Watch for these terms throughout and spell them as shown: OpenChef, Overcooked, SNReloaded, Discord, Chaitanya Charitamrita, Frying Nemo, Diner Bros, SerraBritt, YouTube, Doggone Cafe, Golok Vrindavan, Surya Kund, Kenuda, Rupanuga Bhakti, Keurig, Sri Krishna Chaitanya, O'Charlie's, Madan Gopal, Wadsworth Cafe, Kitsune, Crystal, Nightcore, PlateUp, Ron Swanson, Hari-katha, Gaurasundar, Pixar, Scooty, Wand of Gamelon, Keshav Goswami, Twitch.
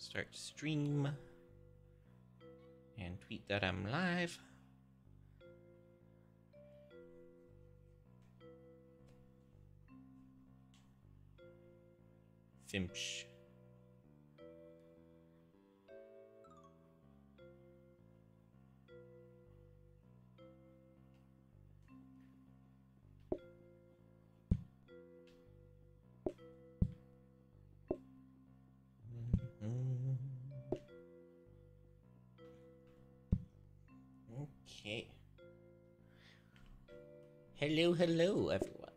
Start stream and tweet that I'm live. Finch. Okay. Hello, hello, everyone.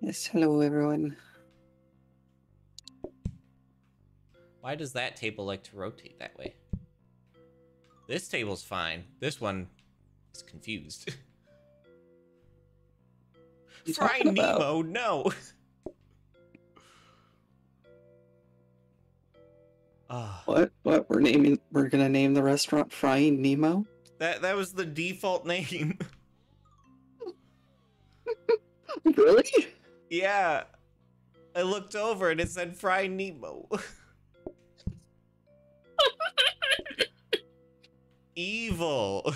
Yes, hello, everyone. Why does that table like to rotate that way? This table's fine. This one is confused. Frying Nemo, no! What? We're gonna name the restaurant Frying Nemo? That was the default name. Really? Yeah. I looked over and it said Frying Nemo. Evil.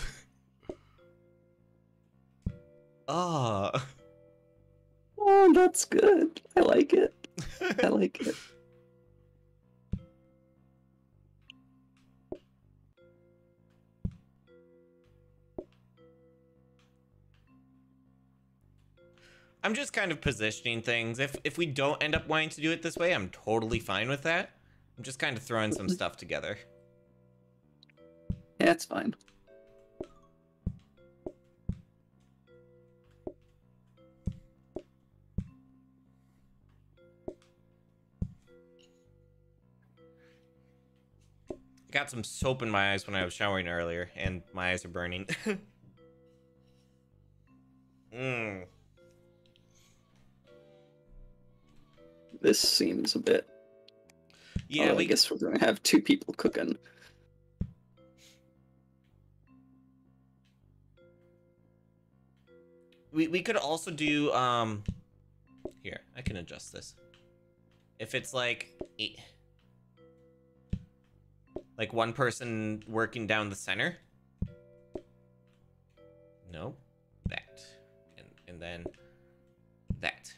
Ah. Oh, that's good. I like it. I like it. I'm just kind of positioning things. If we don't end up wanting to do it this way, I'm totally fine with that. I'm just kind of throwing some stuff together. Yeah, it's fine. I got some soap in my eyes when I was showering earlier, and my eyes are burning. Mmm. This seems a bit... Yeah, I guess we're gonna have two people cooking. We could also do, Here, I can adjust this. If it's like... Like one person working down the center. No. That. And then... That.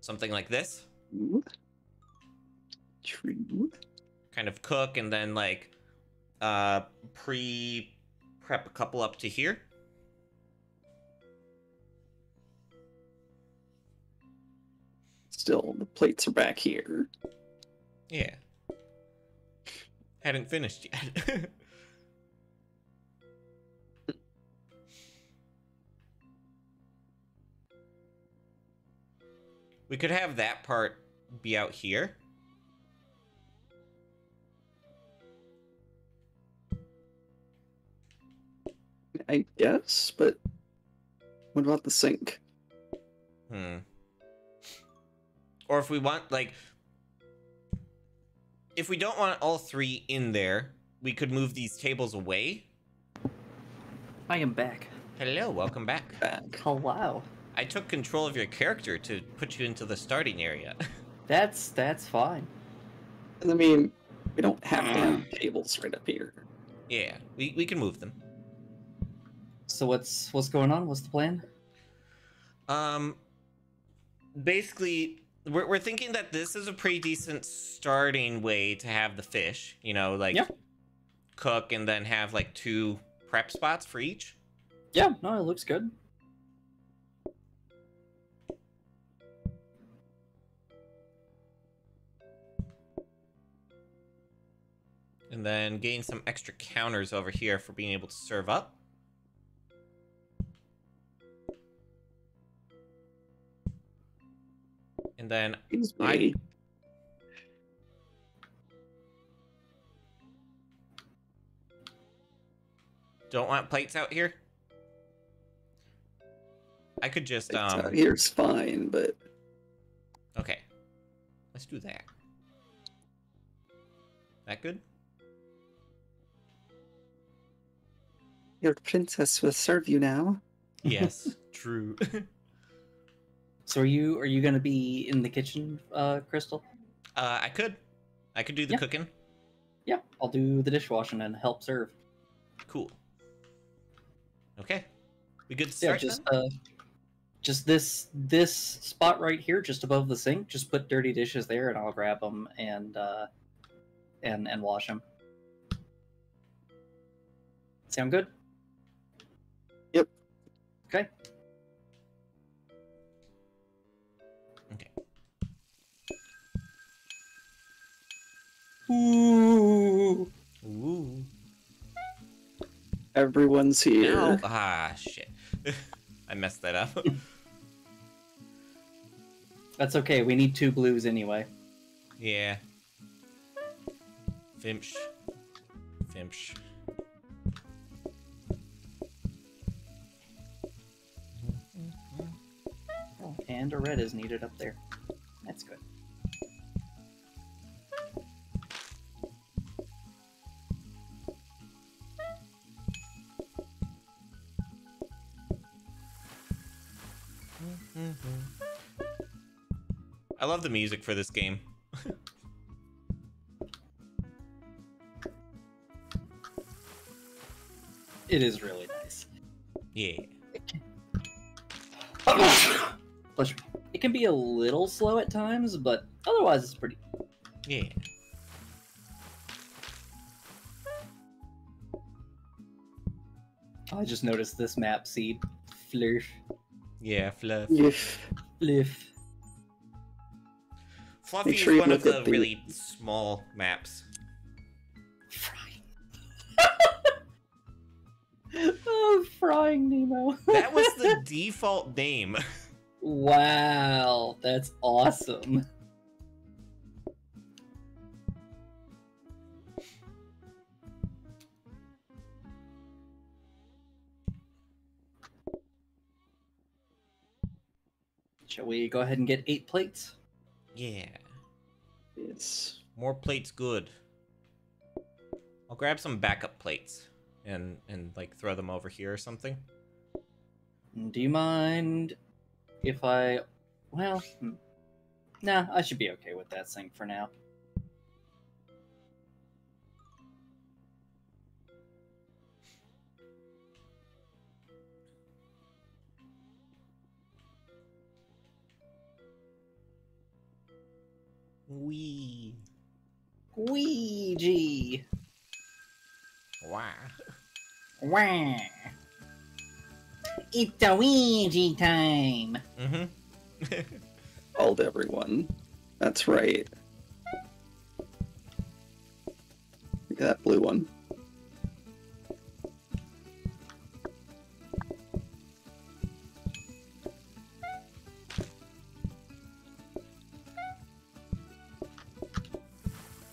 Something like this. True. Kind of cook and then like prep a couple up to here. Still, the plates are back here. Yeah. Hadn't finished yet. We could have that part be out here. I guess, but what about the sink? Or if we want, like, if we don't want all three in there, we could move these tables away. I am back. Hello, welcome back. Oh, wow. I took control of your character to put you into the starting area. That's fine. I mean, we don't have to have tables right up here. Yeah, we can move them. So what's going on? What's the plan? Basically, we're thinking that this is a pretty decent starting way to have the fish. You know, like cook and then have like two prep spots for each. Yeah, no, it looks good. And then gain some extra counters over here for being able to serve up. And then don't want plates out here. I could just out here's fine, but okay. Let's do that. That good? Your princess will serve you now. Yes, true. So are you gonna be in the kitchen, Crystal? I could do the cooking. Yeah, I'll do the dishwashing and help serve. Cool. Okay, we good to start. Yeah, just this spot right here, just above the sink. Just put dirty dishes there, and I'll grab them and wash them. Sound good? Yep. Okay. Okay. Ooh. Ooh. Everyone's here. No. Ah, shit. I messed that up. That's okay. We need 2 blues anyway. Yeah. Fimsh. Fimsh. Oh, and a red is needed up there. That's good. I love the music for this game. It is really nice. Yeah. It can be a little slow at times, but otherwise it's pretty. Yeah. I just noticed this map seed. Flurf. Yeah, Fluff. Fluff. Fluff. Fluffy is one of the really small maps. Frying. Oh, Frying Nemo. That was the default name. Wow, that's awesome. Shall we go ahead and get 8 plates? Yeah. Yes. More plates good. I'll grab some backup plates and like throw them over here or something. Do you mind if I... Well, nah, I should be okay with that sink for now. Wee. Ouija. Wah. Wah. It's a Ouija time. Mm-hmm. Called everyone. That's right. Look at that blue one.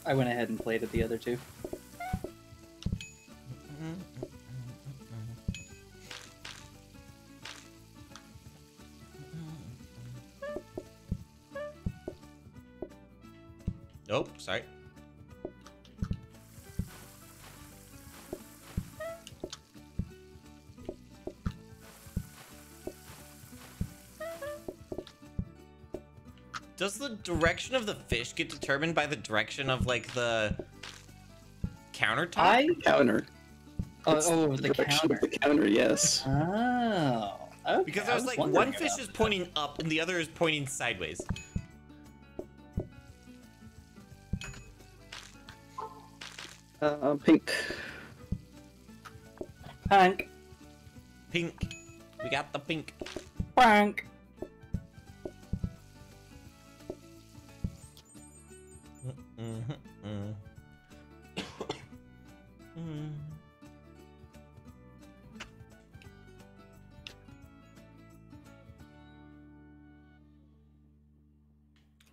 I went ahead and played at the other two. Oh, sorry. Does the direction of the fish get determined by the direction of, like, the countertop? Counter. Oh, the counter. Of the counter, yes. Oh, okay. Because I was like, one fish is pointing up and the other is pointing sideways. Pink. Pink. Pink. We got the pink. Pink.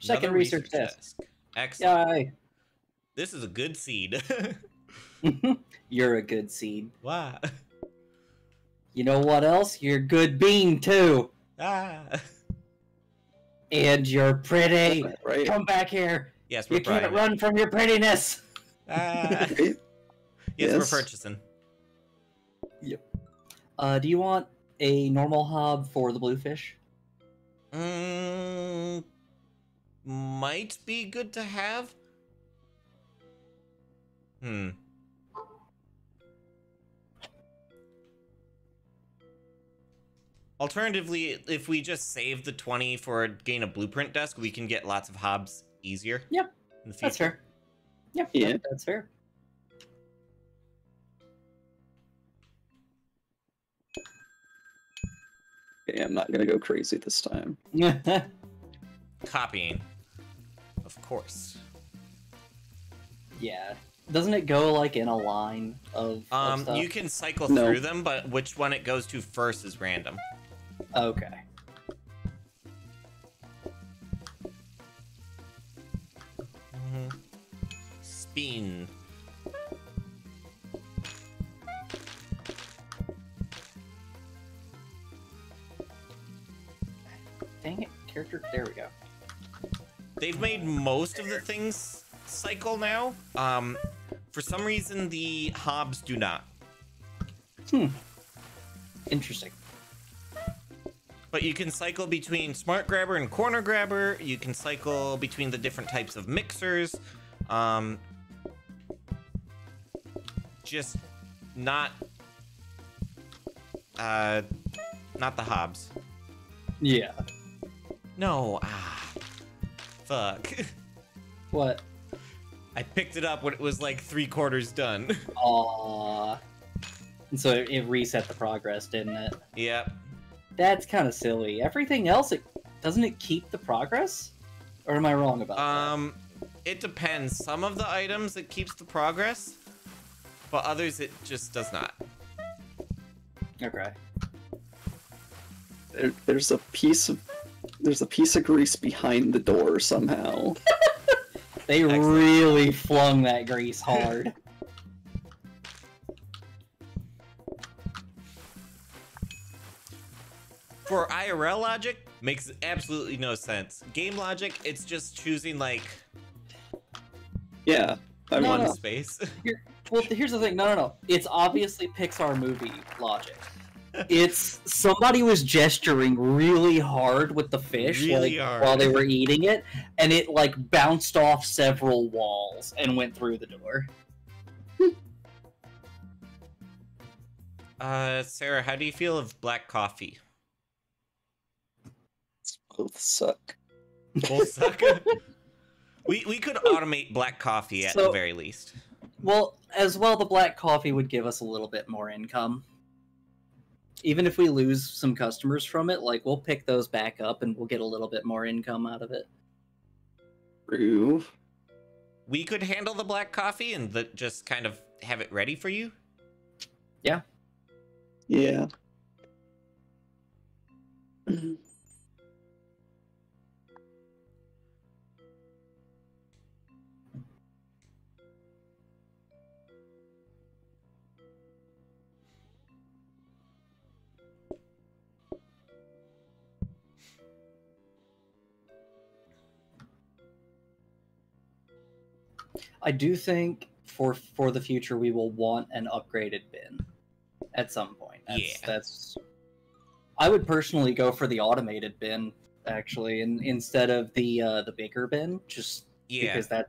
Second research desk. Excellent. Yay. This is a good seed. You're a good seed. Wow. You know what else? You're good bean too. Ah. And you're pretty. Right. Come back here. Yes, we're You can't run from your prettiness. Ah. Yes, we're purchasing. Yep. Do you want a normal hob for the bluefish? Might be good to have. Alternatively, if we just save the 20 for gain a blueprint desk, we can get lots of hobs easier. Yep. In the future. That's fair. Yep. Yeah, that's fair. Okay, I'm not gonna go crazy this time. Copying. Of course. Yeah. Doesn't it go like in a line of stuff? You can cycle through them, but which one it goes to first is random. Okay. Spin. Dang it, character. There we go. They've made most of the things cycle now. For some reason, the hobs do not. Interesting. But you can cycle between smart grabber and corner grabber. You can cycle between the different types of mixers. Just not the hobs. Yeah. No. Ah. Fuck. What? I picked it up when it was like 3/4 done. Aww. And so it reset the progress, didn't it? Yep. That's kind of silly. Everything else, doesn't it keep the progress? Or am I wrong about that? It depends. Some of the items, it keeps the progress. But others, it just does not. Okay. There's a piece of grease behind the door somehow. They really flung that grease hard. For IRL logic, makes absolutely no sense. Game logic, it's just choosing like one space. Well, here's the thing. No. It's obviously Pixar movie logic. It's somebody was gesturing really hard with the fish while they were eating it, and it like bounced off several walls and went through the door. Sarah, how do you feel of black coffee? Both suck. Both suck? We could automate black coffee at the very least. Well, as well, the black coffee would give us a little bit more income. Even if we lose some customers from it, like, we'll pick those back up and we'll get a little bit more income out of it. True. We could handle the black coffee and just kind of have it ready for you? Yeah. Yeah. I do think for the future we will want an upgraded bin at some point. I would personally go for the automated bin actually, and instead of the bigger bin, just because that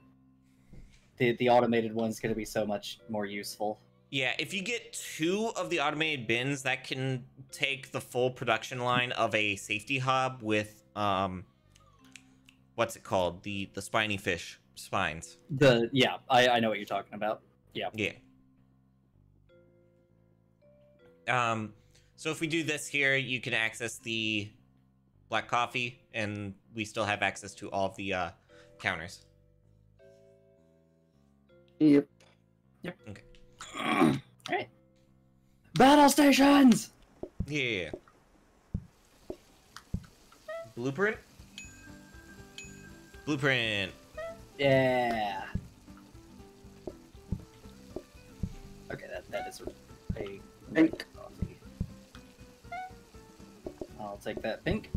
the automated one's going to be so much more useful. Yeah, if you get 2 of the automated bins, that can take the full production line of a safety hob with what's it called? The spiny fish. Spines. I know what you're talking about. Yeah. So if we do this here, you can access the black coffee, and we still have access to all of the counters. Yep. Okay. All right. Battle stations. Yeah. Blueprint. Yeah. Okay, that is a pink coffee. I'll take that pink.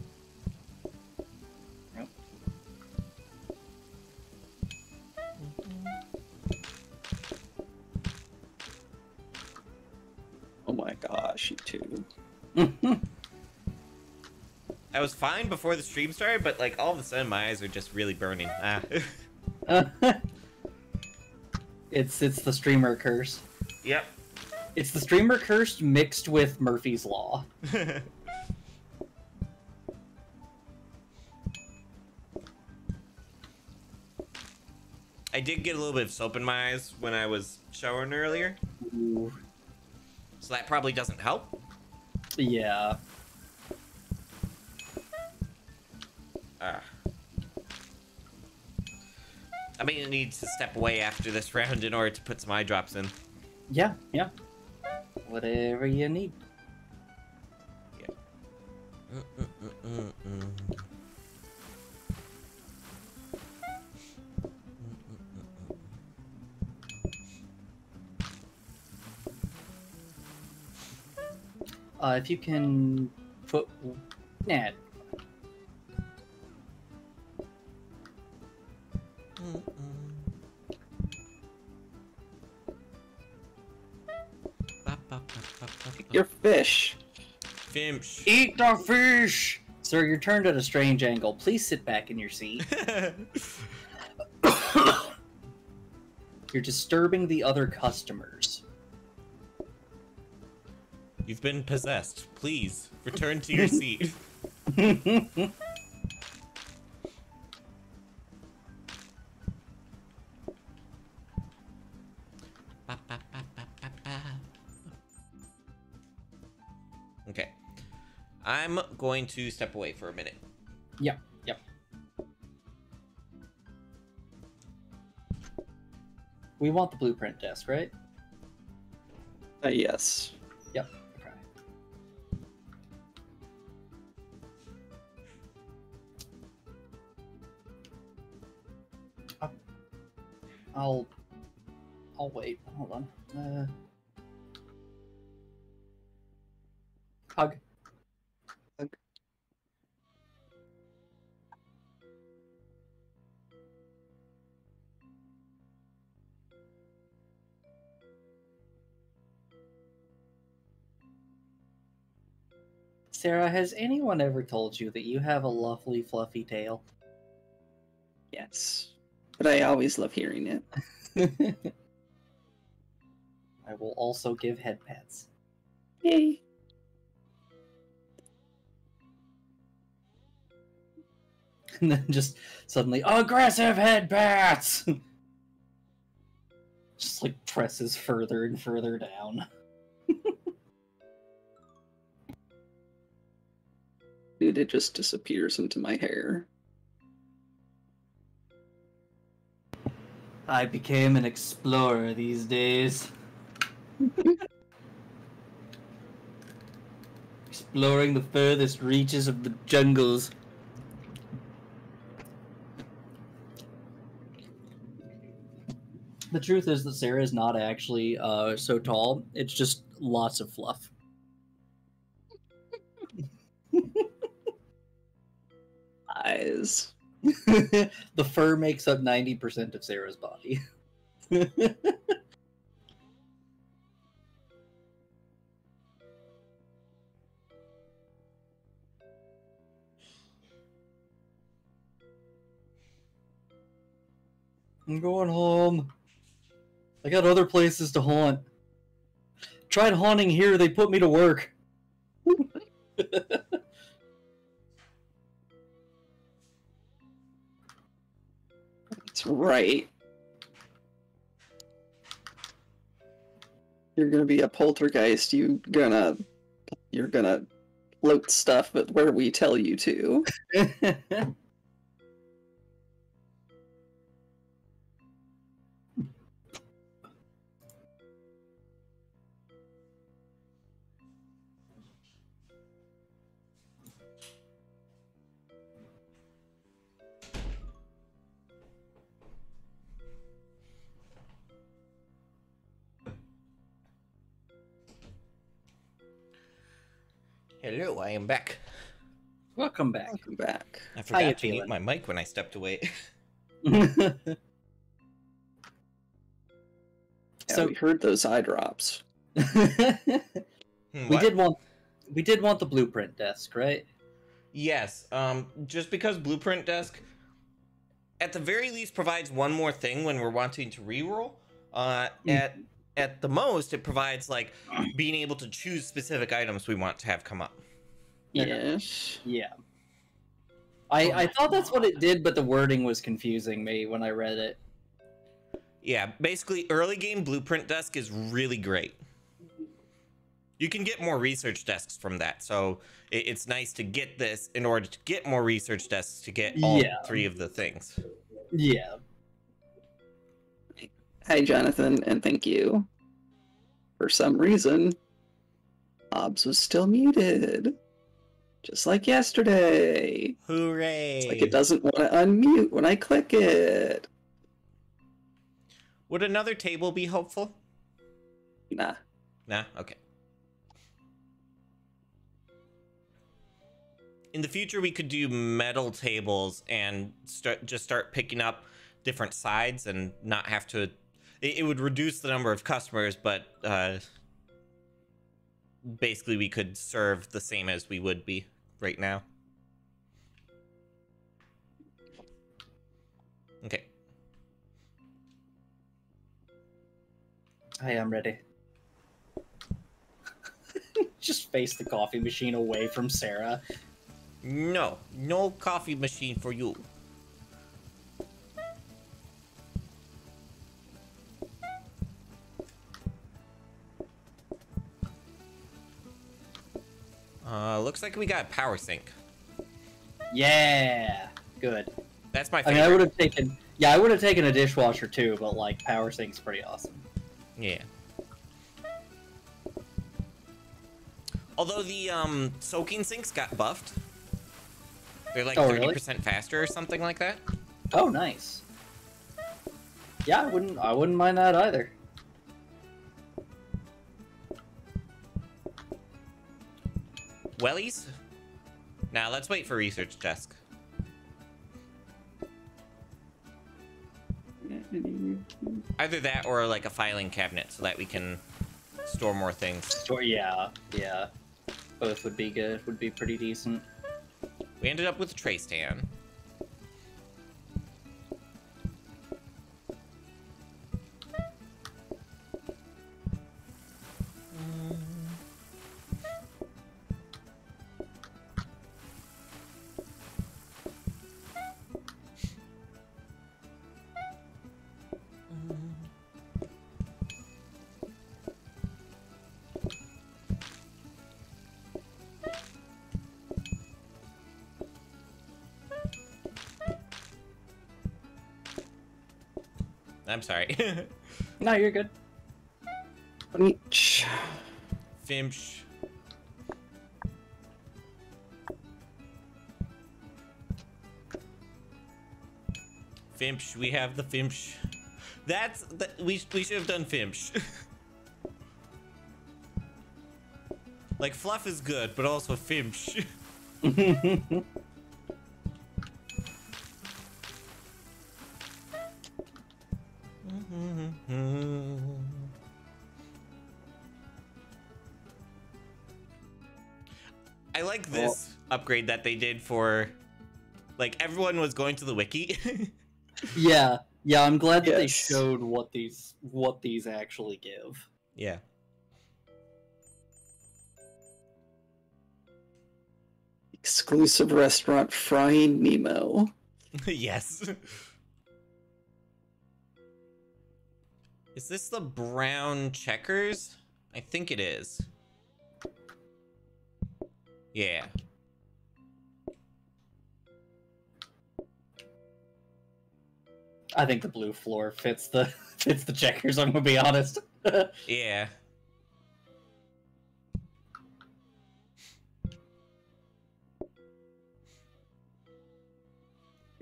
Nope. Oh my gosh, you two. I I was fine before the stream started, but like all of a sudden my eyes are just really burning. Ah. It's the streamer curse. Yep. It's the streamer curse mixed with Murphy's Law. I did get a little bit of soap in my eyes when I was showering earlier. Ooh. So that probably doesn't help. Yeah. I may need to step away after this round in order to put some eye drops in. Yeah, yeah. Whatever you need. Yeah. If you can put... Nah. Your fish. Fimsh. Eat the fish! Sir, you're turned at a strange angle. Please sit back in your seat. You're disturbing the other customers. You've been possessed. Please, return to your seat. Okay. I'm going to step away for a minute. Yeah. Yep. We want the blueprint desk, right? Yes. Yep. Okay. I'll wait. Hold on. Hug. Hug. Sarah, has anyone ever told you that you have a lovely, fluffy tail? Yes, but I always love hearing it. I will also give head pats. Yay. And then just suddenly, aggressive head pats! Just like presses further and further down. Dude, it just disappears into my hair. I became an explorer these days. Exploring the furthest reaches of the jungles. The truth is that Sarah is not actually so tall. It's just lots of fluff. Eyes. The fur makes up 90% of Sarah's body. I'm going home. I got other places to haunt. Tried haunting here, they put me to work. That's right. You're gonna be a poltergeist. You're gonna float stuff, but where we tell you to. Hello, I am back. Welcome back. Welcome back. I forgot to mute my mic when I stepped away. Yeah, so we heard those eye drops. We did want the blueprint desk, right? Yes, just because Blueprint Desk at the very least provides one more thing when we're wanting to reroll. At the most, it provides like being able to choose specific items we want to have come up. Yes. Yeah. I thought that's what it did, but the wording was confusing me when I read it. Yeah, basically early game Blueprint Desk is really great. You can get more research desks from that, so it's nice to get this in order to get more research desks to get all three of the things. Yeah. Hi, Jonathan, and thank you. For some reason, Hobbs was still muted. Just like yesterday. Hooray. It's like it doesn't want to unmute when I click it. Would another table be helpful? Nah. Nah? Okay. In the future, we could do metal tables and just start picking up different sides and not have to... It would reduce the number of customers, but basically we could serve the same as we would be right now. Okay. I am ready. Just face the coffee machine away from Sarah. No, no coffee machine for you. Looks like we got a power sink. Yeah, good. That's my favorite. I mean, I would have taken, yeah, I would have taken a dishwasher too, but like power sink's pretty awesome. Yeah. Although the soaking sinks got buffed. They're like 30% faster or something like that. Oh, nice. Yeah, I wouldn't mind that either. Wellies? Now let's wait for research desk. Either that or like a filing cabinet so that we can store more things. Store, yeah, yeah. Both would be good. Would be pretty decent. We ended up with a tray stand. I'm sorry. No, you're good. Finch. Finch. Finch. We have the Finch. That's that. We should have done Finch. Like fluff is good, but also Finch. I like this upgrade that they did for, like, everyone was going to the wiki. Yeah, yeah, I'm glad that they showed what these actually give. Yeah. Exclusive restaurant Frying Nemo. Yes. Is this the brown checkers? I think it is. Yeah. I think the blue floor fits the checkers, I'm gonna be honest. Yeah.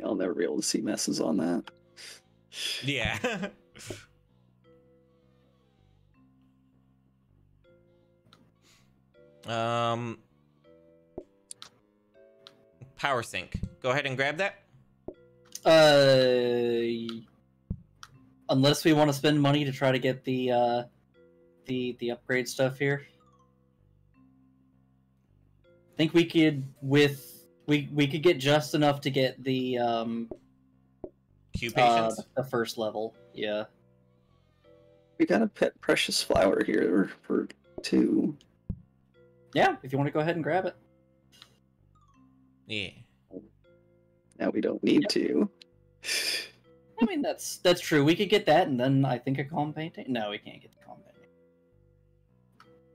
I'll never be able to see messes on that. Yeah. Power sink. Go ahead and grab that. Unless we want to spend money to try to get the upgrade stuff here. I think we could with We could get just enough to get the Q patients. The first level, yeah. We got a pet precious flower here for 2. Yeah, if you want to go ahead and grab it. Yeah. Now we don't need to. I mean, that's true. We could get that, and then I think a calm painting. No, we can't get the calm painting.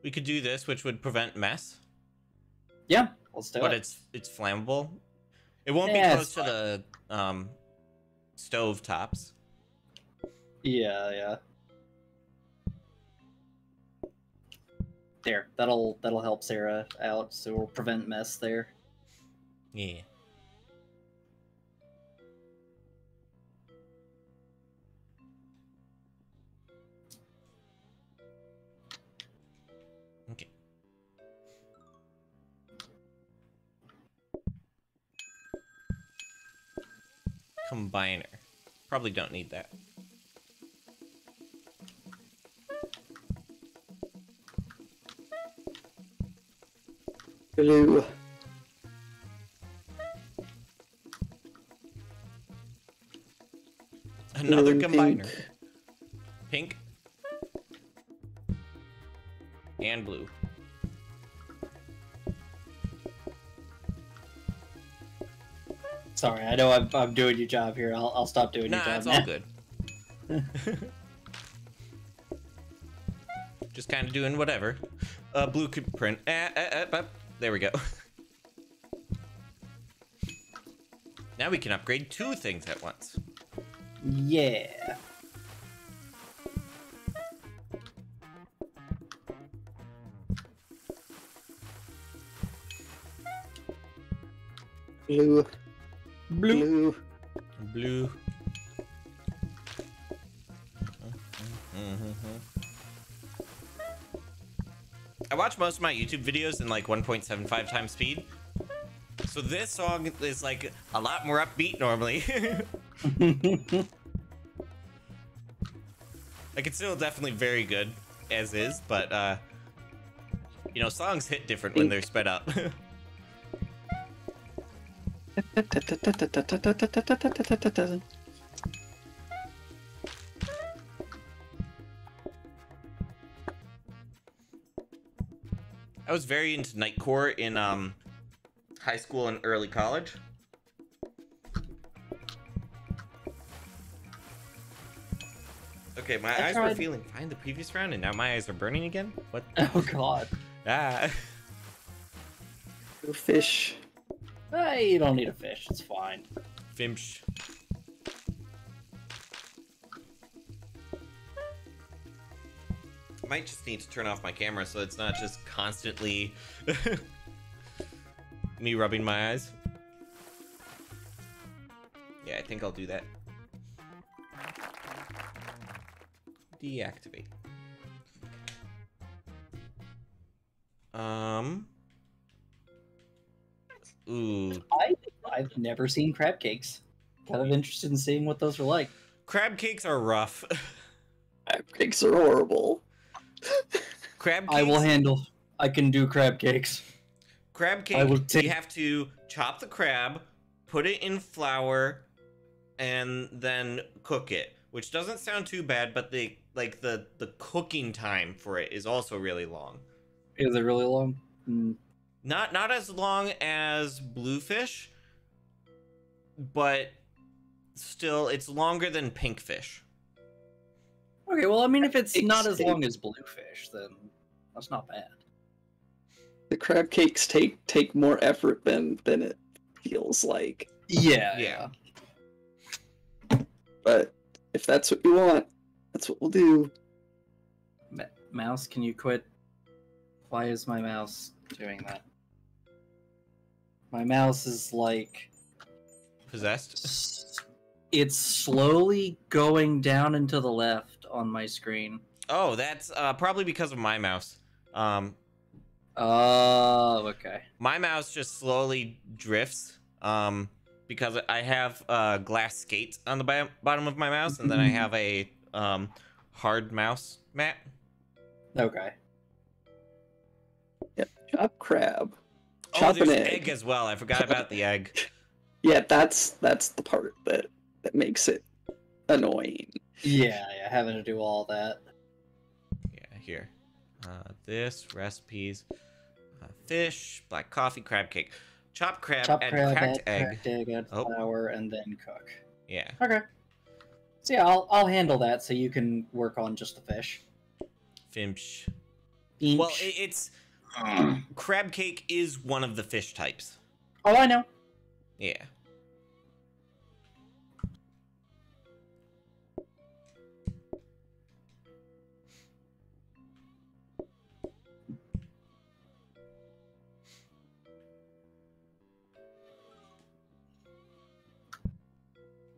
We could do this, which would prevent mess. Yeah, let's do it. But it's flammable. It won't be close to the stove tops. Yeah, yeah. There, that'll help Sarah out, so we'll prevent mess there. Yeah. Okay. Combiner. Probably don't need that. Hello. Another combiner. Pink. And blue. Sorry, I know I'm doing your job here. I'll stop doing your job. Nah, it's all good. Just kind of doing whatever. Blue could print. There we go. Now we can upgrade 2 things at once. Yeah. Blue. Blue. Blue. I watch most of my YouTube videos in like 1.75 times speed. So this song is like a lot more upbeat normally. Like it's still definitely very good as is, but you know, songs hit different when they're sped up. I was very into Nightcore in high school and early college. Okay, my eyes were feeling fine the previous round, and now my eyes are burning again? What? Oh, God. Ah. Fish. You don't need a fish. It's fine. Fimsh. Might just need to turn off my camera so it's not just constantly me rubbing my eyes. Yeah, I think I'll do that. Deactivate. Ooh. I've never seen crab cakes. Kind of interested in seeing what those are like. Crab cakes are rough. Crab cakes are horrible. Crab cakes. I will handle. I can do crab cakes. Crab cake. You have to chop the crab, put it in flour, and then cook it. Which doesn't sound too bad, but the cooking time for it is also really long. Is it really long? Mm. Not as long as bluefish, but still, it's longer than pinkfish. Okay, well, I mean, if it's not as long as bluefish, then that's not bad. The crab cakes take more effort than it feels like. Yeah, yeah. But if that's what you want, that's what we'll do. Mouse, can you quit? Why is my mouse doing that? My mouse is like possessed. It's slowly going down and to the left on my screen. Oh, that's probably because of my mouse. Oh, okay. My mouse just slowly drifts because I have glass skates on the bottom of my mouse, and then I have a hard mouse mat. Okay. Yep. Chop crab. Chop an egg as well. I forgot about the egg. Yeah, that's the part that makes it annoying. Yeah, yeah, having to do all that. Yeah, here. This recipes, fish, black coffee, crab cake, chop crab, chop and crab, cracked egg, add flour, and then cook. Yeah. Okay. So yeah, I'll handle that so you can work on just the fish. Fimsh. Finch. Well, it's crab cake is one of the fish types. Oh, I know. Yeah.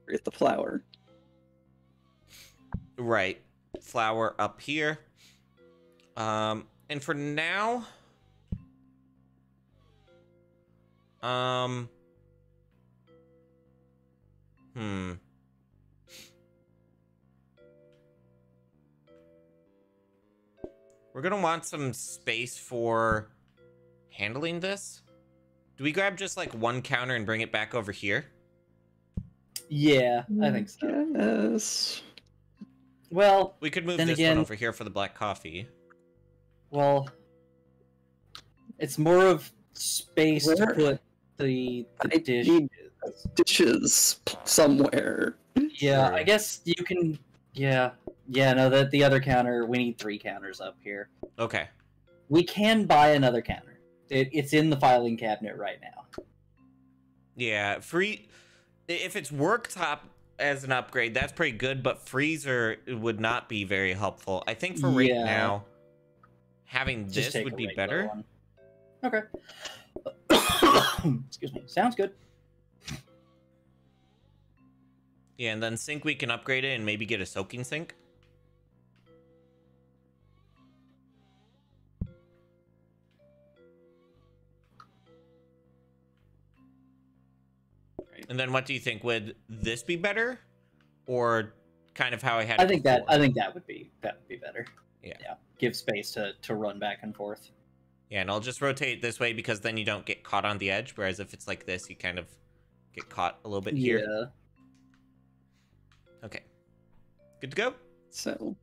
Get the flour. Right. Flour up here. And for now, we're gonna want some space for handling this. Do we grab just like one counter and bring it back over here? Yeah, I think so. Yes. Well, we could move this one over here for the black coffee. Well, it's more of space to put the dishes somewhere. Yeah, I guess you can. Yeah, yeah. No, the other counter. We need 3 counters up here. Okay. We can buy another counter. It's in the filing cabinet right now. Yeah, free. If it's worktop as an upgrade, that's pretty good, but freezer would not be very helpful. I think for right now, having just this would be better. One. Okay. Excuse me. Sounds good. Yeah, and then sink, we can upgrade it and maybe get a soaking sink. And then what do you think? Would this be better, or kind of how I had it before? I think that would be better. Yeah. Yeah. Give space to run back and forth. Yeah, and I'll just rotate this way because then you don't get caught on the edge. Whereas if it's like this, you kind of get caught a little bit here. Yeah. Okay. Good to go. So.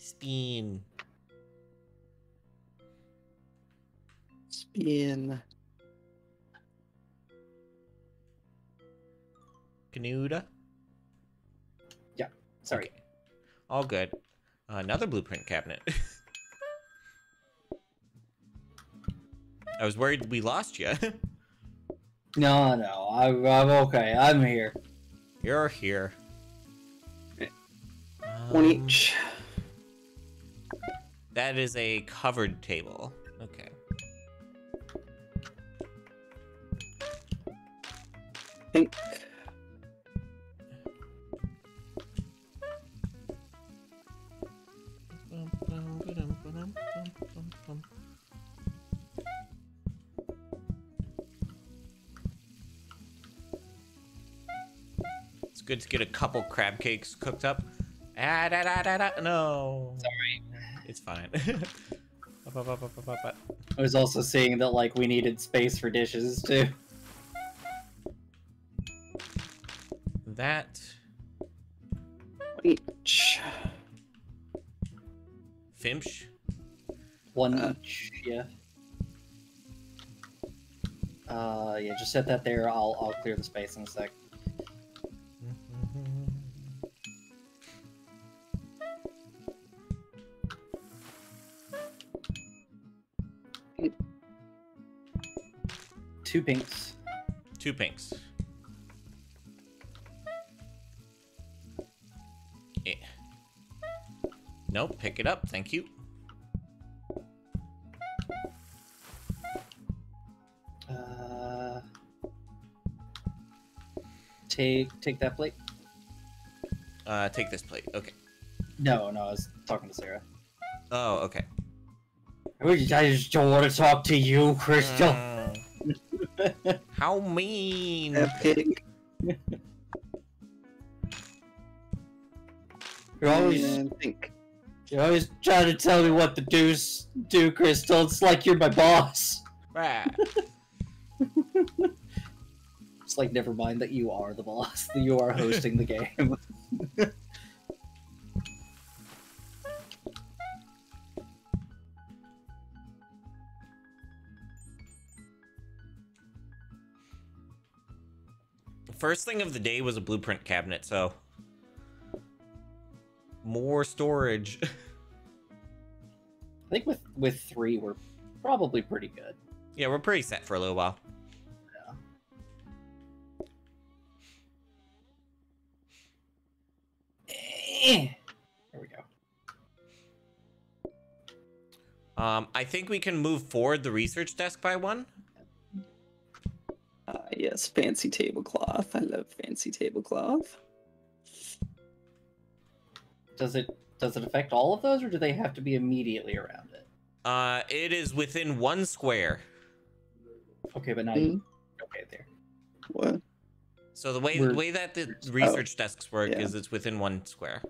Spin. Kenuda? Yeah, sorry. Okay. All good. Another blueprint cabinet. I was worried we lost you. No, I'm okay. I'm here. You're here. One each. That is a covered table. Okay. Think. It's good to get a couple crab cakes cooked up. Ah, da, da, da, da. No. Sorry. It's fine. I was also seeing that, like, we needed space for dishes, too. That. Each. Fimsh? One each, yeah. Yeah, just set that there. I'll clear the space in a sec. Two pinks. Yeah. No, pick it up. Thank you. Take that plate. Take this plate. Okay. No, I was talking to Sarah. Oh, okay. I just don't want to talk to you, Crystal. How mean! Epic. You're always trying to tell me what to do, Crystal. It's like you're my boss. It's like, never mind that you are the boss. That you are hosting the game. The first thing of the day was a blueprint cabinet, so... more storage. I think with three, we're probably pretty good. Yeah, we're pretty set for a little while. Yeah. There we go. I think we can move forward the research desk by one. Yes, fancy tablecloth. I love fancy tablecloth. Does it affect all of those, or do they have to be immediately around it? It is within one square. Okay, but now you... Okay, there. What? So the way that the research desks work is it's within one square.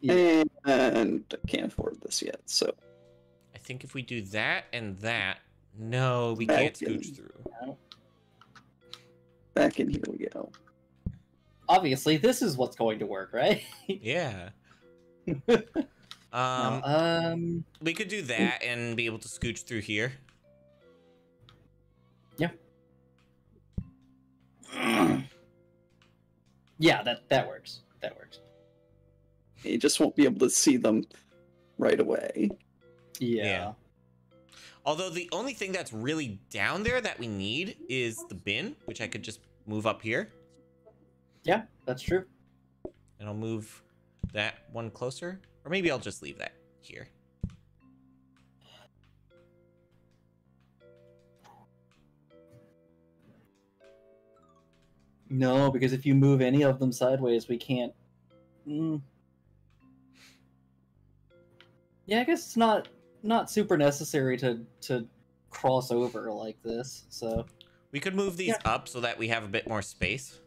Yeah. And I can't afford this yet, so... I think if we do that and that... No, we can't scooch through. Back in here we go. Obviously, this is what's going to work, right? Yeah. We could do that and be able to scooch through here. Yeah. Yeah, that works. That works. You just won't be able to see them right away. Yeah. Although the only thing that's really down there that we need is the bin, which I could just move up here. Yeah, that's true. And I'll move that one closer, or maybe I'll just leave that here. No, because if you move any of them sideways, we can't... Yeah, I guess it's not super necessary to cross over like this, so... We could move these up so that we have a bit more space.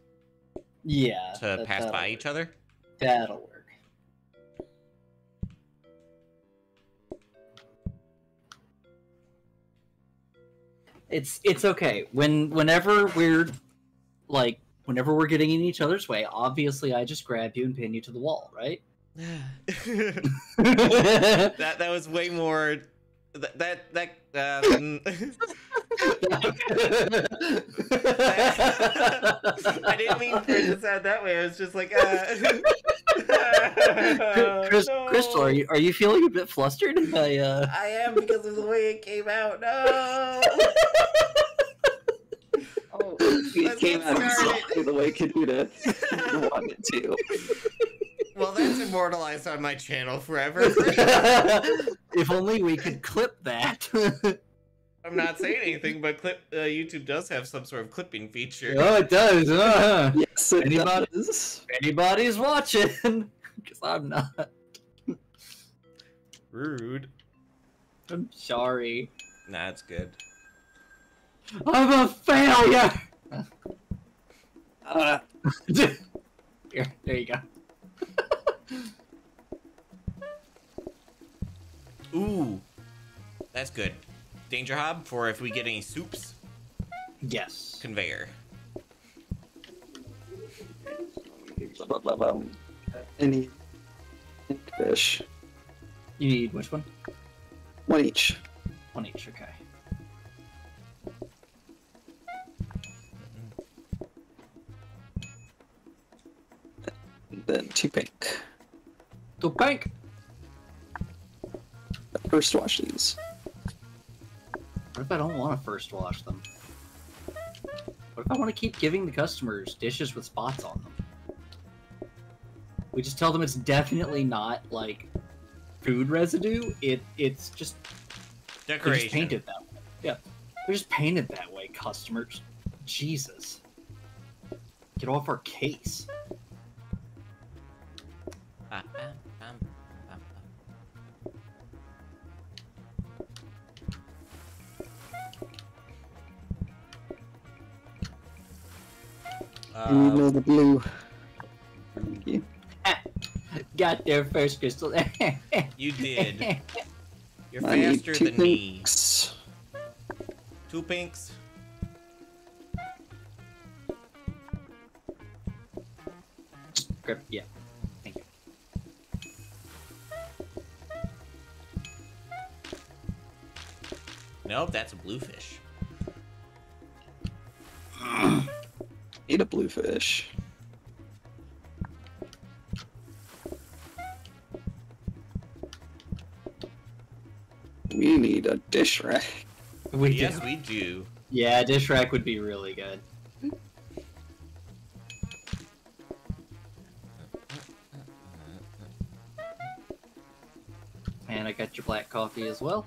Yeah. To pass by each other. That'll work. It's okay. Whenever we're getting in each other's way, obviously I just grab you and pin you to the wall, right? that was way more. I didn't mean for it to sound that way. I was just like, no. Crystal, are you feeling a bit flustered? I am, because of the way it came out. No. Oh, it came out exactly the way Kenuda wanted to. Well, that's immortalized on my channel forever. If only we could clip that. I'm not saying anything, but YouTube does have some sort of clipping feature. Oh, it does. Yes, it does. Anybody's watching, because I'm not. Rude. I'm sorry. Nah, it's good. I'm a failure! Here, there you go. Ooh, that's good. Danger hob for if we get any soups. Yes. Conveyor. Any fish. You need which one? One each. One each, okay. Then two pink. Two pink. First wash these. What if I don't want to first wash them? What if I want to keep giving the customers dishes with spots on them? We just tell them it's definitely not like food residue. It's just decoration. They're just painted that way. Yeah, they're just painted that way. Customers, Jesus, get off our case. You know the blue. Thank you. got there first, Crystal. You did. You're faster than me. Two pinks. Grip, yeah. Thank you. Nope, that's a bluefish. Eat a bluefish. We need a dish rack. We yes, do. We do. Yeah, a dish rack would be really good. And I got your black coffee as well.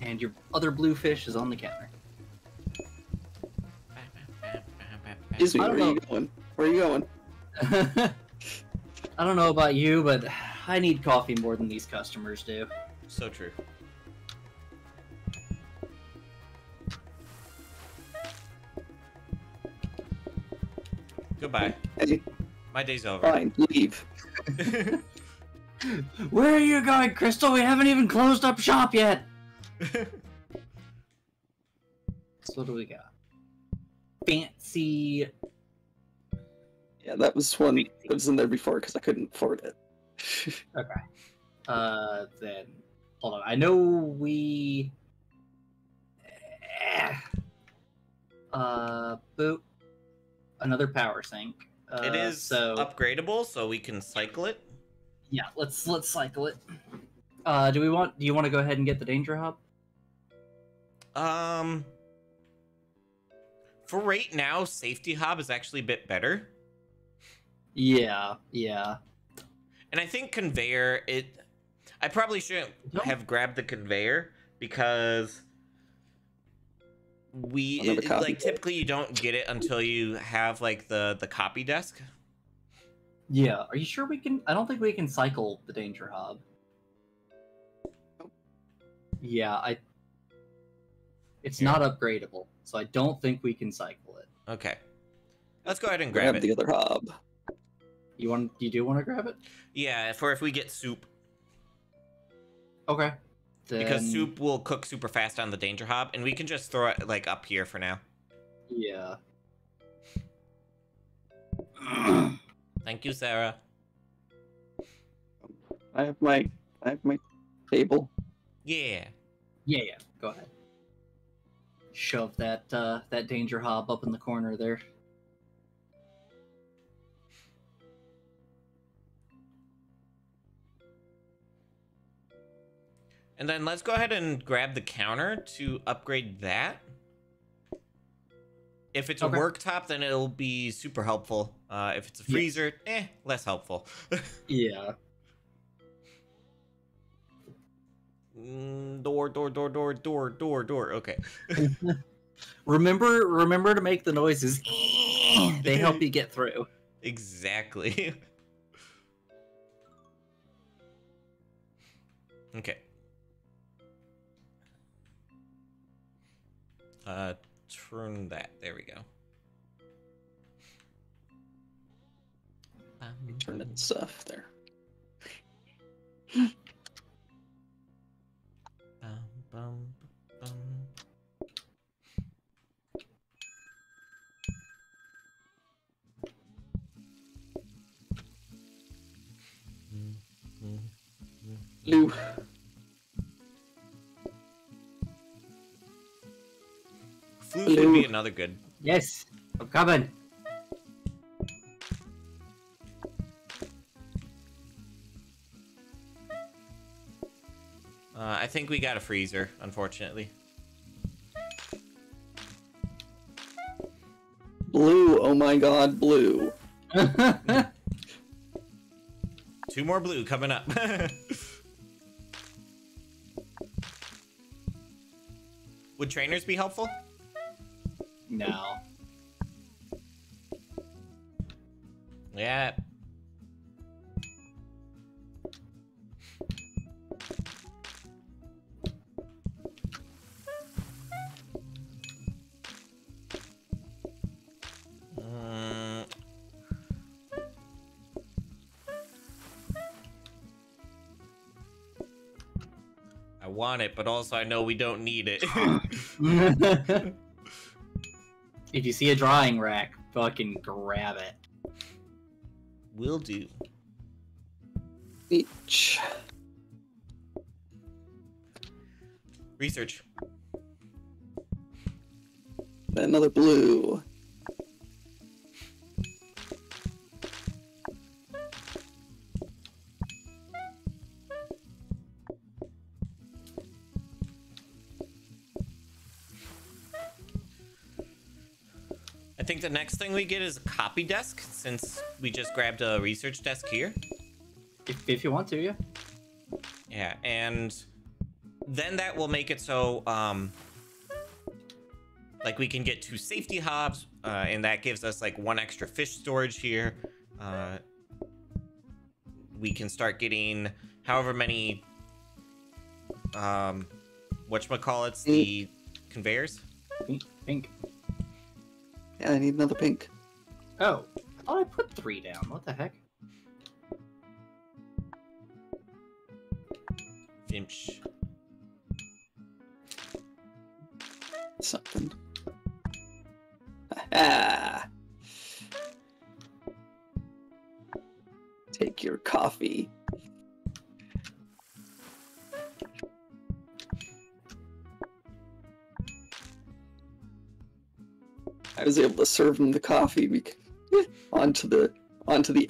And your other bluefish is on the counter. Excuse me, where are you going? Where are you going? I don't know about you, but I need coffee more than these customers do. So true. Goodbye. Hey. My day's over. Fine, leave. Where are you going, Crystal? We haven't even closed up shop yet! So what do we got? Fancy... Yeah, that was one that was in there before because I couldn't afford it. Okay. Then... Hold on, I know we... Boop. Another power sink. It is so upgradable, so we can cycle it. Yeah, let's cycle it. Do you want to go ahead and get the danger hub? For right now, safety hub is actually a bit better. Yeah, yeah. And I think conveyor. I probably shouldn't have grabbed the conveyor because typically you don't get it until you have like the copy desk. Yeah, are you sure we can? I don't think we can cycle the danger hub. Yeah, it's not upgradable, so I don't think we can cycle it. Okay, let's go ahead and grab it. The other hub. You do want to grab it? Yeah, for if we get soup. Okay. Then... Because soup will cook super fast on the danger hob, and we can just throw it like up here for now. Yeah. Thank you, Sarah. I have my table. Yeah. Yeah, yeah. Go ahead. Shove that that danger hob up in the corner there. And then let's go ahead and grab the counter to upgrade that. If it's a worktop, then it'll be super helpful. If it's a freezer, less helpful. Yeah. Door. Okay. remember to make the noises. They help you get through. Exactly. Okay. Turn that. There we go. Turn that stuff there. Blue. Floof would be another good. Yes, I'm coming. I think we got a freezer, unfortunately. Blue, oh my god, blue. 2 more blue coming up. Would trainers be helpful? No. Yeah. want it, but also I know we don't need it. If you see a drying rack, fucking grab it. Will do. Beach. Research. Another blue. I think the next thing we get is a copy desk, since we just grabbed a research desk here. If you want to, yeah. Yeah, and then that will make it so, like we can get 2 safety hobs, and that gives us like 1 extra fish storage here. We can start getting however many, whatchamacallits, the conveyors. Pink. Yeah, I need another pink. Oh, I thought I put 3 down. What the heck? Finch. Something. Ah! Take your coffee. I was able to serve him the coffee because, onto the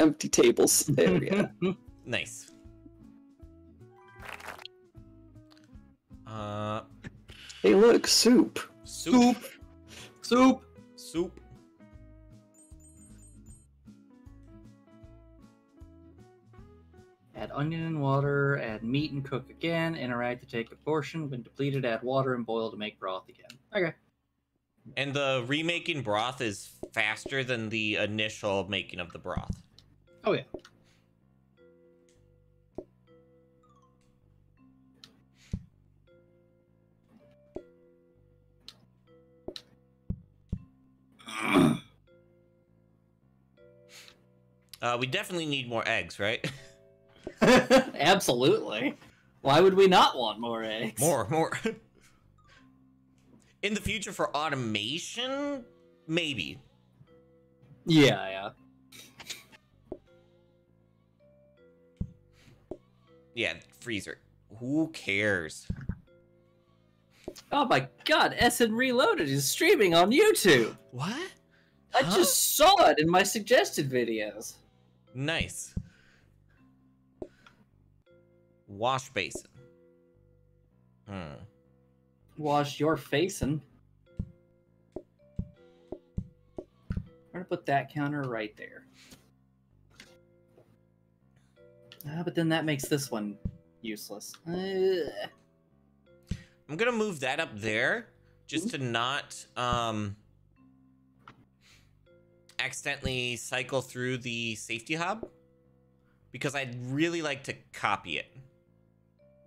empty tables area. Nice. Hey, look, soup. Soup. Soup. Soup. Add onion and water, add meat and cook again, interact to take a portion, when depleted add water and boil to make broth again. Okay. And the remaking broth is faster than the initial making of the broth. Oh yeah. We definitely need more eggs, right? Absolutely. Why would we not want more eggs? More. In the future for automation? Maybe. Yeah. Yeah, freezer. Who cares? Oh my god, SNReloaded is streaming on YouTube! What? Huh? I just saw it in my suggested videos. Nice. Wash basin. Hmm. Wash your facin'. I'm gonna put that counter right there. But then that makes this one useless. Ugh. I'm gonna move that up there just to not accidentally cycle through the safety hub, because I'd really like to copy it.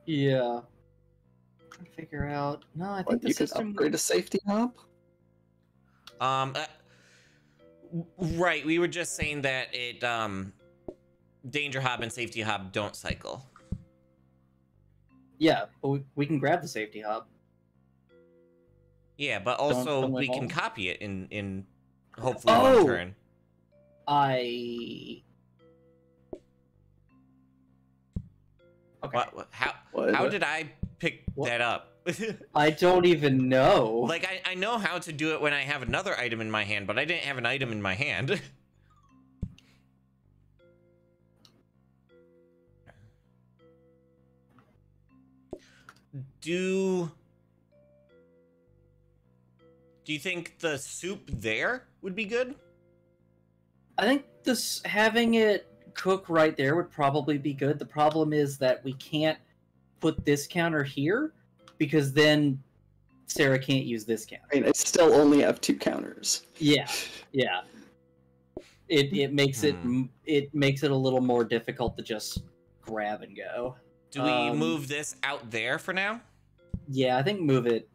Yeah. Trying to figure out. No, I think the system. Upgrade a safety hub. Right. We were just saying that it danger hub and safety hub don't cycle. Yeah, but we can grab the safety hub. Yeah, but also we can copy it in hopefully 1 turn. Okay. How did I pick that up? I don't even know. Like, I know how to do it when I have another item in my hand, but I didn't have an item in my hand. Do you think the soup there would be good? I think this having it cook right there would probably be good. The problem is that we can't put this counter here because then Sarah can't use this counter. I mean, I still only have 2 counters. Yeah, yeah. It makes it makes it a little more difficult to just grab and go. Do we move this out there for now? Yeah, I think move it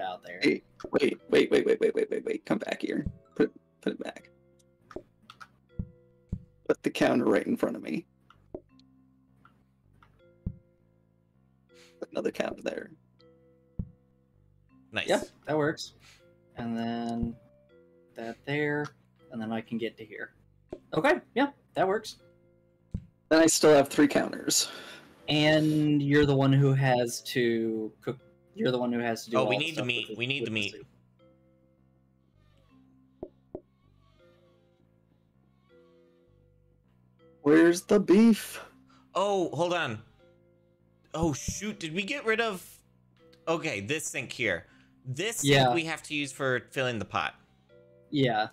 out there. Wait, come back here. Put it back. Put the counter right in front of me. another cap there. Nice. Yeah, that works. And then that there, and then I can get to here. Okay, yeah, that works. Then I still have 3 counters. And you're the one who has to cook. You're the one who has to do. Oh, all we need the meat. We need the meat. Where's the beef? Oh, hold on. Oh shoot! Did we get rid of? Okay, this sink here. This sink we have to use for filling the pot. Yeah.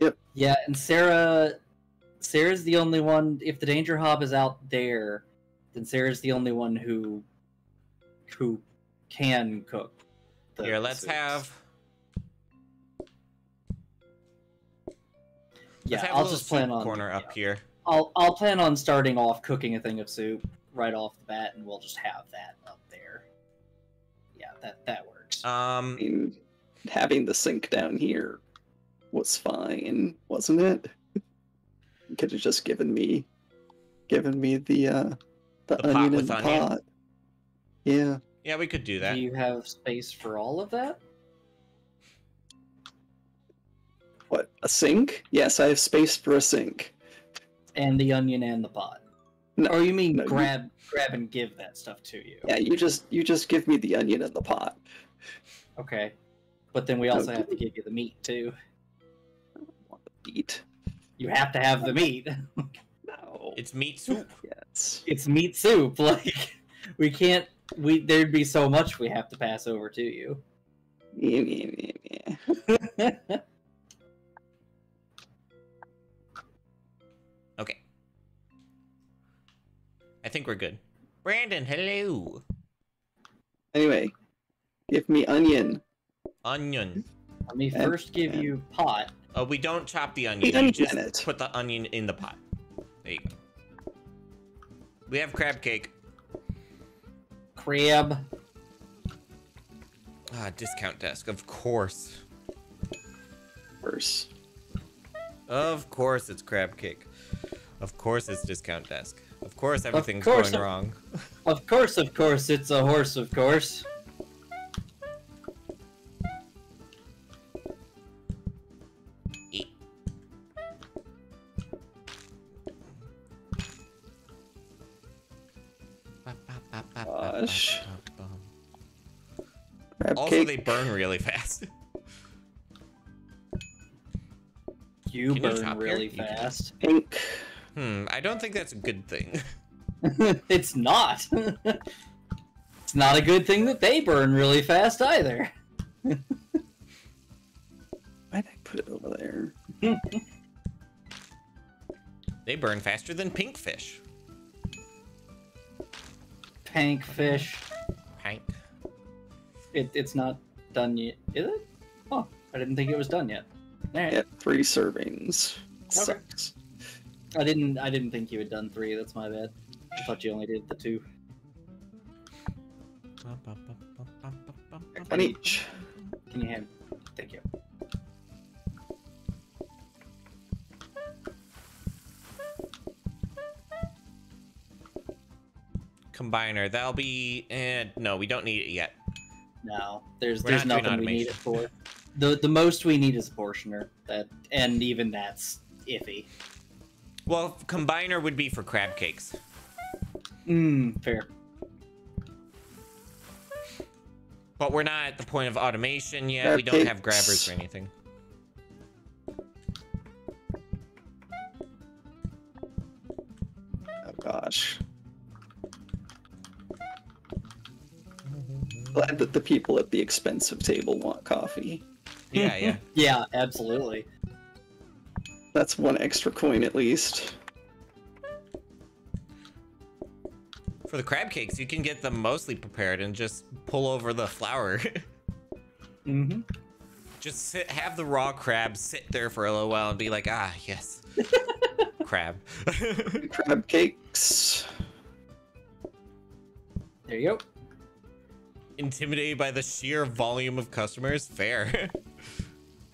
Yep. Yeah, and Sarah's the only one. If the danger hob is out there, then Sarah's the only one who can cook. Here, let's have. Yeah, I'll just plan on corner up here. I'll plan on starting off cooking a thing of soup right off the bat, and we'll just have that up there. Yeah, that works. I mean, having the sink down here was fine, wasn't it? You could have just given me the onion in the pot. Yeah. Yeah, we could do that. Do you have space for all of that? What, a sink? Yes, I have space for a sink. And the onion and the pot. No, or you mean no, grab and give that stuff to you? Yeah, you just give me the onion and the pot. Okay, but then we also have to give you the meat too. I don't want the meat. You have to have the meat. No, it's meat soup. Yes, it's meat soup. Like we can't. There'd be so much we have to pass over to you. Yeah. I think we're good. Brandon, hello. Anyway, give me onion. Onion. Let me first give you pot. Oh, we don't chop the onion. We just put the onion in the pot. There you go. We have crab cake. Crab. Ah, discount desk. Of course. Of course it's crab cake. Of course it's discount desk. Of course everything's going wrong. Of course, it's a horse, of course. Eat. Gosh. Also, they burn really fast. You burn really fast. Pink. I don't think that's a good thing. It's not. It's not a good thing that they burn really fast either. Why'd I put it over there? They burn faster than pink fish. Pink fish. Pink. It's not done yet, is it? Oh, I didn't think it was done yet. All right. Yeah, 3 servings. Okay. Sucks. I didn't think you had done 3. That's my bad. I thought you only did the 2. One each. Can you have? Thank you. Combiner. That'll be. No, we don't need it yet. No, there's nothing we need it for. The most we need is a portioner. That and even that's iffy. Well, combiner would be for crab cakes. Fair. But we're not at the point of automation yet. Crab we don't cakes. Have grabbers or anything. Oh, gosh. Glad that the people at the expensive table want coffee. Yeah, yeah. Yeah, absolutely. That's 1 extra coin, at least. For the crab cakes, you can get them mostly prepared and just pull over the flour. Mm-hmm. Just have the raw crab sit there for a little while and be like, ah, yes. Crab. Crab cakes. There you go. Intimidated by the sheer volume of customers? Fair.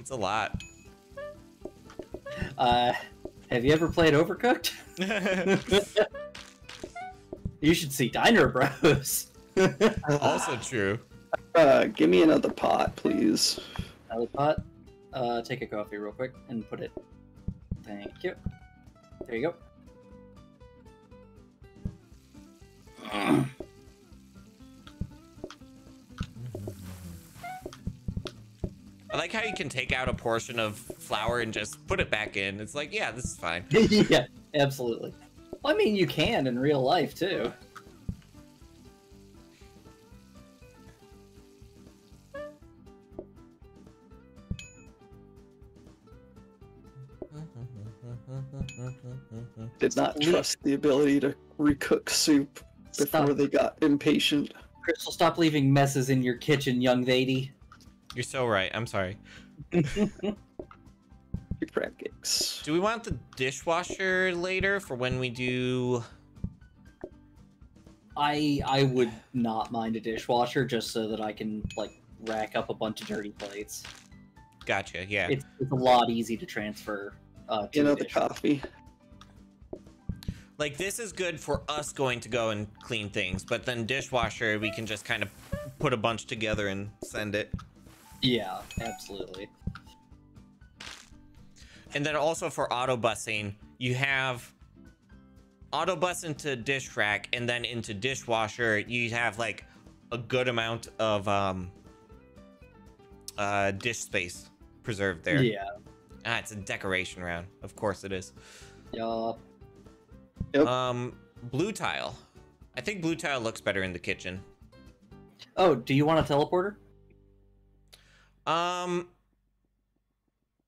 It's a lot. Have you ever played Overcooked? You should see Diner Bros. Also true. Give me another pot, please. Another pot? Take a coffee real quick and put it. Thank you. There you go. I like how you can take out a portion of flour and just put it back in. It's like, yeah, this is fine. Yeah, absolutely. Well, I mean, you can in real life, too. Did not trust the ability to recook soup before they got impatient. Crystal, stop leaving messes in your kitchen, young lady. You're so right. I'm sorry. Crab cakes. Do we want the dishwasher later for when we do? I would not mind a dishwasher just so that I can like rack up a bunch of dirty plates. Gotcha. Yeah. It's a lot easy to transfer. To the coffee. Like, this is good for us going to go and clean things, but then dishwasher, we can just kind of put a bunch together and send it. Yeah, absolutely. And then also for autobusing, you have autobus into dish rack and then into dishwasher. You have like a good amount of dish space preserved there. Yeah. Ah, it's a decoration round. Of course it is. Yup. Yep. Blue tile. I think blue tile looks better in the kitchen. Oh, do you want a teleporter?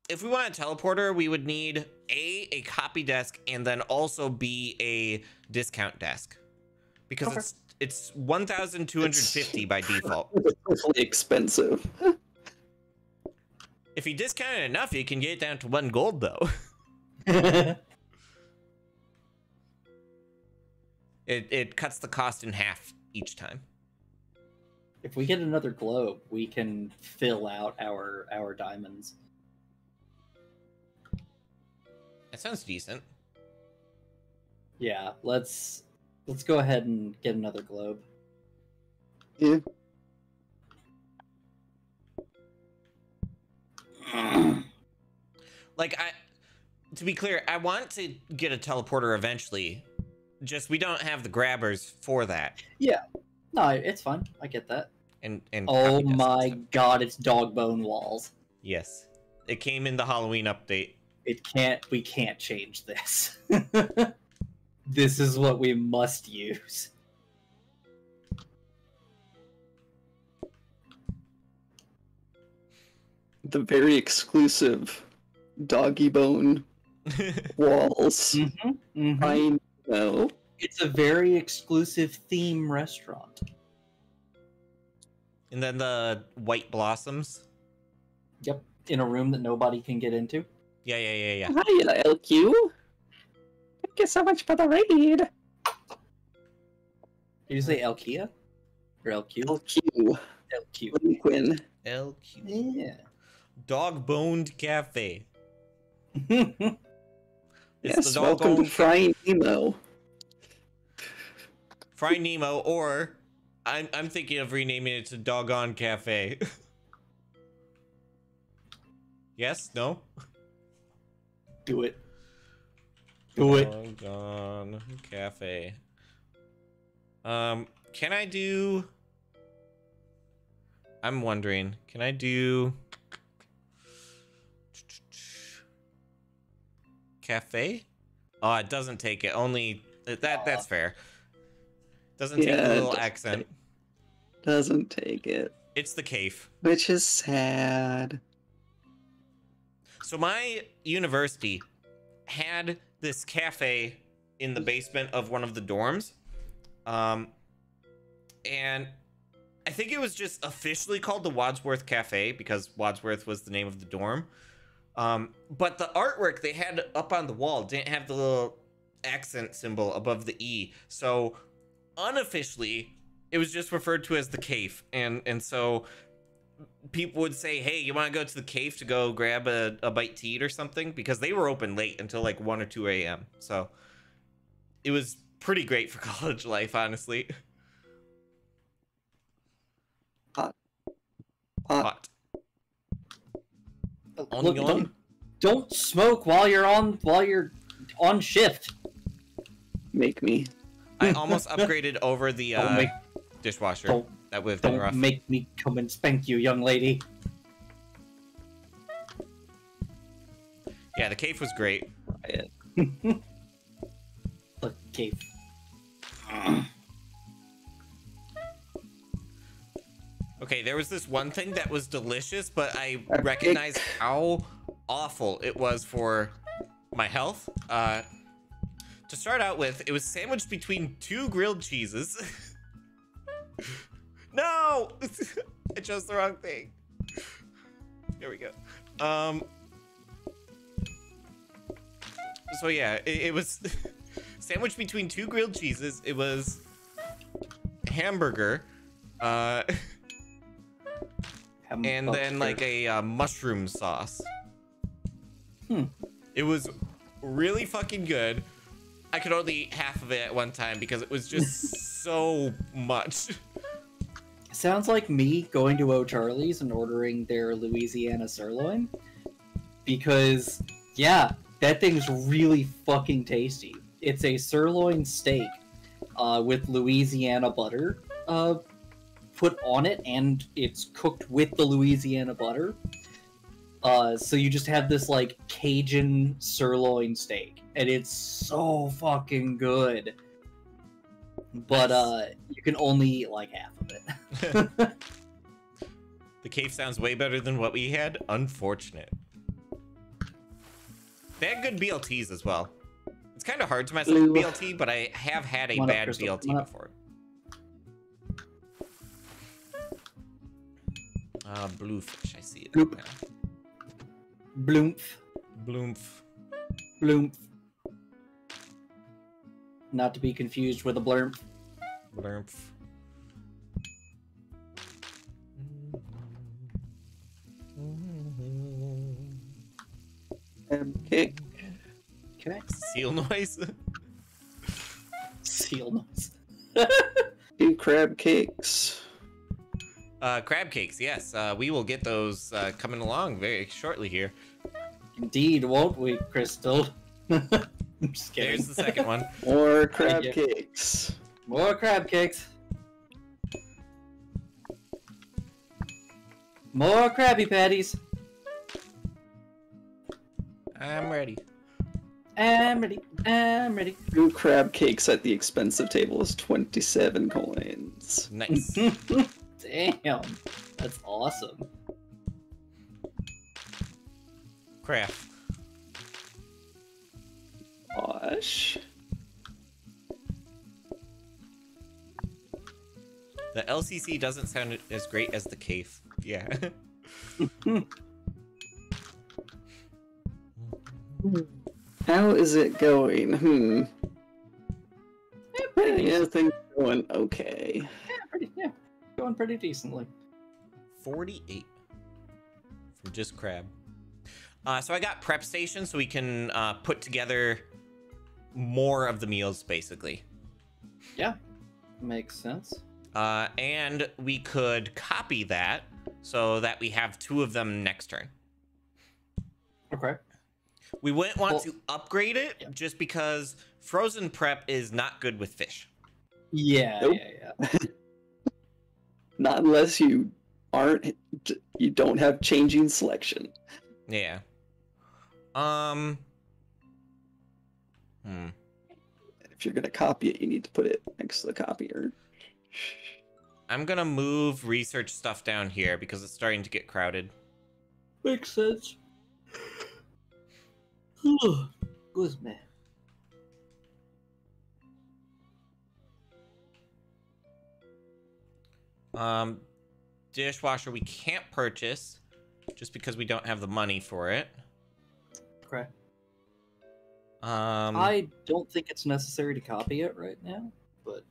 If we want a teleporter, we would need a copy desk and then also B, a discount desk, because it's 1,250 by default. It's expensive. If you discount it enough, you can get it down to 1 gold though. It cuts the cost in half each time. If we get another globe, we can fill out our diamonds. That sounds decent. Yeah, let's go ahead and get another globe. Yeah. Like, to be clear, I want to get a teleporter eventually. Just we don't have the grabbers for that. Yeah. No, it's fine. I get that. And oh my god, it's dog bone walls. Yes. It came in the Halloween update. We can't change this. This is what we must use. The very exclusive doggy bone walls. Mm-hmm, mm-hmm. I know. It's a very exclusive theme restaurant. And then the white blossoms. Yep, in a room that nobody can get into. Yeah. Hi, LQ. Thank you so much for the raid. Did you say Elkia? Or LQ? LQ. Quinn. LQ. Yeah. Doggone Cafe. Yes, welcome to Frying Nemo. Frying Nemo, or I'm thinking of renaming it to Doggone Cafe. Yes? No? Do it. Do it. Doggone Cafe. Can I do... I'm wondering, can I do... Cafe? Oh, it doesn't take it. Only... That's fair. Doesn't take the little accent. Doesn't take it. It's the cave. Which is sad. So my university had this cafe in the basement of one of the dorms. And I think it was just officially called the Wadsworth Cafe because Wadsworth was the name of the dorm. But the artwork they had up on the wall didn't have the little accent symbol above the E. So... unofficially, it was just referred to as the cave, and so people would say, "Hey, you want to go to the cave to go grab a bite to eat or something?" Because they were open late until like 1 or 2 a.m. So it was pretty great for college life, honestly. Hot. Look, don't smoke while you're on shift. Make me. I almost upgraded over the dishwasher. That would have been rough. Don't make me come and spank you, young lady. Yeah, the cave was great. Look, cave. Okay, there was this one thing that was delicious, but I recognized how awful it was for my health. To start out with, it was sandwiched between two grilled cheeses. No! I chose the wrong thing. There we go. So yeah, it was sandwiched between two grilled cheeses. It was hamburger. And then like a mushroom sauce. It was really fucking good. I could only eat half of it at one time because it was just so much. Sounds like me going to O'Charlie's and ordering their Louisiana sirloin, because yeah, that thing's really fucking tasty. It's a sirloin steak with Louisiana butter put on it, and it's cooked with the Louisiana butter. So you just have this like Cajun sirloin steak, and it's so fucking good. But you can only eat like half of it. The cave sounds way better than what we had. Unfortunate. They had good BLTs as well. It's kind of hard to mess up with BLT, but I have had a bad BLT before. Bluefish, I see it. Bloop. Bloomf. Bloomf. Bloomf. Not to be confused with a blurmp. Blurmp. Kick. Can I? Seal noise. Seal noise. Do crab cakes. Crab cakes, yes. We will get those coming along very shortly here. Indeed, won't we, Crystal? I'm just kidding. There's the second one. More crab cakes. More crab cakes. More Krabby Patties. I'm ready. I'm ready. I'm ready. 2 crab cakes at the expensive table is 27 coins. Nice. Damn, that's awesome. Craft. Gosh. The LCC doesn't sound as great as the cave. Yeah. How is it going? Yeah, things are going okay. Yeah, going pretty decently. 48 from just crab. So I got prep station, so we can put together more of the meals, basically. Yeah, makes sense. And we could copy that so that we have 2 of them next turn. Okay. We wouldn't want to upgrade it just because frozen prep is not good with fish. Yeah, nope. Yeah. Not unless you don't have changing selection. Yeah. If you're gonna copy it, you need to put it next to the copier. I'm gonna move research stuff down here because it's starting to get crowded. Makes sense. Excuse me. Dishwasher we can't purchase just because we don't have the money for it. Okay. I don't think it's necessary to copy it right now, but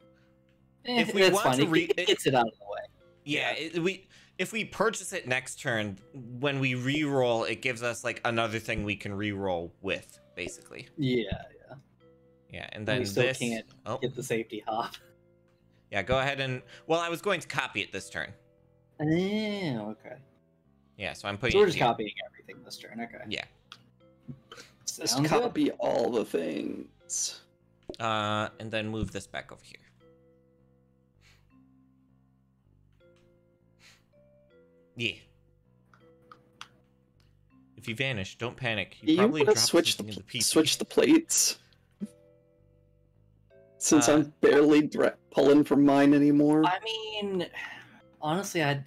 if we want to it gets it out of the way. Yeah, yeah. If we purchase it next turn, when we re-roll, it gives us like another thing we can re-roll with, basically. Yeah, yeah. Yeah, and then we still this... can't get the safety hop. Yeah, go ahead and... Well, I was going to copy it this turn. Oh, okay. Yeah, so I'm putting... So we're just copying everything this turn, okay. Yeah. Just copy all the things. And then move this back over here. Yeah. If you vanish, don't panic. You probably dropped something in the PC. Switch the plates. Since I'm barely pulling for mine anymore. I mean, honestly, I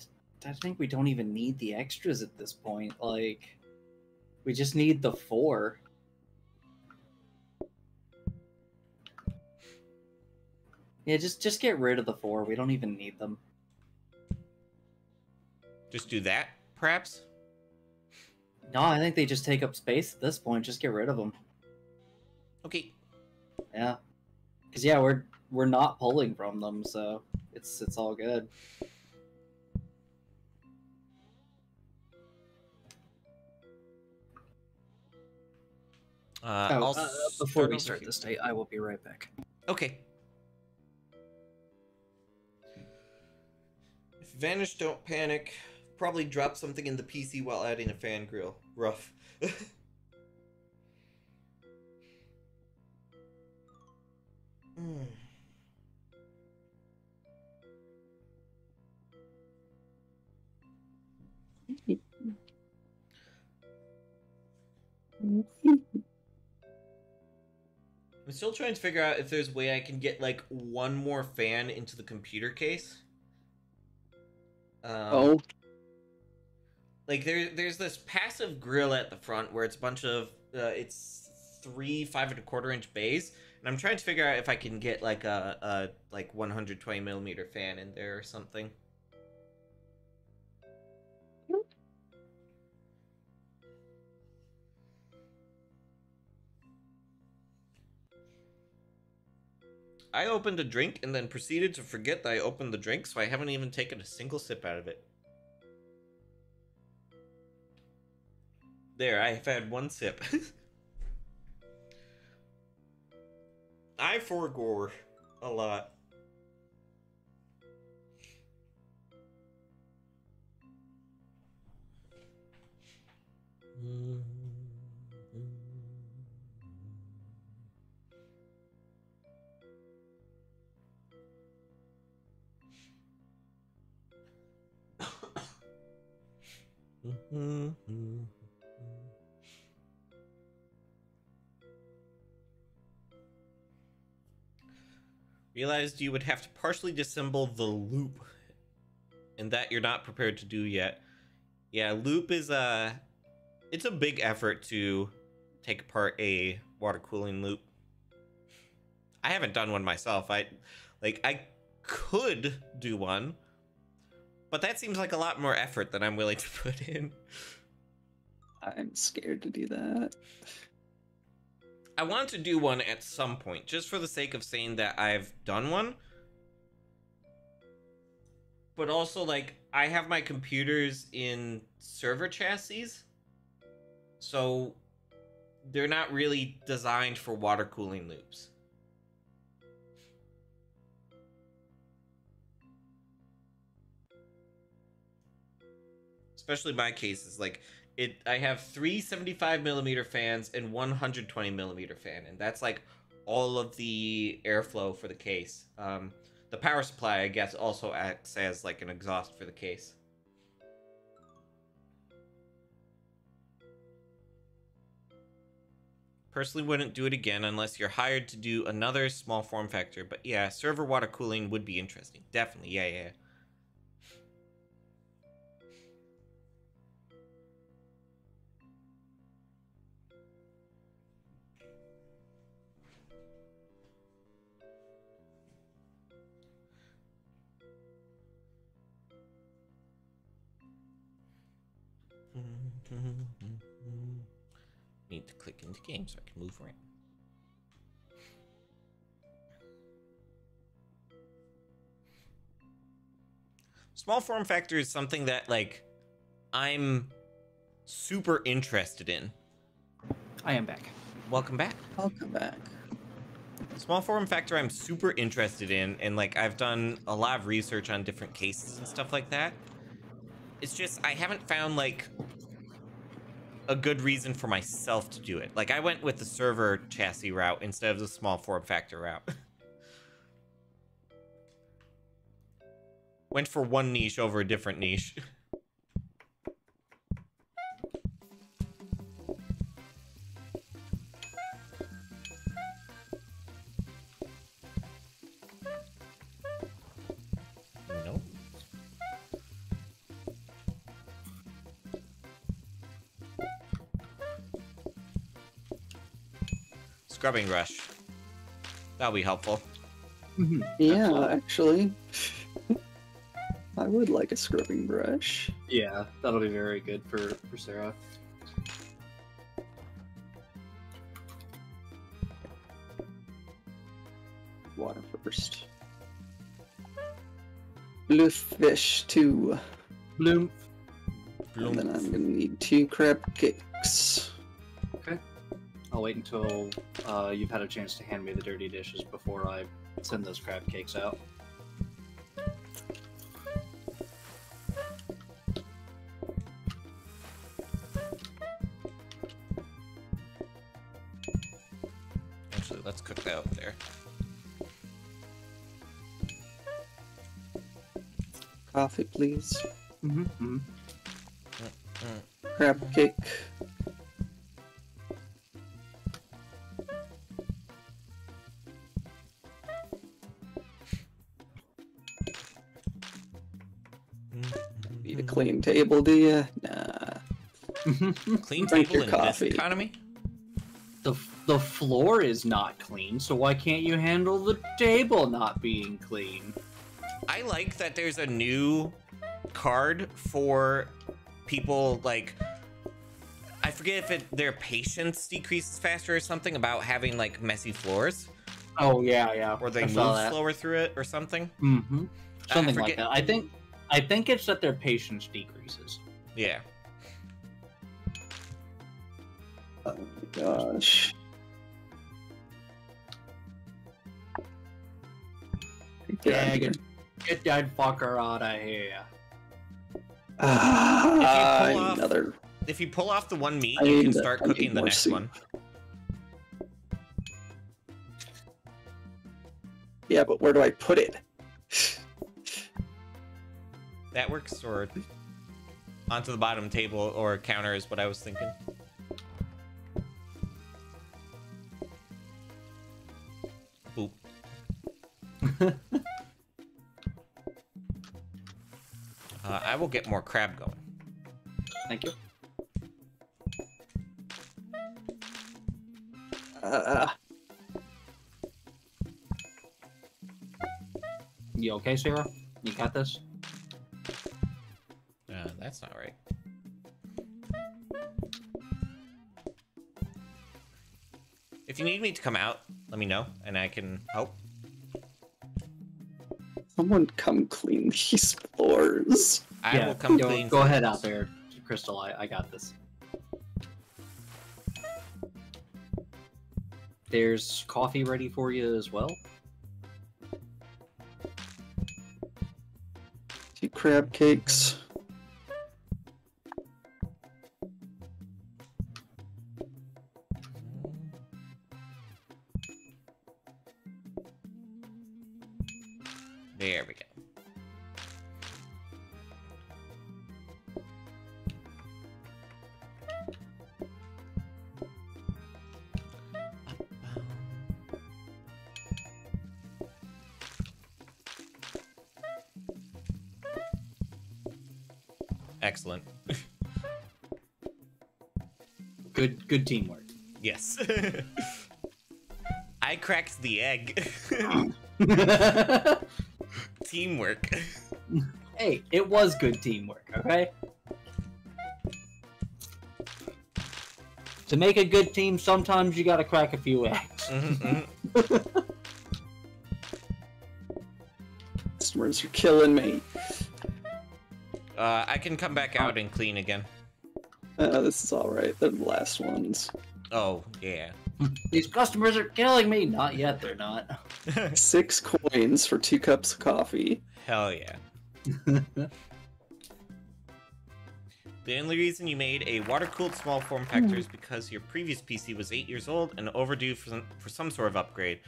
think we don't even need the extras at this point. Like, we just need the 4. Yeah, just get rid of the 4. We don't even need them. Just do that, perhaps? No, I think they just take up space at this point. Just get rid of them. Okay. Yeah. Because, yeah, we're not pulling from them, so it's all good. Before we start this day, I will be right back. Okay. If you vanish, don't panic. Probably drop something in the PC while adding a fan grill. Rough. I'm still trying to figure out if there's a way I can get like one more fan into the computer case. Like there's this passive grill at the front where it's a bunch of it's 3 5.25-inch bays. And I'm trying to figure out if I can get like a like 120mm fan in there or something. I opened a drink and then proceeded to forget that I opened the drink, so I haven't even taken a single sip out of it. There, I have had one sip. I forgore a lot. Realized you would have to partially disassemble the loop, and that you're not prepared to do yet. Yeah, loop is it's a big effort to take apart a water cooling loop. I haven't done one myself. I could do one, but that seems like a lot more effort than I'm willing to put in. I'm scared to do that. I want to do one at some point, just for the sake of saying that I've done one. But also, like, I have my computers in server chassis, so they're not really designed for water cooling loops. Especially my cases, like... I have 3 75mm fans and 120mm fan, and that's like all of the airflow for the case. The power supply, I guess, also acts as like an exhaust for the case. Personally wouldn't do it again unless you're hired to do another small form factor, but yeah, server water cooling would be interesting. Definitely, yeah. Need to click into game so I can move around. Small form factor is something that, like, I'm super interested in. I am back. Welcome back. Welcome back. small form factor I'm super interested in, and like I've done a lot of research on different cases and stuff like that. It's just I haven't found like a good reason for myself to do it. Like I went with the server chassis route instead of the small form factor route. Went for one niche over a different niche. Scrubbing brush. That'll be helpful. Yeah, actually. I would like a scrubbing brush. Yeah, that'll be very good for Sarah. Water first. Bluefish too. Bloom. And then I'm gonna need 2 crab cakes. I'll wait until you've had a chance to hand me the dirty dishes before I send those crab cakes out. Actually, let's cook that over there. Coffee, please. Mm-hmm. Crab cake. Clean table, do you? Nah. Clean table in this economy? The floor is not clean, so why can't you handle the table not being clean? I like that there's a new card for people, like, I forget if their patience decreases faster or something about having, like, messy floors. Oh, yeah, yeah. Or they move slower through it or something. Mm-hmm. Something like that. I think it's that their patience decreases. Yeah. Oh my gosh. Yeah, get that fucker out of here. If you pull off the one meat, you can start cooking the next one. Yeah, but where do I put it? That works, or onto the bottom table or counter is what I was thinking. Boop. I will get more crab going. Thank you. You okay, Sarah? You got this? That's not right. If you need me to come out, let me know, and I can help. Someone come clean these floors. I will come clean. Go ahead out there, Crystal. I got this. There's coffee ready for you as well. 2 crab cakes. There we go. Excellent. Good teamwork. Yes. I cracked the egg. Teamwork. Hey, it was good teamwork, okay? To make a good team, sometimes you gotta crack a few eggs. Mm-hmm. Customers are killing me. I can come back out and clean again. This is alright. They're the last ones. Oh, yeah. These customers are killing me. Not yet, they're not. 6 coins for 2 cups of coffee. Hell yeah. The only reason you made a water-cooled small form factor is because your previous PC was 8 years old and overdue for some sort of upgrade,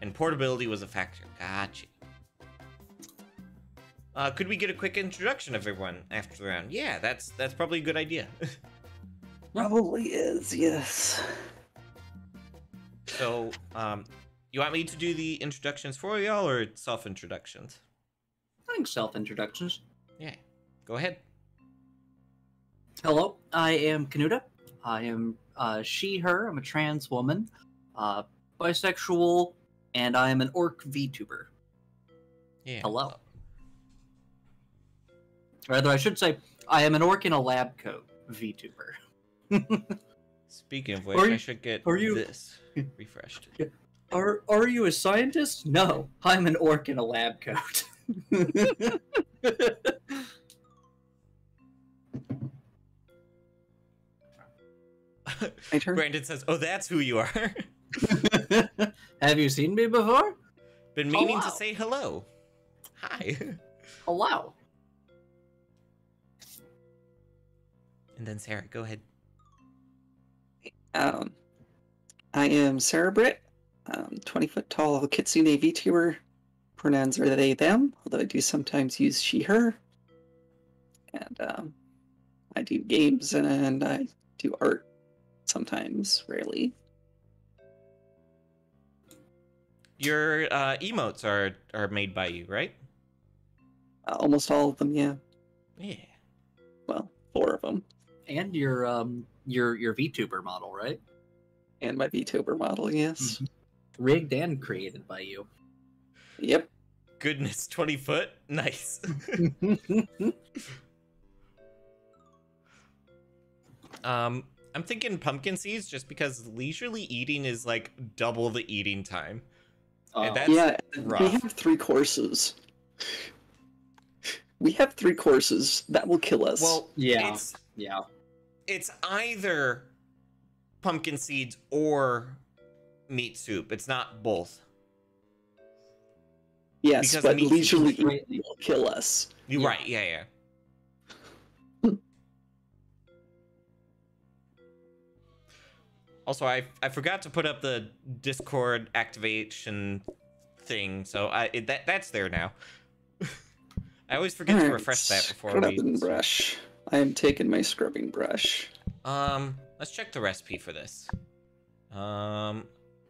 and portability was a factor. Gotcha. Could we get a quick introduction of everyone after the round? Yeah, that's probably a good idea. Probably is, yes. So, you want me to do the introductions for y'all or self-introductions? I think self-introductions. Yeah, go ahead. Hello, I am Kenuda. I am she, her. I'm a trans woman, bisexual, and I am an orc VTuber. Yeah. Hello. Rather, I should say, I am an orc in a lab coat VTuber. Speaking of which, I should get this refreshed. Are you a scientist? No, I'm an orc in a lab coat. Brandon says, "Oh, that's who you are." Have you seen me before? Been meaning to say hello. Hi. Hello. And then Sarah, go ahead. I am SerraBritt. 20-foot-tall Kitsune VTuber. Pronouns are they, them, although I do sometimes use she, her. And I do games and I do art. Sometimes, rarely. Your emotes are made by you, right? Almost all of them, yeah. Yeah. Well, 4 of them. And your VTuber model, right? And my VTuber model, yes. Mm-hmm. Rigged and created by you. Yep. Goodness, 20 foot? Nice. I'm thinking pumpkin seeds just because leisurely eating is like double the eating time. And that's rough. We have 3 courses. We have 3 courses. That will kill us. Well, yeah. It's either pumpkin seeds or meat soup. It's not both. Yes, because but leisurely eating will kill us. You're right. Yeah. Also, I forgot to put up the Discord activation thing, so that's there now. I always forget to refresh that before we... brush. I am taking my scrubbing brush. Let's check the recipe for this.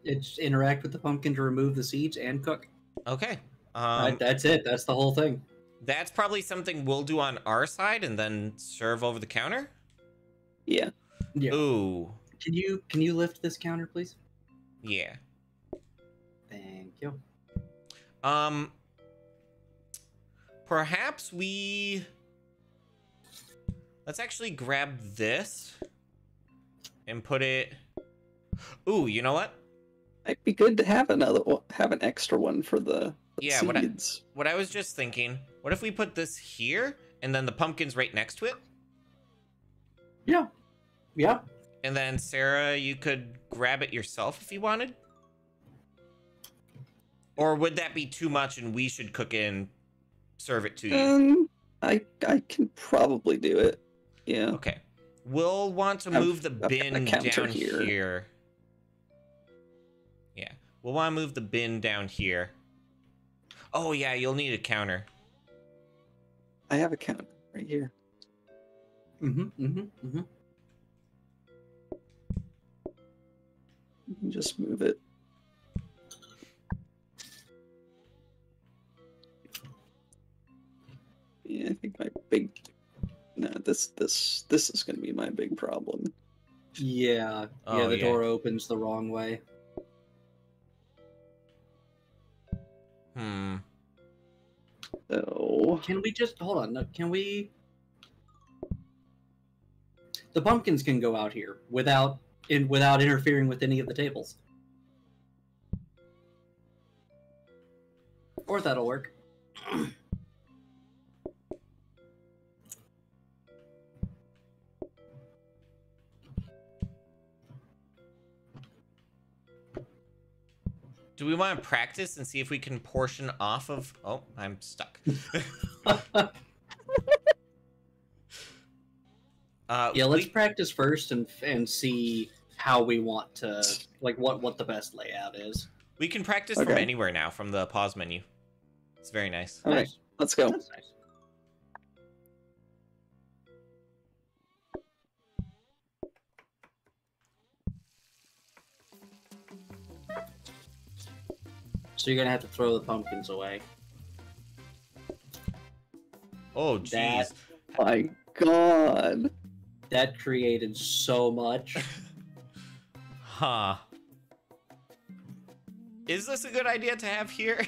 It's interact with the pumpkin to remove the seeds and cook. Okay. That's it. That's the whole thing. That's probably something we'll do on our side and then serve over the counter? Yeah. Ooh. Can you lift this counter, please? Yeah. Thank you. Perhaps we... Let's actually grab this and put it... Ooh, you know what? It'd be good to have another one, have an extra one for the seeds. What I was just thinking, what if we put this here and then the pumpkin's right next to it? Yeah. Yeah. And then, Sarah, you could grab it yourself if you wanted? Or would that be too much and we should cook it and serve it to you? I can probably do it. Yeah. Okay. We'll want to move the bin down here. Yeah. We'll want to move the bin down here. Oh, yeah, you'll need a counter. I have a counter right here. Mm-hmm. Just move it. Yeah, I think my big... No, this is going to be my big problem. Yeah. Oh, yeah, the door opens the wrong way. So... Can we just... Hold on. No, can we... The pumpkins can go out here without... without interfering with any of the tables. Or that'll work. Do we want to practice and see if we can portion off of... Oh, I'm stuck. Yeah, let's practice first and see how we want to... Like, what the best layout is. We can practice from anywhere now, from the pause menu. It's very nice. All right, let's go. That's nice. So you're going to have to throw the pumpkins away. Oh, jeez. My God. That created so much. Huh. Is this a good idea to have here?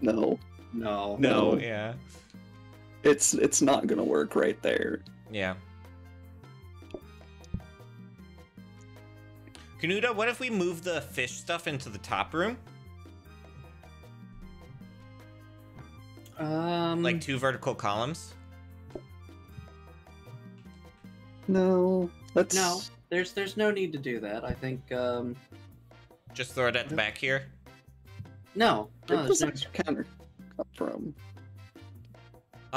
No. No. No, yeah. It's not going to work right there. Yeah. Kenuda, what if we move the fish stuff into the top room? Like 2 vertical columns? No. Let's... No, there's no need to do that. I think, Just throw it at the back here? No. Where does that counter come from?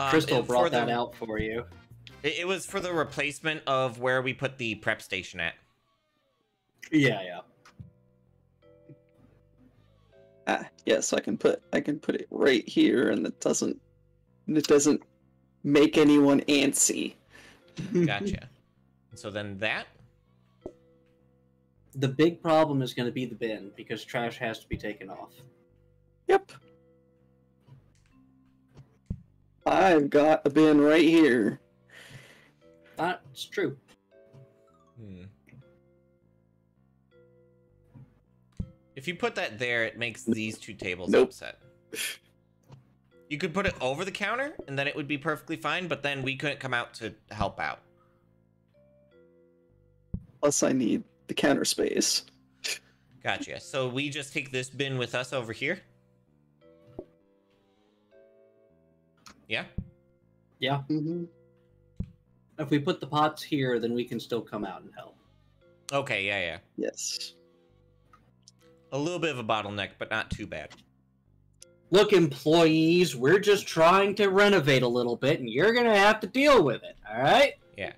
Crystal brought that out for you. It was for the replacement of where we put the prep station at. Yeah, yeah. Ah, yeah, so I can put it right here, and it doesn't make anyone antsy. Gotcha. So then that? The big problem is going to be the bin, because trash has to be taken off. Yep. I've got a bin right here. That's true. Hmm. If you put that there, it makes these 2 tables upset. You could put it over the counter, and then it would be perfectly fine, but then we couldn't come out to help out. Plus, I need the counter space. Gotcha. So we just take this bin with us over here? Yeah? Yeah. Mm-hmm. If we put the pots here, then we can still come out and help. Okay, yeah, yeah. Yes. A little bit of a bottleneck, but not too bad. Look, employees, we're just trying to renovate a little bit, and you're gonna have to deal with it, all right? Yeah.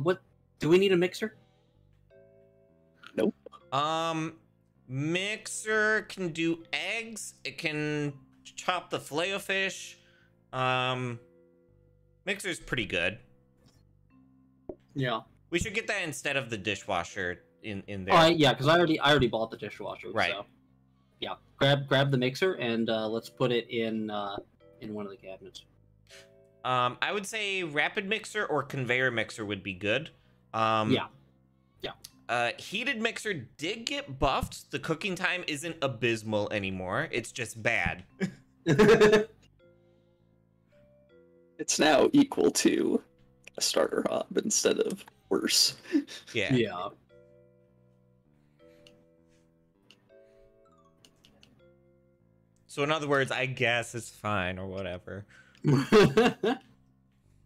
What? Do we need a mixer? Nope. Mixer can do eggs. It can chop the filet of fish. Mixer's pretty good. Yeah. We should get that instead of the dishwasher. In there. Oh, yeah, because I already bought the dishwasher. Right. So. Yeah. Grab the mixer and let's put it in one of the cabinets. I would say rapid mixer or conveyor mixer would be good. Yeah. Yeah. Heated mixer did get buffed. The cooking time isn't abysmal anymore. It's just bad. It's now equal to a starter hob instead of worse. Yeah. Yeah. So in other words, I guess it's fine or whatever.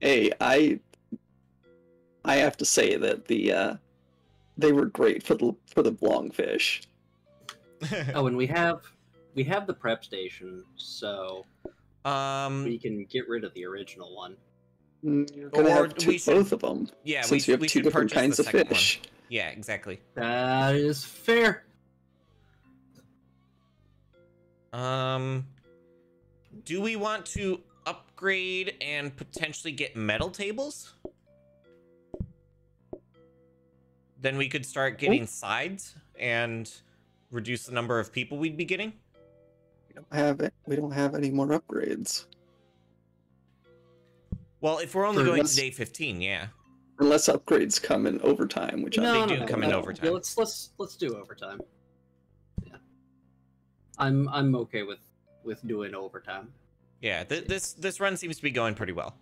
Hey, I have to say that they were great for the longfish. Oh, and we have the prep station, so we can get rid of the original one. You're gonna have both of them. Yeah, since we have 2 different kinds of fish. One. Yeah, exactly. That is fair. Do we want to upgrade and potentially get metal tables? Then we could start getting sides and reduce the number of people we'd be getting. We don't have any more upgrades. Well, if we're only going to day 15, yeah. Unless upgrades come in overtime, which they do come in overtime. Yeah, let's do overtime. I'm okay with doing overtime. Yeah, this run seems to be going pretty well.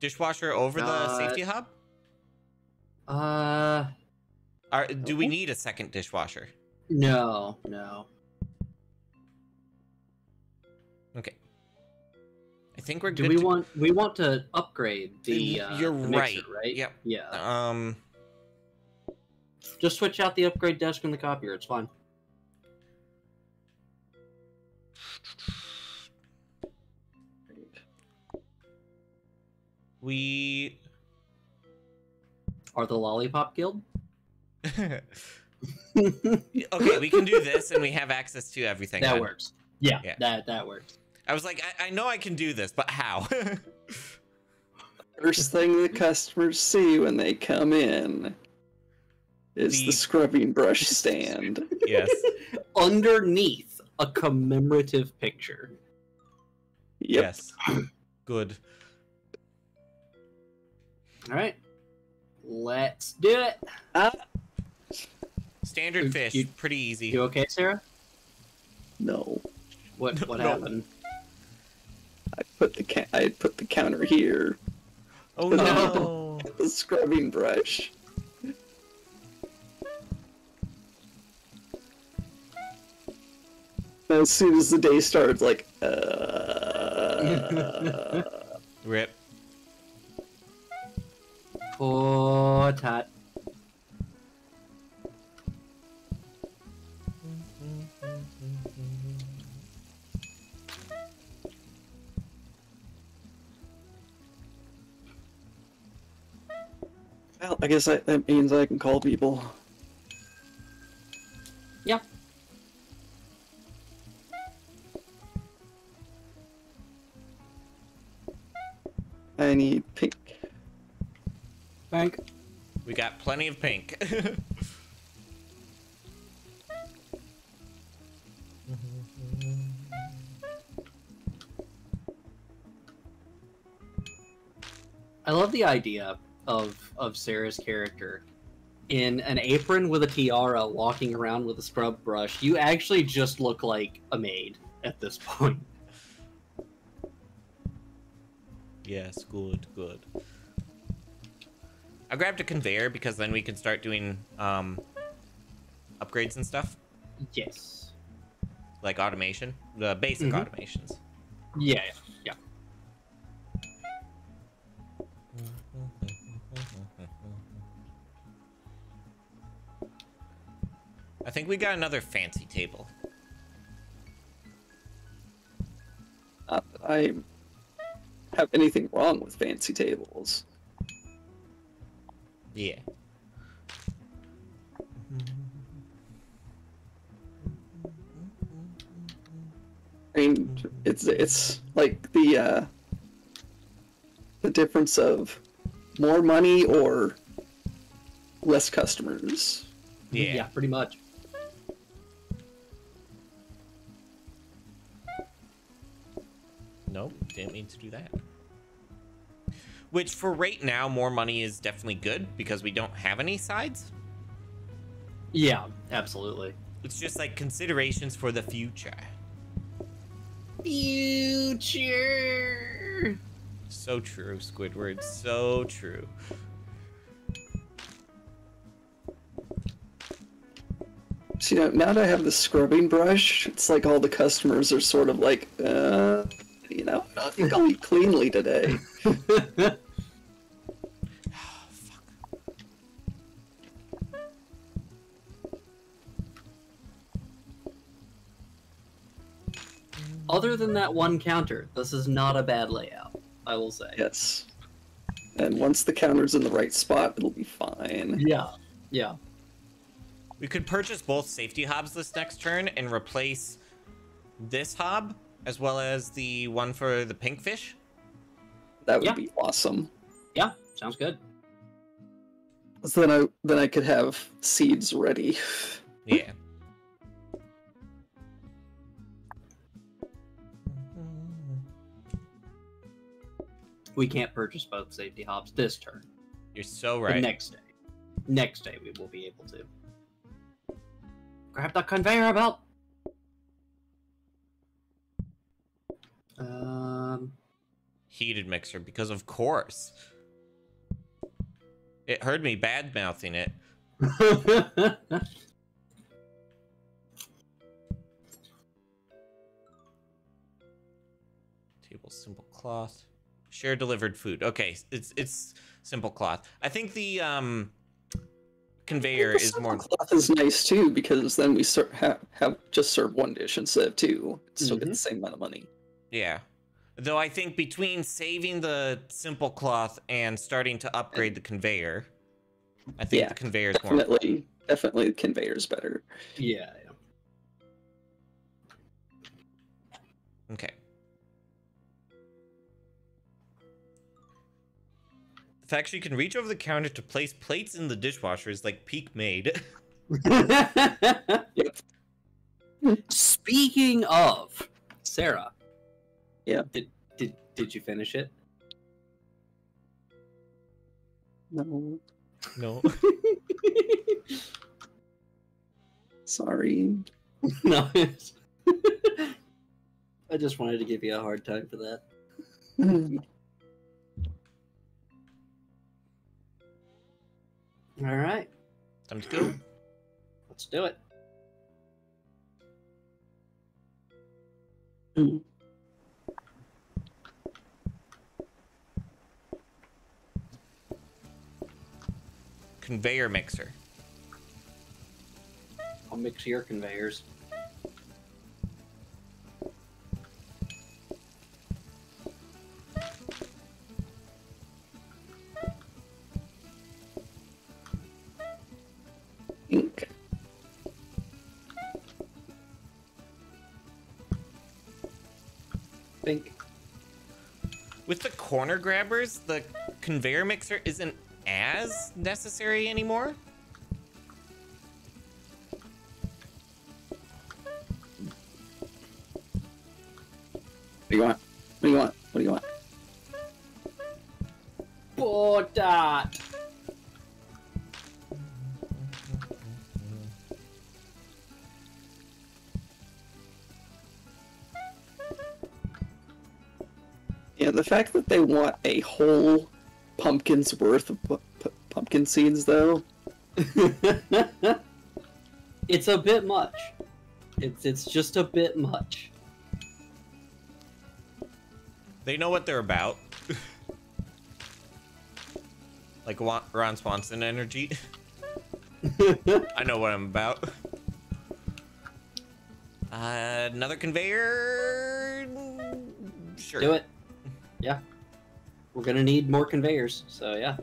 Dishwasher over the safety hub? Do we need a second dishwasher? No, no. Okay. I think we're good. We want to upgrade the the mixer, right? Yep. Yeah. Just switch out the upgrade desk and the copier. It's fine. We are the Lollipop Guild. Okay, we can do this, and we have access to everything. That works. Yeah, yeah, that works. I was like, I know I can do this, but how? First thing the customers see when they come in is the scrubbing brush stand. Yes. Underneath a commemorative picture. Yep. Yes. Good. All right. Let's do it. Standard fish, pretty easy. You okay, Sarah? No. What happened? I put the counter here. Oh no! The scrubbing brush. As soon as the day starts, like rip. Poor tot. Well, I guess that means I can call people. Yeah. I need pink. Pink. We got plenty of pink. I love the idea of Sarah's character in an apron with a tiara walking around with a scrub brush. You actually just look like a maid at this point. Yes, good. I grabbed a conveyor because then we can start doing upgrades and stuff. Yes. Like automation, the basic automations. Yeah, yeah. I think we got another fancy table. Not that I have anything wrong with fancy tables. Yeah. I mean, it's like the difference of more money or less customers. Yeah, yeah, pretty much. Nope, didn't mean to do that. Which, for right now, more money is definitely good, because we don't have any sides. Yeah, absolutely. It's just, like, considerations for the future. Future! So true, Squidward, so true. So, you know, now that I have the scrubbing brush, it's like all the customers are sort of like, you know, I think I'll eat cleanly today. Oh, fuck. Other than that one counter, this is not a bad layout, I will say. Yes. And once the counter's in the right spot, it'll be fine. Yeah, yeah. We could purchase both safety hobs this next turn and replace this hob, as well as the one for the pink fish. That would be awesome. Yeah, sounds good. So then I could have seeds ready. Yeah. We can't purchase both safety hobs this turn. You're so right. The next day. Next day we will be able to. Grab that conveyor belt! Heated mixer, because of course. It heard me bad-mouthing it. Table simple cloth. Share delivered food. Okay, it's simple cloth. I think the conveyor is more. Cloth is nice too, because then we have just served one dish instead of two. Still get the same amount of money. Yeah, though I think between saving the simple cloth and starting to upgrade the conveyor, I think the conveyor is more. Definitely the conveyor is better. Yeah. Okay. The fact you can reach over the counter to place plates in the dishwasher is like peak made. Speaking of, Sarah. Yeah. Did you finish it? No. No. Sorry. No. I just wanted to give you a hard time for that. All right. Time to go. Let's do it. Conveyor mixer. I'll mix your conveyors. Think. With the corner grabbers, the conveyor mixer isn't as necessary anymore. What do you want? What do you want? What do you want? Board that. Yeah, the fact that they want a whole pumpkin's worth of pumpkin seeds, though, it's a bit much. It's just a bit much. They know what they're about, like Ron Swanson energy. I know what I'm about. Another conveyor. Sure. Do it. Yeah. We're gonna need more conveyors, so yeah.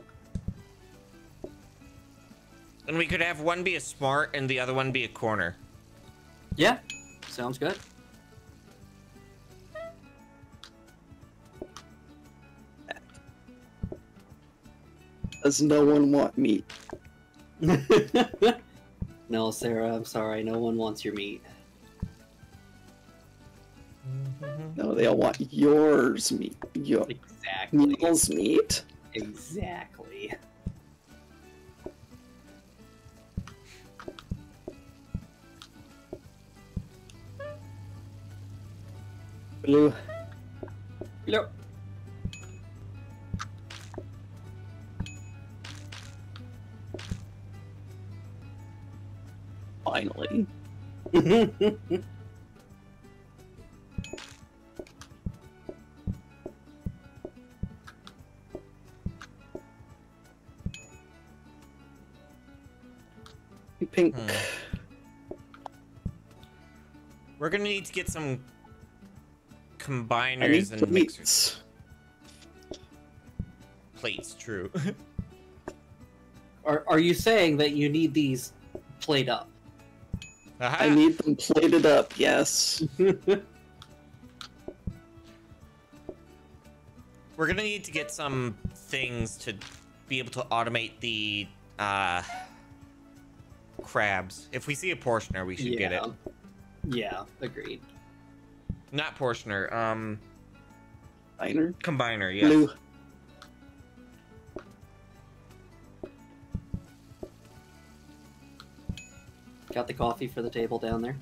And we could have one be a smart and the other one be a corner. Yeah, sounds good. Does no one want meat? No, Sarah, I'm sorry. No one wants your meat. No, they all want yours meat. Exactly. Neil's meat. Exactly. Blue. Blue. Finally. Pink. We're gonna need to get some combiners and mixers. Plates, true. Are you saying that you need these plate up? Aha. I need them plated up, yes. We're gonna need to get some things to be able to automate the crabs. If we see a portioner, we should get it. Yeah, agreed. Not portioner, combiner, yes. Blue. Got the coffee for the table down there.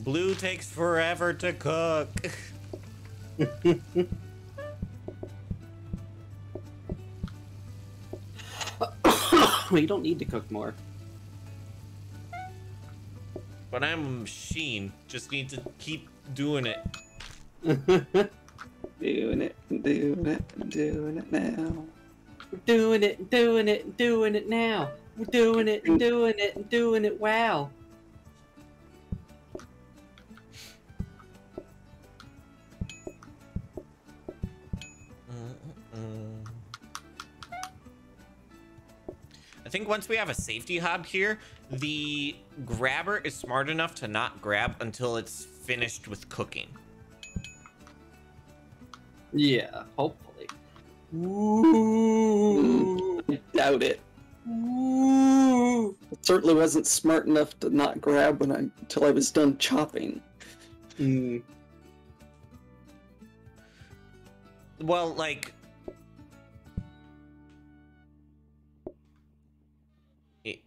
Blue takes forever to cook. Well, you don't need to cook more. But I'm a machine. Just need to keep doing it. Doing it now. We're doing it, doing it now. We're doing it, doing it. Wow. I think once we have a safety hub here, the grabber is smart enough to not grab until it's finished with cooking. Yeah, hopefully. Ooh, I doubt it. Ooh. It certainly wasn't smart enough to not grab when until I was done chopping. Mm. Well, like...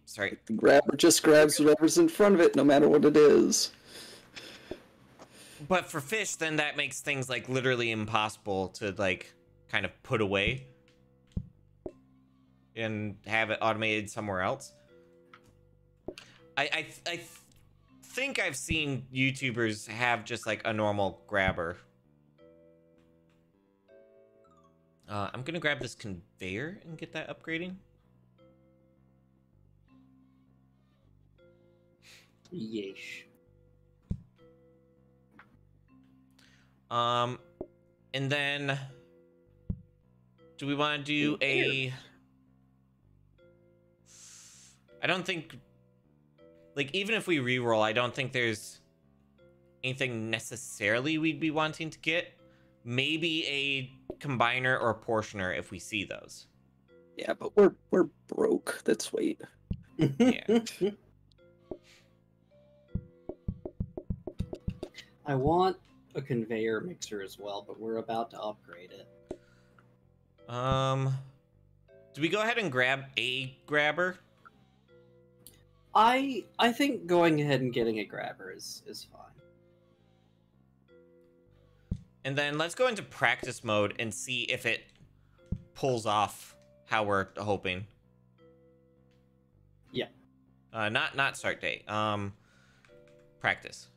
Sorry. The grabber just grabs whatever's in front of it, no matter what it is. But for fish, then that makes things, like, literally impossible to, like, kind of put away and have it automated somewhere else. I think I've seen YouTubers have just, like, a normal grabber. I'm gonna grab this conveyor and get that upgrading. Yeesh. And then do we want to do a... I don't think, like, even if we re-roll, I don't think there's anything necessarily we'd be wanting to get. Maybe a combiner or a portioner if we see those. Yeah, but we're broke. Let's wait. Yeah. I want a conveyor mixer as well, but we're about to upgrade it. Do we go ahead and grab a grabber? I think going ahead and getting a grabber is fine. And then let's go into practice mode and see if it pulls off how we're hoping. Yeah. Not start date. Practice. Practice.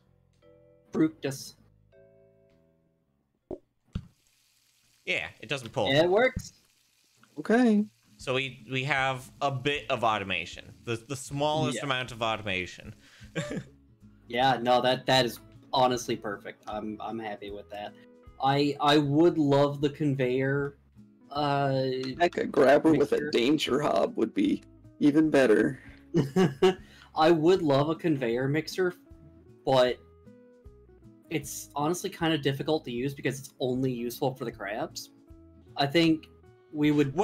Yeah, it doesn't pull. It works. Okay. So we have a bit of automation. The smallest amount of automation. Yeah, no, that is honestly perfect. I'm happy with that. I would love the conveyor. Like a grabber with a danger hob would be even better. I would love a conveyor mixer, but it's honestly kind of difficult to use because it's only useful for the crabs. I think we would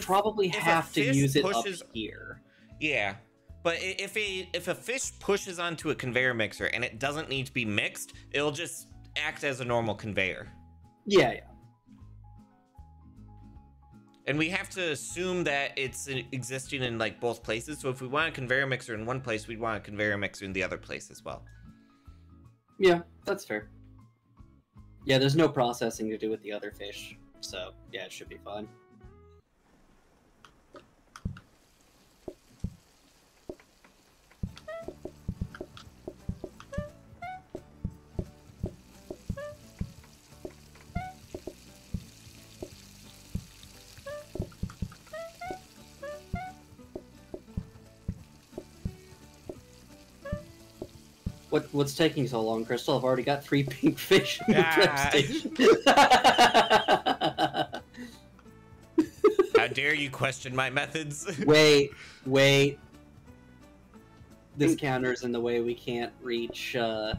probably have to use it up here. Yeah, but if a fish pushes onto a conveyor mixer and it doesn't need to be mixed, it'll just act as a normal conveyor. Yeah, yeah. And we have to assume that it's existing in, like, both places. So if we want a conveyor mixer in one place, we'd want a conveyor mixer in the other place as well. Yeah, that's fair. Yeah, there's no processing to do with the other fish. So, yeah, it should be fun. What's taking so long, Crystal? I've already got 3 pink fish in the prep station. How dare you question my methods? Wait. This counter's in the way. We can't reach, well,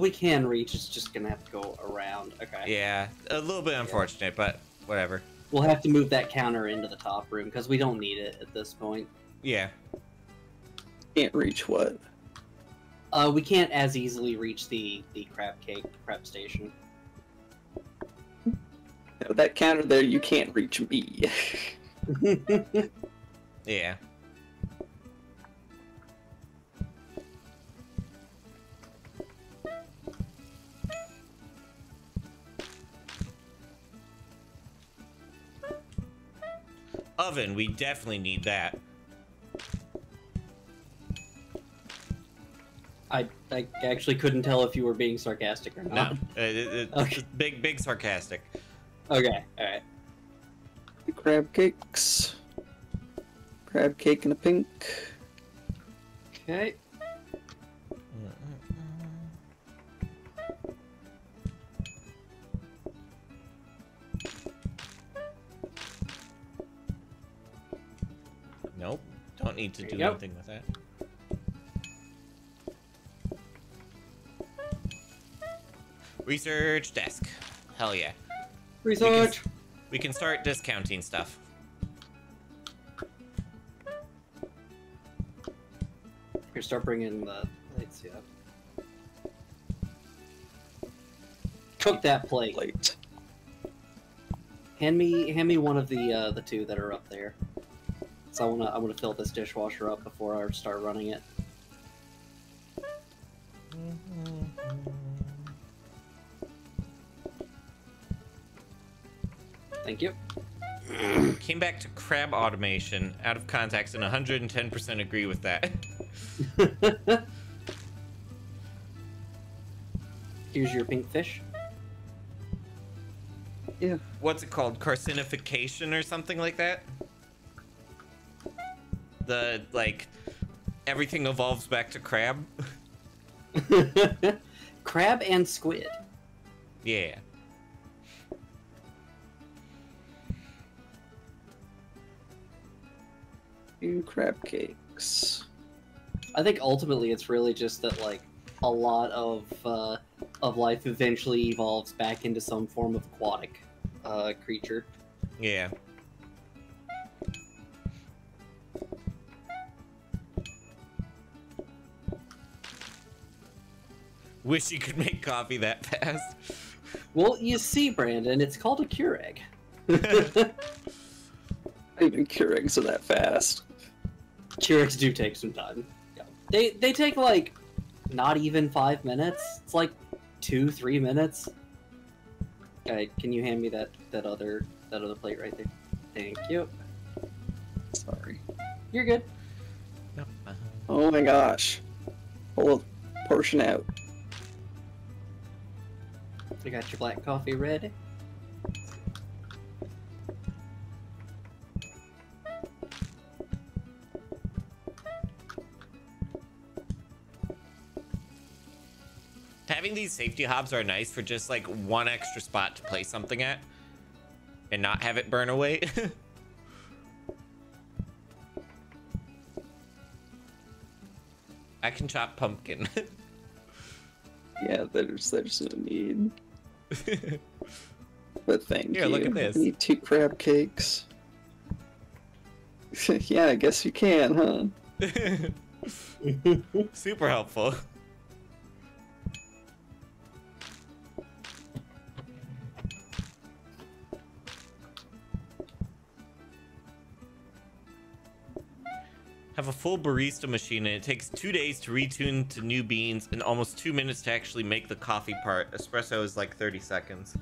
we can reach. It's just gonna have to go around. Okay. Yeah, a little bit unfortunate, but whatever. We'll have to move that counter into the top room, because we don't need it at this point. Yeah. Can't reach what? We can't as easily reach the crab cake prep station. No, that counter there, you can't reach me. Yeah. Oven, we definitely need that. I actually couldn't tell if you were being sarcastic or not. No, okay. Big sarcastic. Okay, all right. The crab cakes. Crab cake in the pink. Okay. Nope. Don't need to do anything with that. Research desk. Hell yeah. Research. We can start discounting stuff. Here, start bringing the plates up. Cook that plate. Hand me one of the two that are up there. So I wanna fill this dishwasher up before I start running it. Thank you. Came back to crab automation out of context and 110% agree with that. Here's your pink fish. Yeah. What's it called? Carcinification or something like that? The, like, everything evolves back to crab. Crab and squid. Yeah. And crab cakes. I think ultimately it's really just that, like, a lot of life eventually evolves back into some form of aquatic creature. Yeah. Wish you could make coffee that fast. Well, you see, Brandon, it's called a Keurig. Not even Keurigs are that fast. Keurigs do take some time. Yeah. They take, like, not even 5 minutes. It's like 2-3 minutes. Okay, can you hand me that other plate right there? Thank you. Sorry. You're good. No. Oh my gosh. Whole portion out. I got your black coffee ready. Having these safety hobs are nice for just like one extra spot to place something at and not have it burn away. I can chop pumpkin. Yeah, there's no need. But thank you. Look at this. I need 2 crab cakes. Yeah, I guess you can, huh? Super helpful. Have a full barista machine and it takes 2 days to retune to new beans and almost 2 minutes to actually make the coffee part. Espresso is like 30 seconds.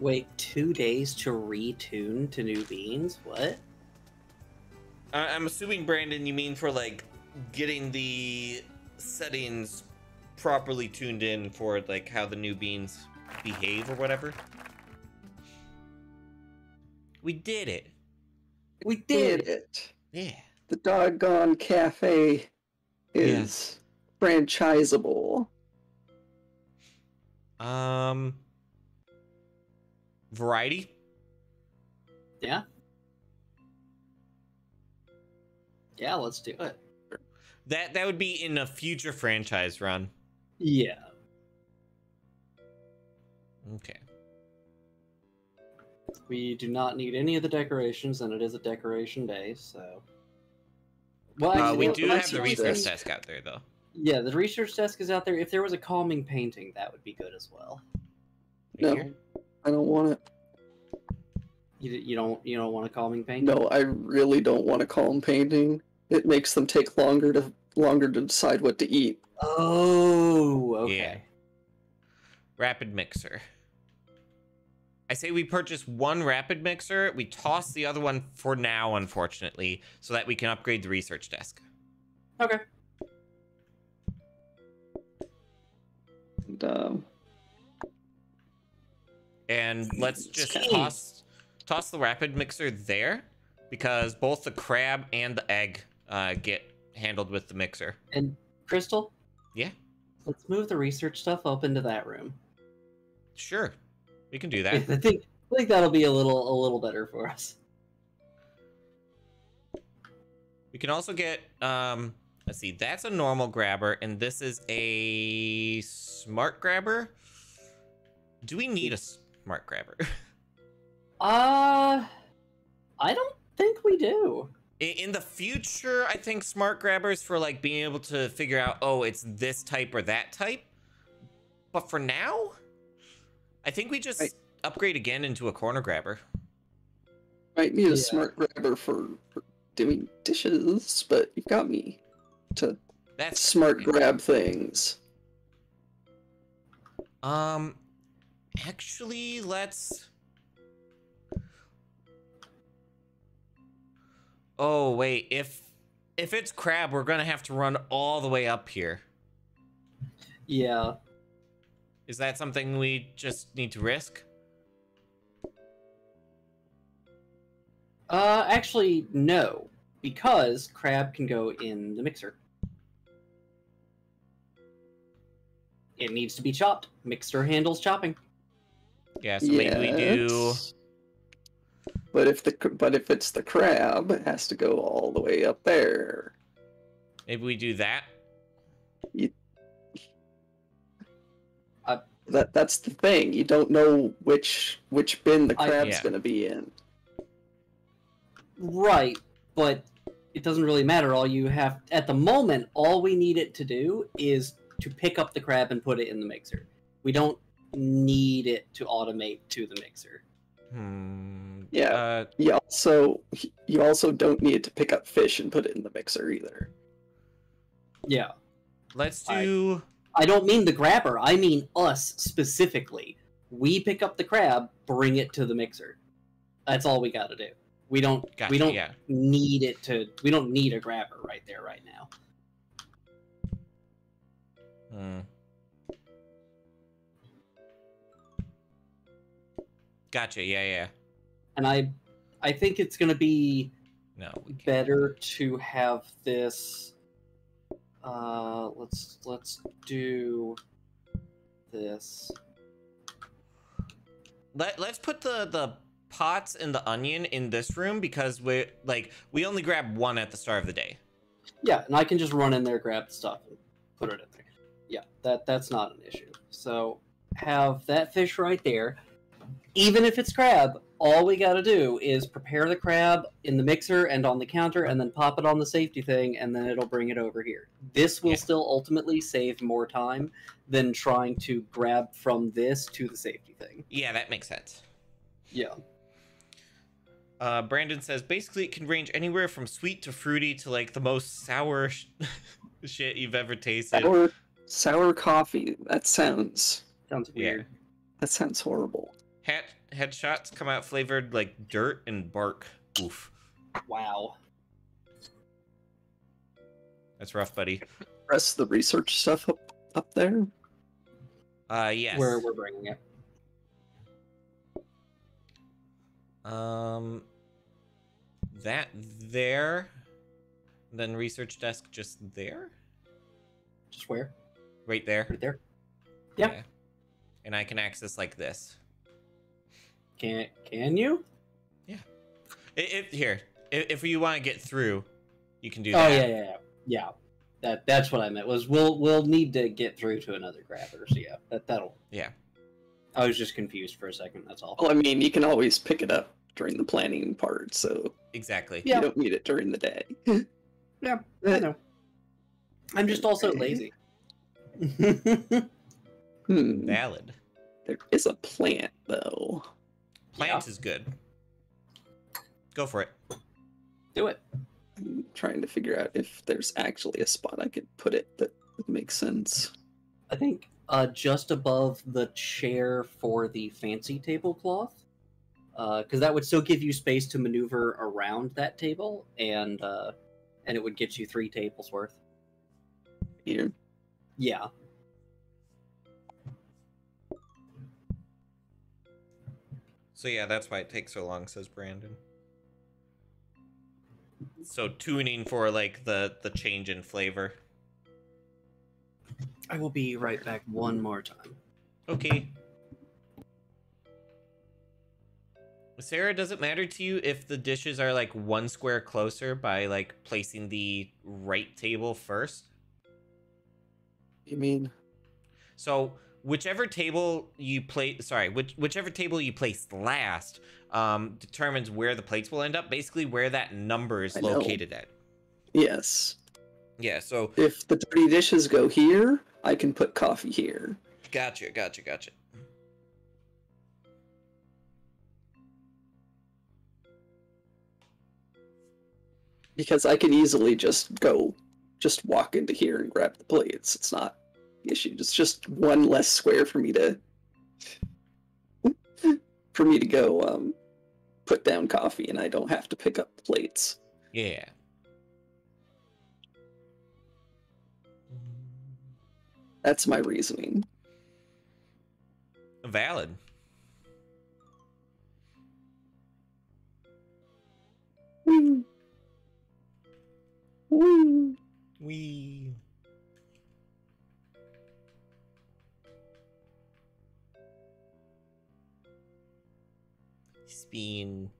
Wait, 2 days to retune to new beans? What? I'm assuming, Brandon, you mean for like getting the settings properly tuned in for like how the new beans behave or whatever? We did it. We did it. Yeah. The Doggone Cafe is franchisable. Variety? Yeah. Yeah, let's do it. That would be in a future franchise run. Yeah. Okay. We do not need any of the decorations, and it is a decoration day, so... Well, actually, we do have the research desk out there, though. Yeah, the research desk is out there. If there was a calming painting, that would be good as well. No, I don't want it. You don't want a calming painting? No, I really don't want a calm painting. It makes them take longer to decide what to eat. Oh, okay. Yeah. Rapid mixer. I say we purchase 1 rapid mixer. We toss the other one for now, unfortunately, so that we can upgrade the research desk. Okay. And let's just toss the rapid mixer there, because both the crab and the egg get handled with the mixer. And Crystal? Yeah? Let's move the research stuff up into that room. Sure. We can do that. I think that'll be a little better for us. We can also get, let's see, that's a normal grabber, and this is a smart grabber. Do we need a smart grabber? I don't think we do. In the future, I think smart grabbers for like being able to figure out, oh, it's this type or that type. But for now, I think we just upgrade again into a corner grabber. Might need a smart grabber for doing dishes, but you got me to smart grab things. Actually, let's... Oh, wait, if it's crab, we're gonna have to run all the way up here. Yeah. Is that something we just need to risk? Actually, no, because crab can go in the mixer. It needs to be chopped. Mixer handles chopping. Yeah, so maybe we do... But if it's the crab, it has to go all the way up there. Maybe we do that. That's the thing. You don't know which bin the crab's gonna be in. Right, but it doesn't really matter. All you have at the moment, all we need it to do is to pick up the crab and put it in the mixer. We don't need it to automate to the mixer. Yeah. You also don't need to pick up fish and put it in the mixer either. Yeah. Let's do... I don't mean the grabber. I mean us specifically. We pick up the crab, bring it to the mixer. That's all we got to do. We don't need it to. We don't need a grabber right there right now. Gotcha. Yeah. And I think it's gonna be better to have this. Let's do this. Let's put the pots and the onion in this room, because we only grab one at the start of the day. Yeah, and I can just run in there, grab the stuff, and put it in there. Yeah, that's not an issue. So have that fish right there. Even if it's crab, all we gotta do is prepare the crab in the mixer and on the counter, and then pop it on the safety thing, and then it'll bring it over here. This will still ultimately save more time than trying to grab from this to the safety thing. Yeah, that makes sense. Yeah. Brandon says, basically it can range anywhere from sweet to fruity to like the most sour shit you've ever tasted. Sour coffee. That sounds weird. Yeah. That sounds horrible. Headshots come out flavored like dirt and bark. Oof. Wow. That's rough, buddy. Press the research stuff up there? Yes. We're bringing it. That there. Then research desk just there? Just where? Right there. Right there. Yep. Yeah. And I can access like this. Can you? Yeah. If you want to get through, you can do that. Oh yeah. That's what I meant. Was we'll need to get through to another grabber. So yeah, that'll. Yeah. I was just confused for a second. That's all. Well, I mean, you can always pick it up during the planning part. So exactly. You don't need it during the day. Yeah, I know. I'm just also lazy. Valid. There is a plant though. Plant is good. Go for it. Do it. I'm trying to figure out if there's actually a spot I could put it that would make sense. I think just above the chair for the fancy tablecloth, because that would still give you space to maneuver around that table, and it would get you 3 tables worth. Here. Yeah. So yeah, that's why it takes so long, says Brandon. So tuning for like the change in flavor. I will be right back one more time. Okay. Sarah, does it matter to you if the dishes are like one square closer by like placing the right table first? You mean? So whichever table you place, sorry, whichever table you place last determines where the plates will end up, basically where that number is located at. Yes. Yeah, so if the dirty dishes go here, I can put coffee here. Gotcha, gotcha, gotcha. Because I can easily just go, just walk into here and grab the plates. It's not an issue. It's just one less square for me to, go put down coffee, and I don't have to pick up the plates. Yeah. That's my reasoning. Valid. Mm. Wee. Wee. Spin.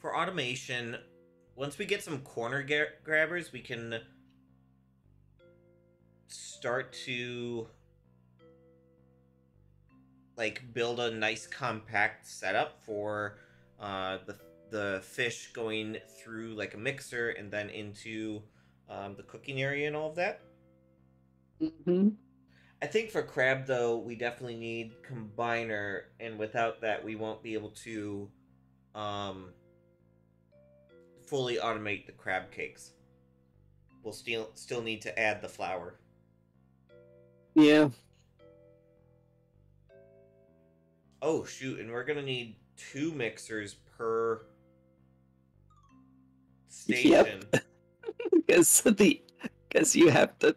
For automation, once we get some corner grabbers, we can start to like build a nice compact setup for the fish going through like a mixer and then into the cooking area and all of that. Mm-hmm. I think for crab though, we definitely need combiner, and without that, we won't be able to fully automate the crab cakes. We'll still need to add the flour. Yeah. Oh shoot, and we're gonna need 2 mixers per station. Because yep. because you have to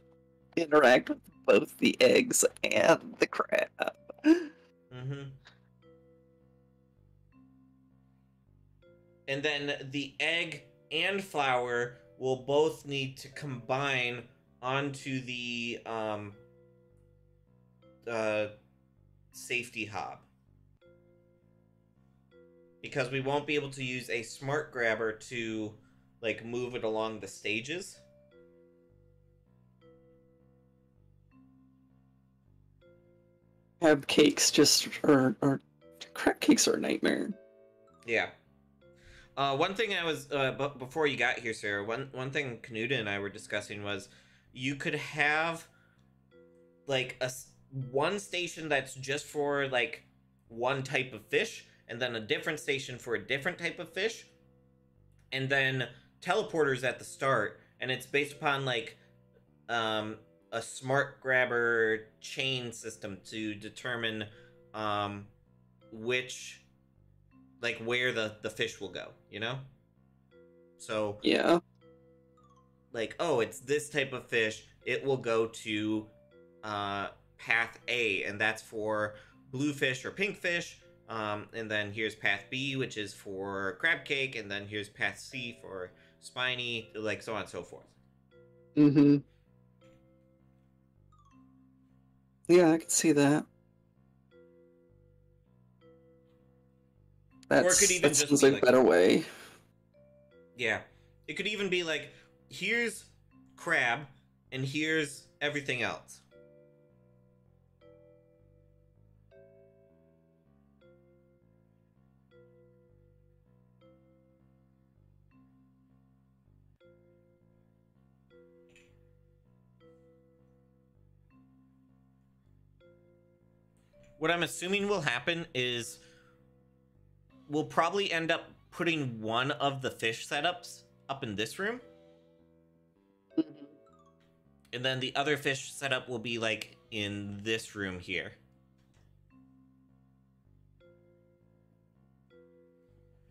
interact with both the eggs and the crab. Mm-hmm. And then the egg and flour will both need to combine onto the safety hob. Because we won't be able to use a smart grabber to like move it along the stages. Crab cakes just are crab cakes are a nightmare. Yeah. One thing I was, before you got here, Sarah, one thing Kenuda and I were discussing was you could have, like, one station that's just for, like, one type of fish, and then a different station for a different type of fish, and then teleporters at the start, and it's based upon, like, a smart grabber chain system to determine which... like where the fish will go, you know? So yeah. Like, oh, it's this type of fish. It will go to path A, and that's for blue fish or pink fish. And then here's path B, which is for crab cake, and then here's path C for spiny, like so on and so forth. Mm-hmm. Yeah, I can see that. That's, or it could even just be like a better way. Yeah. It could even be like, here's crab, And here's everything else. What I'm assuming will happen is we'll probably end up putting one of the fish setups up in this room. And then the other fish setup will be like in this room here.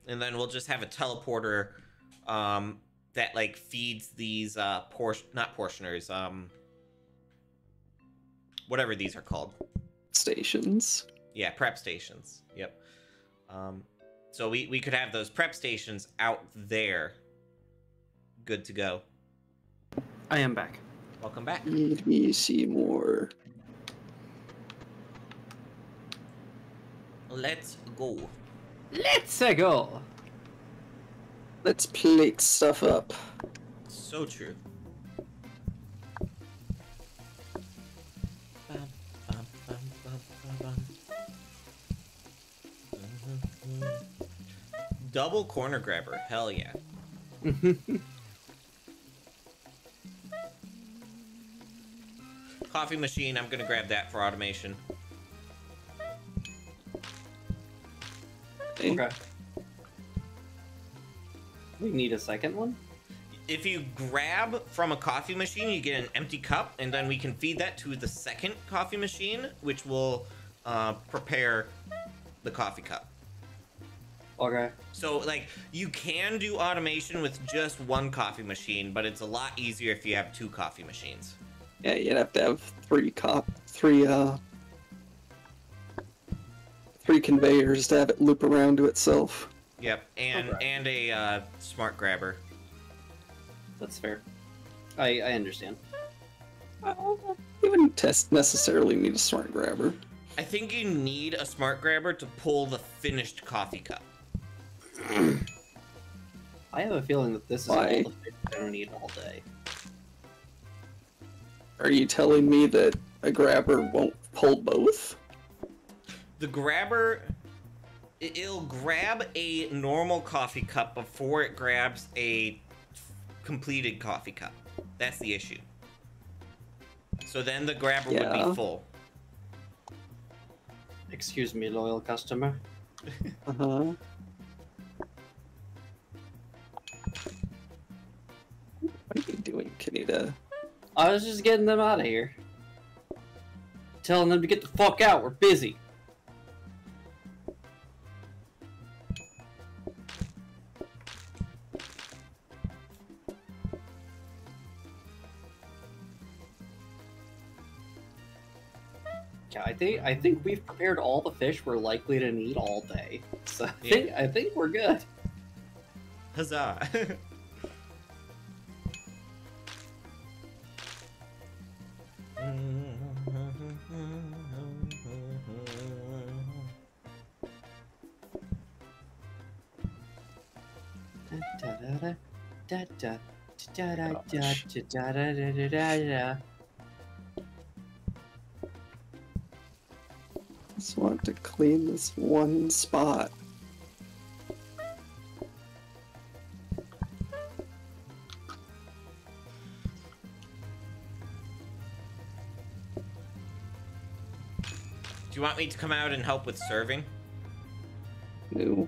And then we'll just have a teleporter that like feeds these whatever these are called. Stations. Yeah, prep stations. Yep. So we could have those prep stations out there. Good to go. I am back. Welcome back. Let me see more. Let's go. Let's go. Let's plate stuff up. So true. Double corner grabber, hell yeah. Coffee machine, I'm gonna grab that for automation. Okay. We need a second one? If you grab from a coffee machine, you get an empty cup, and then we can feed that to the second coffee machine, which will prepare the coffee cup. Okay. So, like, you can do automation with just one coffee machine, but it's a lot easier if you have two coffee machines. Yeah, you'd have to have three conveyors to have it loop around to itself. Yep, and a smart grabber. That's fair. I understand. Well, you wouldn't necessarily need a smart grabber. I think you need a smart grabber to pull the finished coffee cup. I have a feeling that this is all the fish I don't eat all day. Are you telling me that a grabber won't pull both? The grabber, it'll grab a normal coffee cup before it grabs a completed coffee cup. That's the issue. So then the grabber would be full. Excuse me, loyal customer. Uh-huh. What are you doing, Kenuda? I was just getting them out of here. Telling them to get the fuck out, we're busy. Yeah, I think we've prepared all the fish we're likely to need all day. So I think we're good. Huzzah. Just want to clean this one spot. Do you want me to come out and help with serving? No.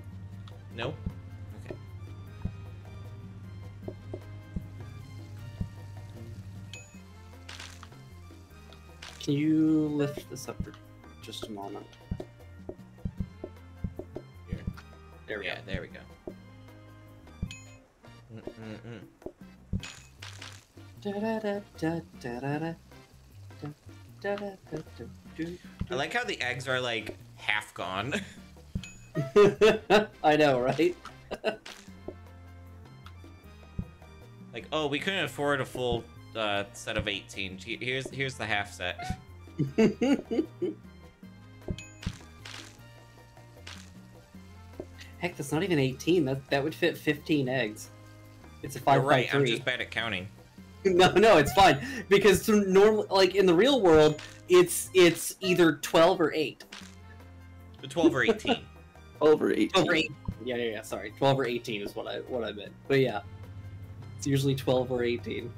No? Okay. Can you lift this up for just a moment? Here. There we go. There we go. I like how the eggs are like half gone. I know, right? Like, oh, we couldn't afford a full set of 18. Here's the half set. Heck, that's not even 18. That would fit 15 eggs. It's a 5 by 3. You're right. I'm just bad at counting. No, it's fine, because normally, like in the real world, it's either 12 or 8. 12 or 18. Over 18. Over 18. Yeah. Sorry, 12 or 18 is what I meant. But yeah, it's usually 12 or 18.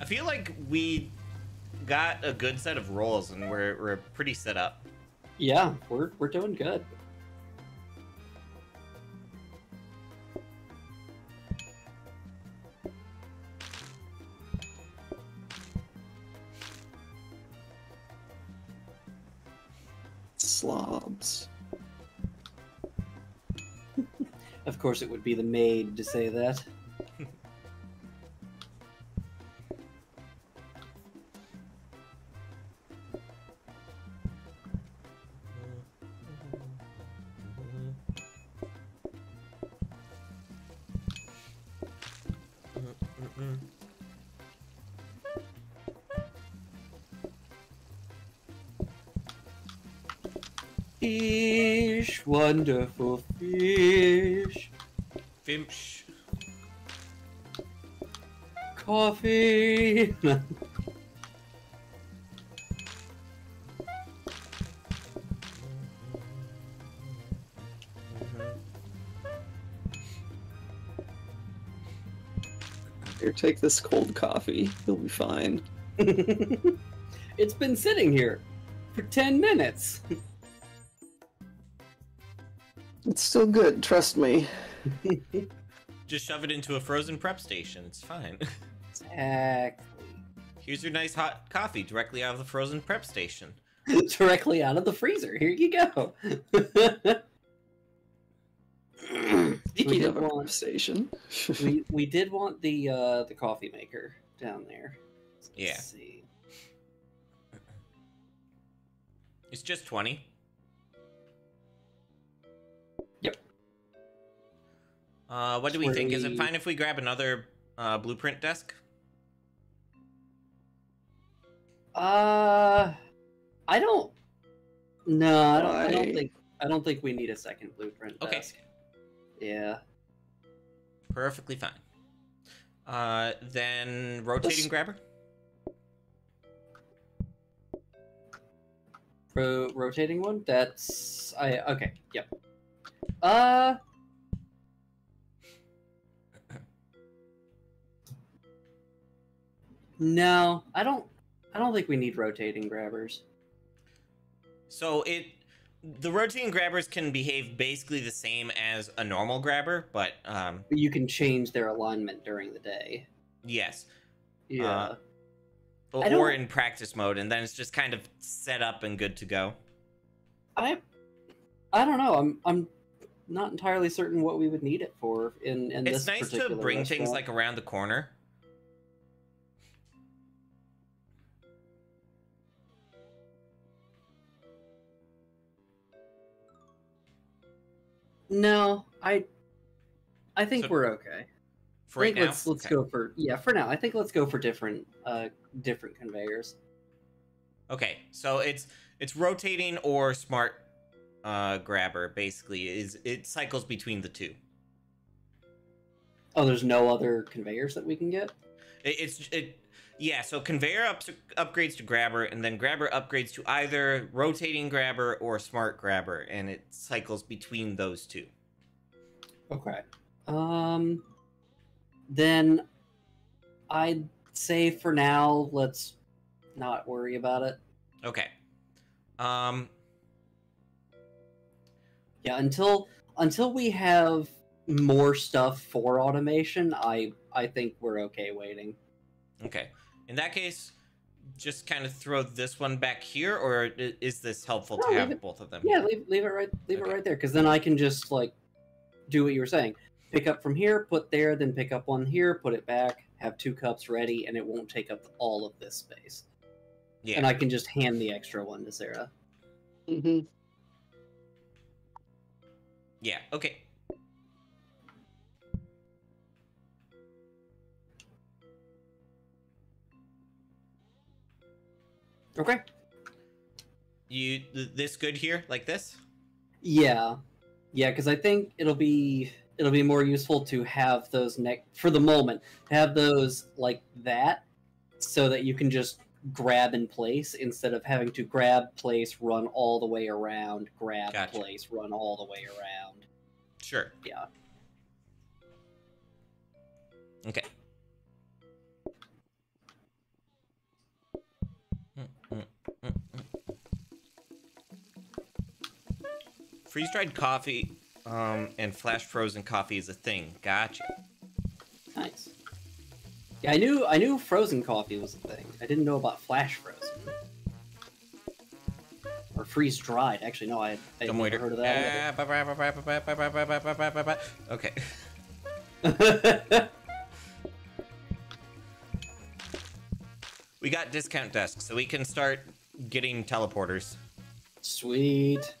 I feel like we got a good set of rolls, and we're pretty set up. Yeah, we're doing good. Slobs. Of course, it would be the maid to say that. Fish, wonderful fish. Fimsh. Coffee. Here, take this cold coffee. You'll be fine. It's been sitting here for 10 minutes. It's still good, trust me. Just shove it into a frozen prep station, it's fine. Exactly. Here's your nice hot coffee directly out of the frozen prep station. Directly out of the freezer, here you go. Speaking of a prep station. we did want the coffee maker down there. So let's see. It's just 20. What do we think? Is it fine if we grab another blueprint desk? I don't. No, I don't think we need a second blueprint desk. Okay. Yeah. Perfectly fine. Then rotating grabber. Rotating one. That's okay. Yep. No, I don't think we need rotating grabbers. So the rotating grabbers can behave basically the same as a normal grabber, but you can change their alignment during the day. Yes. Yeah. Or in practice mode, and then it's just kind of set up and good to go. I don't know. I'm not entirely certain what we would need it for in this particular restaurant. It's nice to bring things like around the corner. No, I think we're okay. For right now, let's go for for now. I think let's go for different conveyors. Okay, so it's rotating or smart grabber basically. It cycles between the two. Oh, there's no other conveyors that we can get. So conveyor upgrades to grabber, and then grabber upgrades to either rotating grabber or smart grabber, and it cycles between those two. Okay. Then I'd say for now, let's not worry about it. Okay. Yeah, until we have more stuff for automation, I think we're okay waiting. Okay. In that case, just kind of throw this one back here, or is this helpful to have both of them? Yeah, leave it right there, because then I can just like do what you were saying. Pick up from here, put there, then pick up one here, put it back, have two cups ready, and it won't take up all of this space. Yeah. And I can just hand the extra one to Sarah. Mm-hmm. Yeah, okay. Okay. this good here, like this? Yeah, yeah, because I think it'll be more useful to have those for the moment, to have those like that, so that you can just grab and place instead of having to grab, place, run all the way around, grab, gotcha. Place, run all the way around. Sure. Yeah. Okay. Freeze-dried coffee and flash-frozen coffee is a thing. Gotcha. Nice. Yeah, I knew frozen coffee was a thing. I didn't know about flash-frozen. Or freeze-dried. Actually, no, I never heard of that either. Okay. We got discount desks, so we can start getting teleporters. Sweet.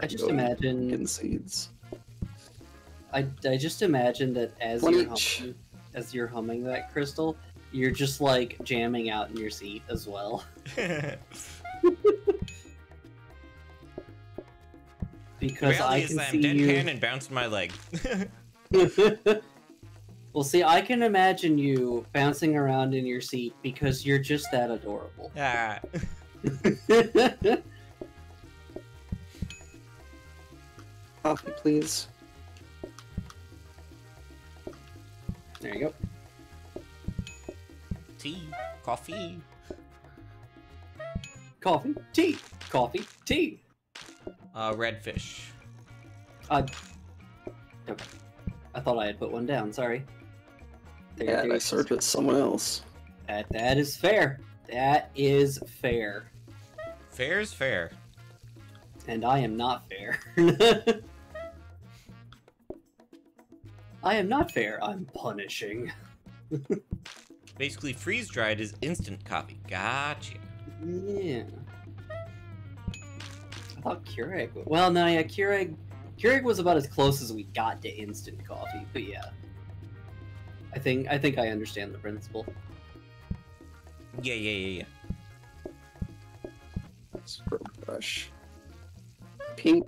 I just imagine getting seeds. I just imagine that as you're humming that, Crystal, you're just like jamming out in your seat as well. Because I can see you. Reality is that I'm deadpan and bouncing my leg. Well, see, I can imagine you bouncing around in your seat because you're just that adorable. Ah. Coffee, please. There you go. Tea, coffee. Coffee, tea, coffee, tea. Redfish. Okay. I thought I had put one down, sorry. Yeah, I served it someone else. That is fair. That is fair. Fair is fair. And I am not fair. I am not fair. I'm punishing. Basically, freeze-dried is instant coffee. Gotcha. Yeah. I thought Keurig... Well, no, yeah, Keurig was about as close as we got to instant coffee, but yeah. I think I understand the principle. Yeah. That's for a brush. Pink.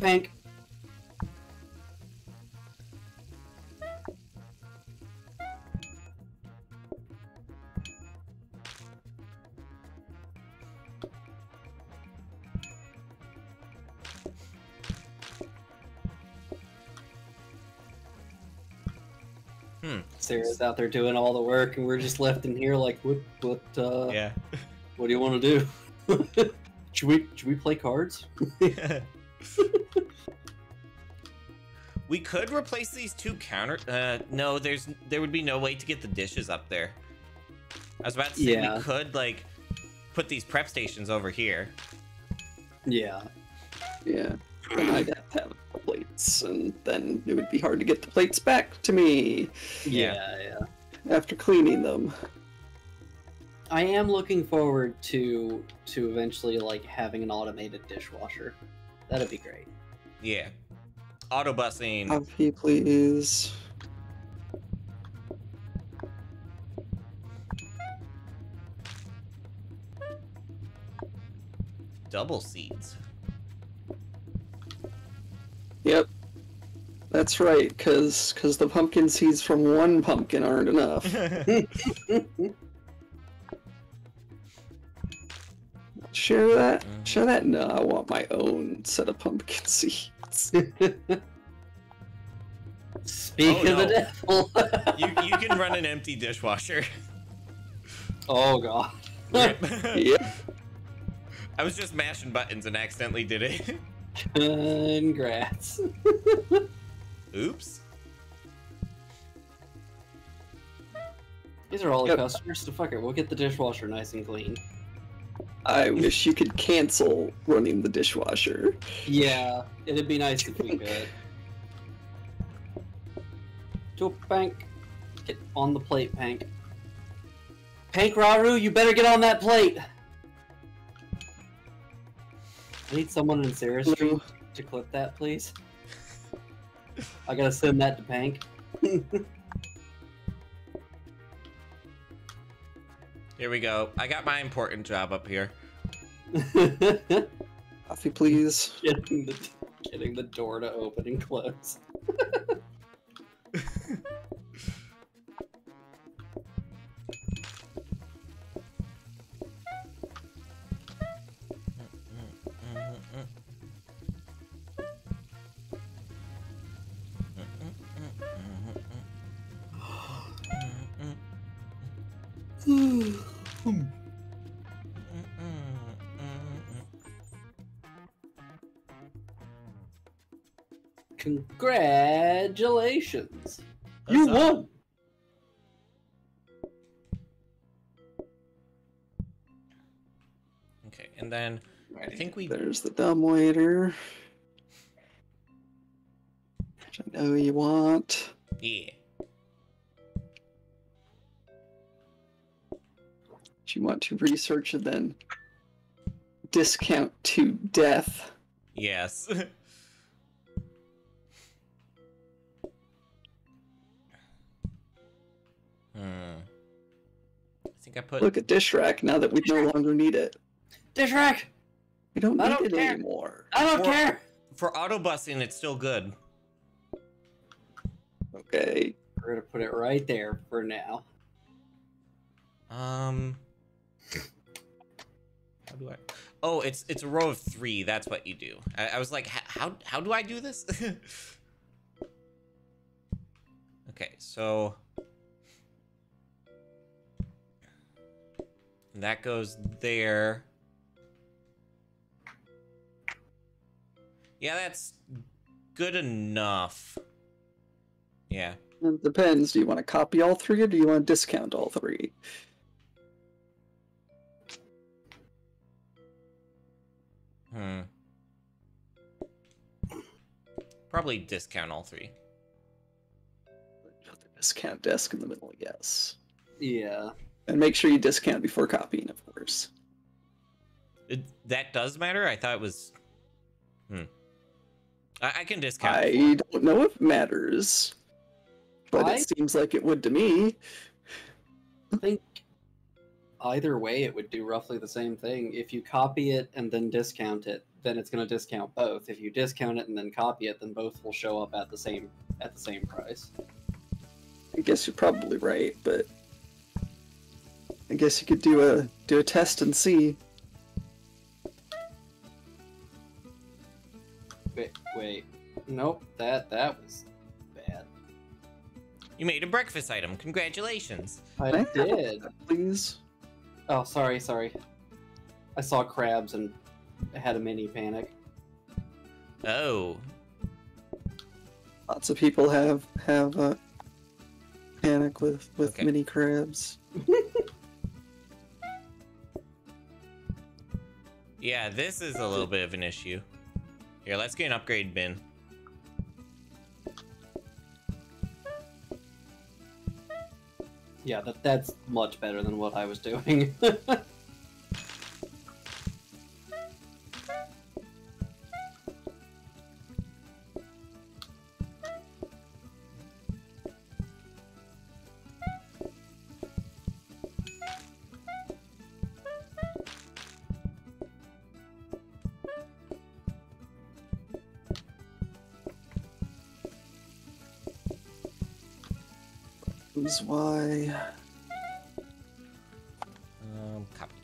Pink. Sarah's out there doing all the work, and we're just left in here like, what what do you want to do? Should we play cards? We could replace these two counter. No, there would be no way to get the dishes up there. I was about to say we could like put these prep stations over here. Yeah. Yeah. Then I'd have to have plates, and then it would be hard to get the plates back to me. Yeah. After cleaning them. I am looking forward to eventually like having an automated dishwasher. That'd be great. Yeah. Autobusing. Coffee, please. Double seeds. Yep. That's right, 'cause the pumpkin seeds from one pumpkin aren't enough. Share that? Share that? No, I want my own set of pumpkin seeds. Speak of the devil. you can run an empty dishwasher. Oh, God. Yep. I was just mashing buttons and accidentally did it. Congrats. Oops. These are all the customers, so fuck it. We'll get the dishwasher nice and clean. I wish you could cancel running the dishwasher. Yeah, it'd be nice if we could. To a Pank. Get on the plate, Pank. Pank Raru, you better get on that plate! I need someone in Sarah's stream to clip that, please. I gotta send that to Pank. Here we go. I got my important job up here. Coffee, please. Getting the door to open and close. Congratulations! That's you won! Okay, and then I think we... There's the dumbwaiter. Which I know you want. Yeah. But you want to research and then discount to death. Yes. I think I put. Look at dish rack now that we no longer need it. Dish rack. We don't need it anymore. I don't care. For autobusing, it's still good. Okay. We're gonna put it right there for now. How do I? Oh, it's a row of three. That's what you do. I was like, how do I do this? Okay, so. And that goes there. Yeah, that's good enough. Yeah. It depends. Do you want to copy all three or do you want to discount all three? Probably discount all three. Put the discount desk in the middle, yes. Yeah. And make sure you discount before copying, of course. That does matter? I thought it was... I can discount. I don't know if it matters. But it seems like it would to me. I think either way it would do roughly the same thing. If you copy it and then discount it, then it's going to discount both. If you discount it and then copy it, then both will show up at the same price. I guess you're probably right, but... I guess you could do a test and see. Wait. Nope, that was bad. You made a breakfast item. Congratulations. I did. Please. Oh, sorry. I saw crabs and I had a mini panic. Oh. Lots of people have a panic with mini crabs. Yeah, this is a little bit of an issue. Here, let's get an upgrade bin. Yeah, that's much better than what I was doing. Why? Copy.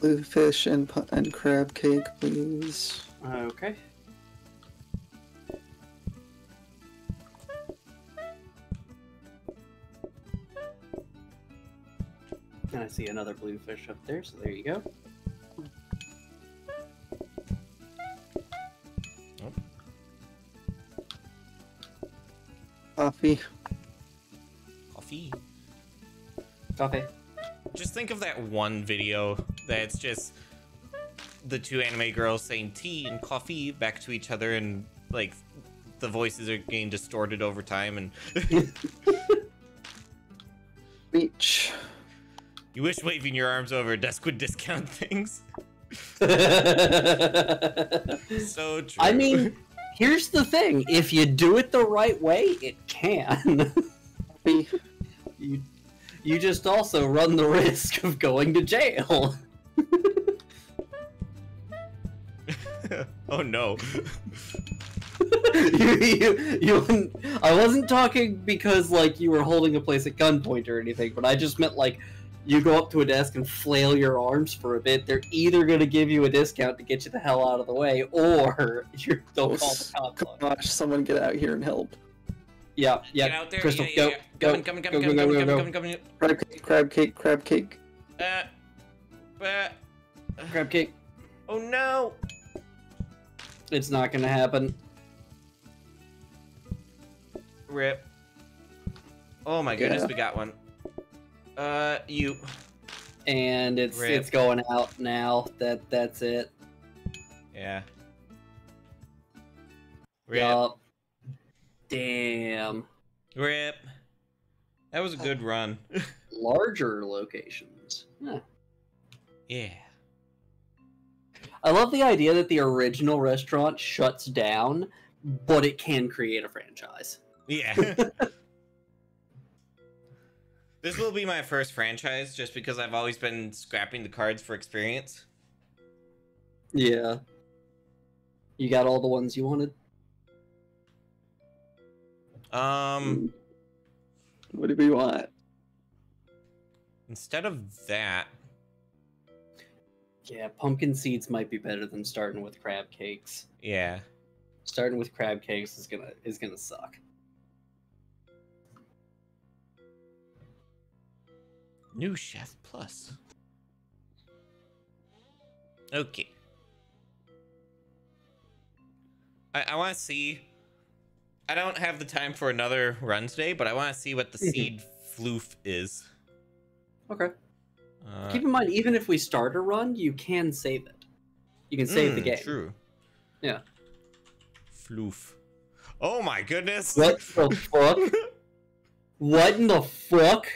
Blue fish and crab cake, please. Okay. And I see another blue fish up there, so there you go. Coffee. Just think of that one video that's just the two anime girls saying tea and coffee back to each other, and like the voices are getting distorted over time. And reach. You wish waving your arms over a desk would discount things. So true. I mean, here's the thing. If you do it the right way, it can. You just also run the risk of going to jail. Oh no. I wasn't talking because, like, you were holding a place at gunpoint or anything, but I just meant, like, you go up to a desk and flail your arms for a bit, they're either going to give you a discount to get you the hell out of the way, or you're still call the cops. Come on, someone get out here and help. Yeah, yeah. Get out there, Crystal, yeah, yeah, yeah. Go. Crab cake. Crab cake. Oh no! It's not gonna happen. Rip. Oh my goodness, yeah. We got one. You. And it's Rip. It's going out now. That's it. Yeah. Rip. Yup. Damn. Rip. That was a good run. Larger locations. Huh. Yeah. I love the idea that the original restaurant shuts down, but it can create a franchise. Yeah. This will be my first franchise just because I've always been scrapping the cards for experience. Yeah. You got all the ones you wanted? What do we want? Instead of that... Yeah, pumpkin seeds might be better than starting with crab cakes. Yeah. Starting with crab cakes is gonna suck. New Chef Plus. Okay. I want to see. I don't have the time for another run today, but I want to see what the seed floof is. Okay. Keep in mind, even if we start a run, you can save it. You can save the game. True. Yeah. Floof. Oh my goodness. What the fuck? What in the fuck?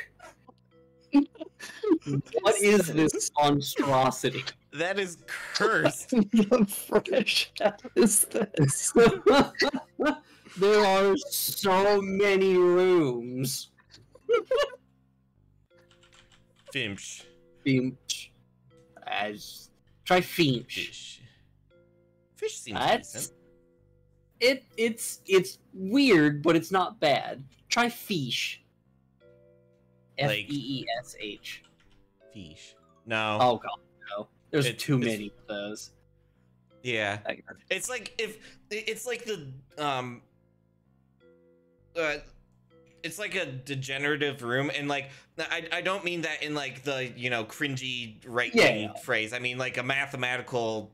What is this monstrosity? That is cursed. The fresh out is this. There are so many rooms. Finch. Finch. Try Finch. Fish seems decent. It's weird, but it's not bad. Try Fish. F-E-E-S-H. Fish. No. Oh god, no. There's too many of those. Yeah. It's like it's like a degenerative room, and like I don't mean that in like the, you know, cringy right wing phrase. I mean like a mathematical,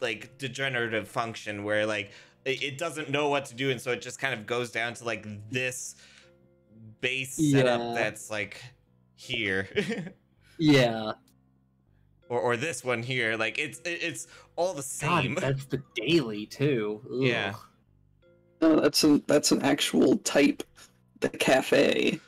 like, degenerative function where like it doesn't know what to do, and so it just kind of goes down to like this base setup that's like here. Yeah. Or this one here. Like it's all the same. God, that's the daily too. Ooh. Yeah. No, that's an actual type. The cafe.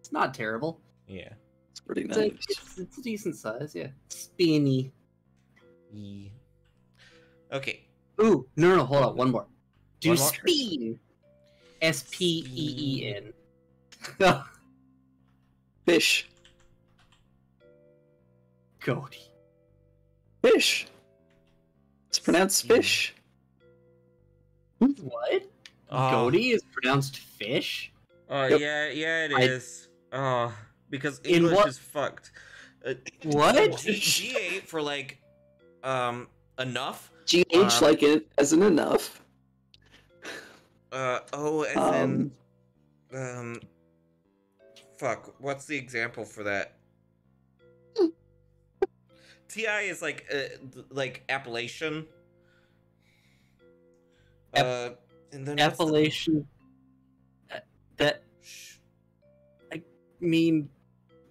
It's not terrible. Yeah. It's pretty nice. It's a decent size, yeah. Spinny. Yeah. Okay. Ooh, no, hold on, one more. Do speen. S-P-E-E-N. Fish. Cody. Fish. It's pronounced fish. What? Cody is pronounced fish? Oh, yep. yeah, it is. Oh, because English is fucked. What? G8 for like, enough? G-H like it isn't enough. Oh, and then, fuck, what's the example for that? TI is like Appalachian. And then Appalachian. I mean,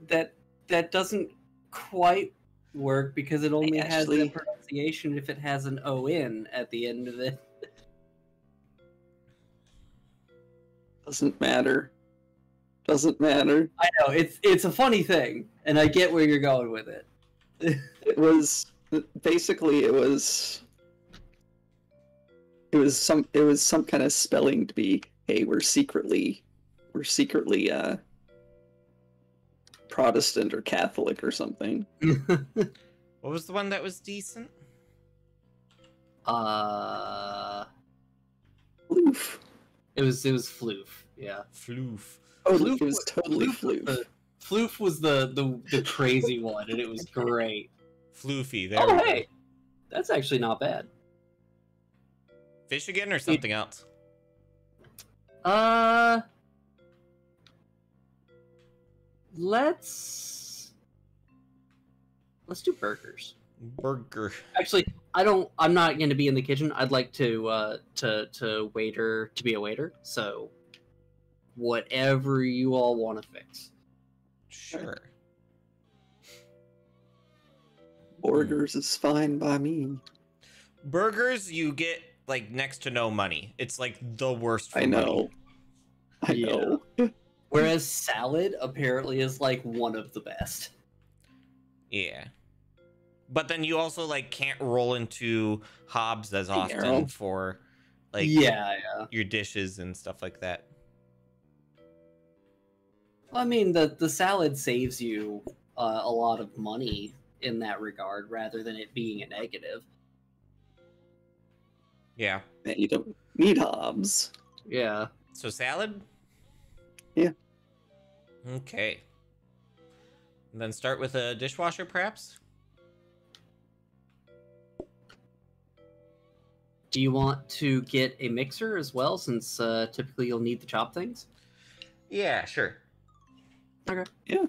that doesn't quite work because it only has the pronunciation if it has an O-N at the end of it. Doesn't matter. Doesn't matter. I know, it's a funny thing, and I get where you're going with it. It was basically it was some kind of spelling to be, hey, we're secretly Protestant or Catholic or something. What was the one that was decent? Floof. It was Floof. Yeah, Floof. Oh, Floof was totally Floof. Floof was the crazy one, and it was great. Floofy. There. Oh, hey, that's actually not bad. Fish again or something else? Let's do burgers. Burger. Actually, I'm not going to be in the kitchen. I'd like to be a waiter. So, whatever you all want to fix. Sure. Burgers is fine by me. Burgers, you get like next to no money. It's like the worst. For I know. Money. I know. Yeah. Whereas salad apparently is like one of the best. Yeah. But then you also like can't roll into Hobbs as often for like your dishes and stuff like that. Well, I mean, the salad saves you a lot of money in that regard, rather than it being a negative. Yeah. You don't need Hobbs. Yeah. So salad? Yeah. Okay. And then start with a dishwasher, perhaps? Do you want to get a mixer as well, since typically you'll need to chop things? Yeah, sure. Okay. Yeah.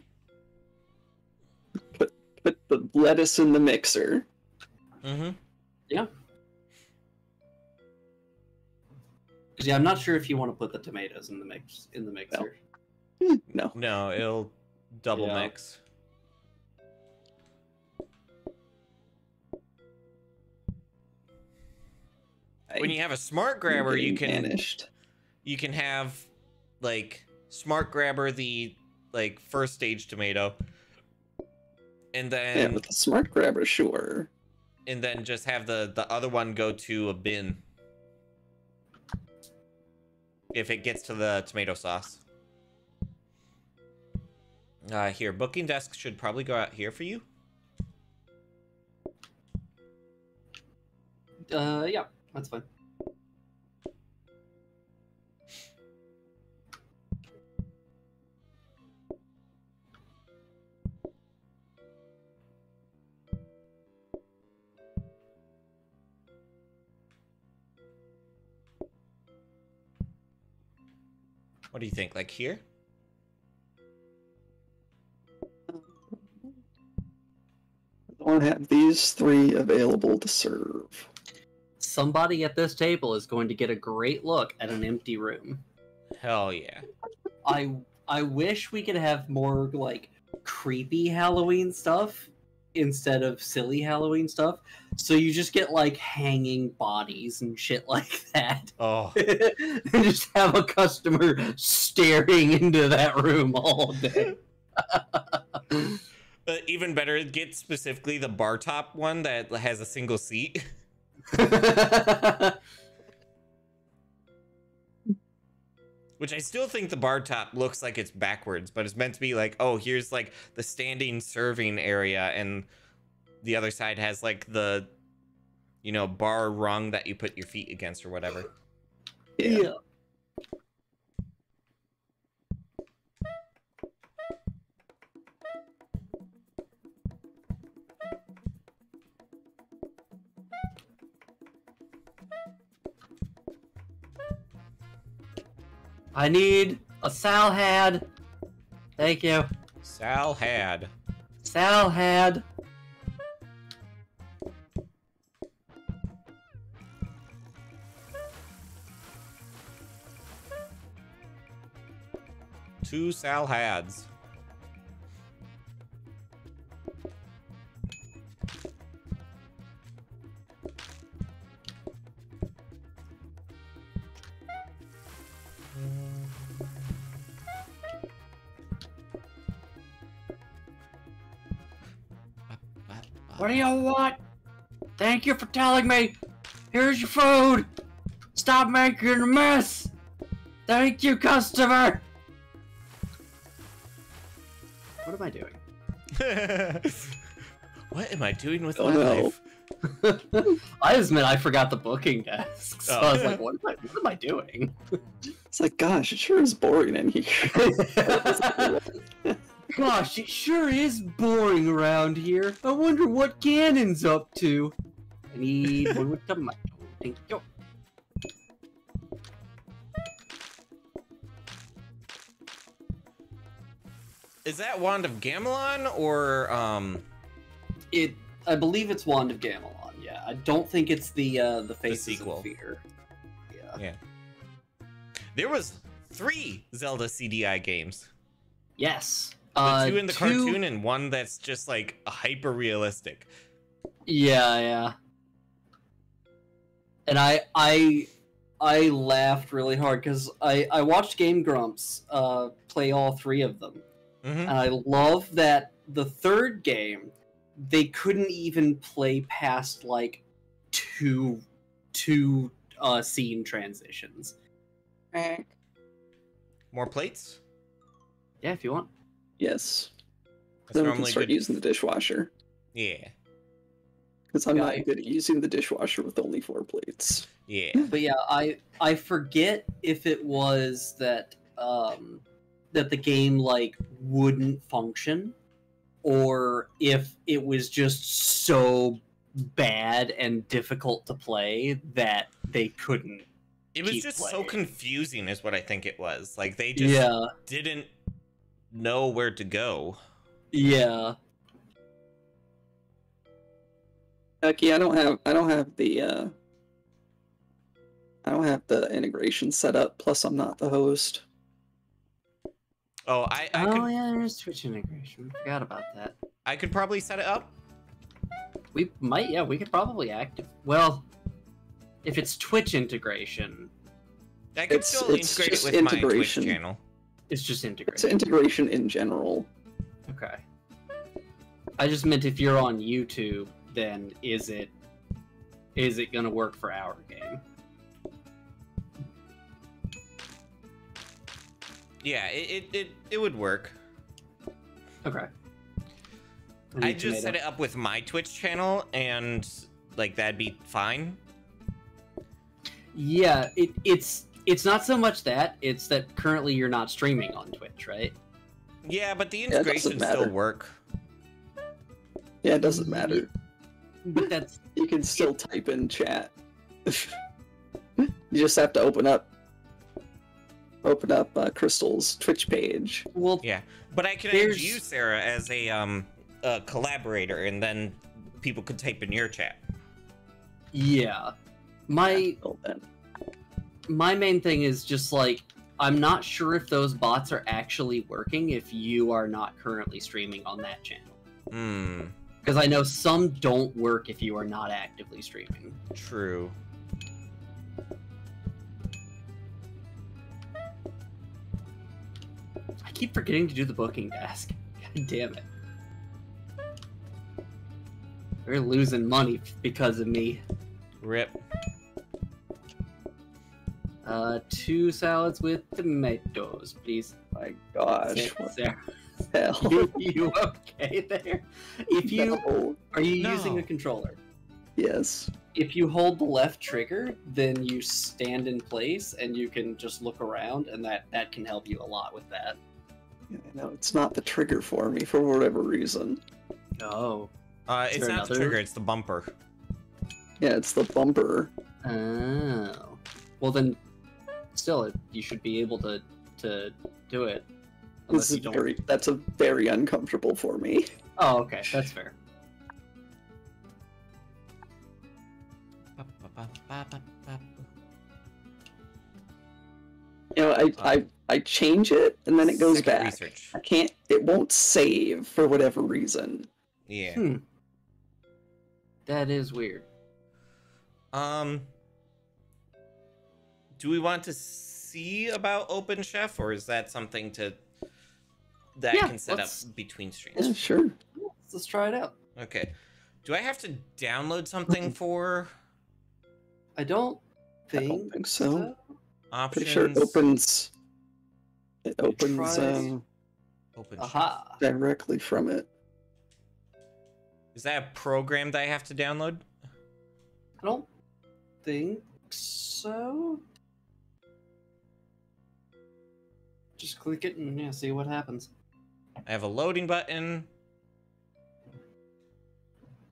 Put the lettuce in the mixer. Mm-hmm. Yeah. Because yeah, I'm not sure if you want to put the tomatoes in the mixer. No. No, it'll double mix. When you have a smart grabber, you can have like smart grabber the like first stage tomato, and then with the smart grabber, sure, and then just have the other one go to a bin if it gets to the tomato sauce. Here, booking desk should probably go out here for you. Yeah. That's fine. What do you think? Like here? I don't have these three available to serve. Somebody at this table is going to get a great look at an empty room. Hell yeah. I wish we could have more, like, creepy Halloween stuff instead of silly Halloween stuff. So you just get, like, hanging bodies and shit like that. Oh. And just have a customer staring into that room all day. But even better, get specifically the bar top one that has a single seat. Which I still think the bar top looks like it's backwards, but it's meant to be like, oh, here's like the standing serving area, and the other side has like the, you know, bar rung that you put your feet against or whatever. Yeah. I need a salad. Thank you. Salad. Salad. Two salads. What do you want? Thank you for telling me. Here's your food. Stop making a mess. Thank you, customer. What am I doing? What am I doing with my life? I just meant I forgot the booking desk, so I was like, what am I doing? It's like, gosh, it sure is boring in here. Gosh, it sure is boring around here. I wonder what Cannon's up to. I need one with tomato. Thank you. Is that Wand of Gamelon or I believe it's Wand of Gamelon. Yeah, I don't think it's the Faces of Fear. Yeah. There was 3 Zelda CDI games. Yes. The 2 in the cartoon and 1 that's just like hyper realistic. Yeah. And I laughed really hard because I watched Game Grumps play all 3 of them. Mm-hmm. And I love that the 3rd game they couldn't even play past like two scene transitions. More plates? Yeah, if you want. Yes. Then we can start using the dishwasher. Yeah. Because I'm not good at using the dishwasher with only 4 plates. Yeah. But yeah, I forget if it was that that the game like wouldn't function, or if it was just so bad and difficult to play that they couldn't. It was just so confusing is what I think it was. Like they just didn't know where to go. Yeah. Becky, I don't have the I don't have the integration set up, plus I'm not the host. Oh, yeah, there's Twitch integration. We forgot about that. I could probably set it up. We might, yeah, we could probably active. Well, if it's Twitch integration, I could still integrate it with my Twitch channel. It's just integration. It's integration in general. Okay. I just meant if you're on YouTube, then is it gonna work for our game? Yeah, it would work. Okay. I just set it up with my Twitch channel, and like that'd be fine. Yeah, it's not so much that, it's that currently you're not streaming on Twitch, right? Yeah, but the integrations still work. Yeah, it doesn't matter. But that's you can still type in chat. You just have to open up Crystal's Twitch page. Well, yeah, but I could add you, Sarah, as a collaborator, and then people could type in your chat. Yeah, my main thing is just like I'm not sure if those bots are actually working if you are not currently streaming on that channel. Hmm. Because I know some don't work if you are not actively streaming. True. I keep forgetting to do the booking desk. God damn it. They're losing money because of me. Rip. 2 salads with tomatoes, please. My gosh. Sarah. Hell. You okay there? If you are you using a controller? Yes. If you hold the left trigger, then you stand in place and you can just look around, and that can help you a lot with that. Yeah, no, it's not the trigger for me for whatever reason. No. It's not the trigger, it's the bumper. Yeah, it's the bumper. Oh. Well then still you should be able to do it. This is very uncomfortable for me. Oh, okay, that's fair. You know, I change it and then it goes back. Research. I can't. It won't save for whatever reason. Yeah. Hmm. That is weird. Do we want to see about OpenChef, or is that something that I can set up between streams? Yeah, sure. Let's try it out. Okay. Do I have to download something for? I don't think so. Options. Pretty sure it opens. It opens. Aha. Directly from it. Is that a program that I have to download? I don't think so. Just click it and yeah, see what happens. I have a loading button.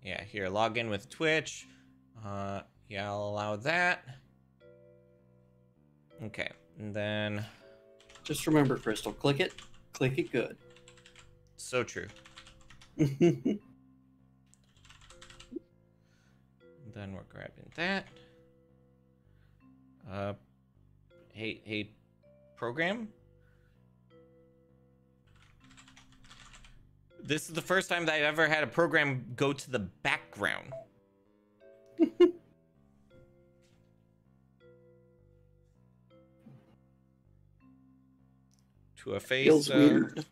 Yeah, here, log in with Twitch. Yeah, I'll allow that. Okay, and then... Just remember, Crystal, click it good. So true. Then we're grabbing that. Hey, program? This is the first time that I've ever had a program go to the background. To a face. Feels weird.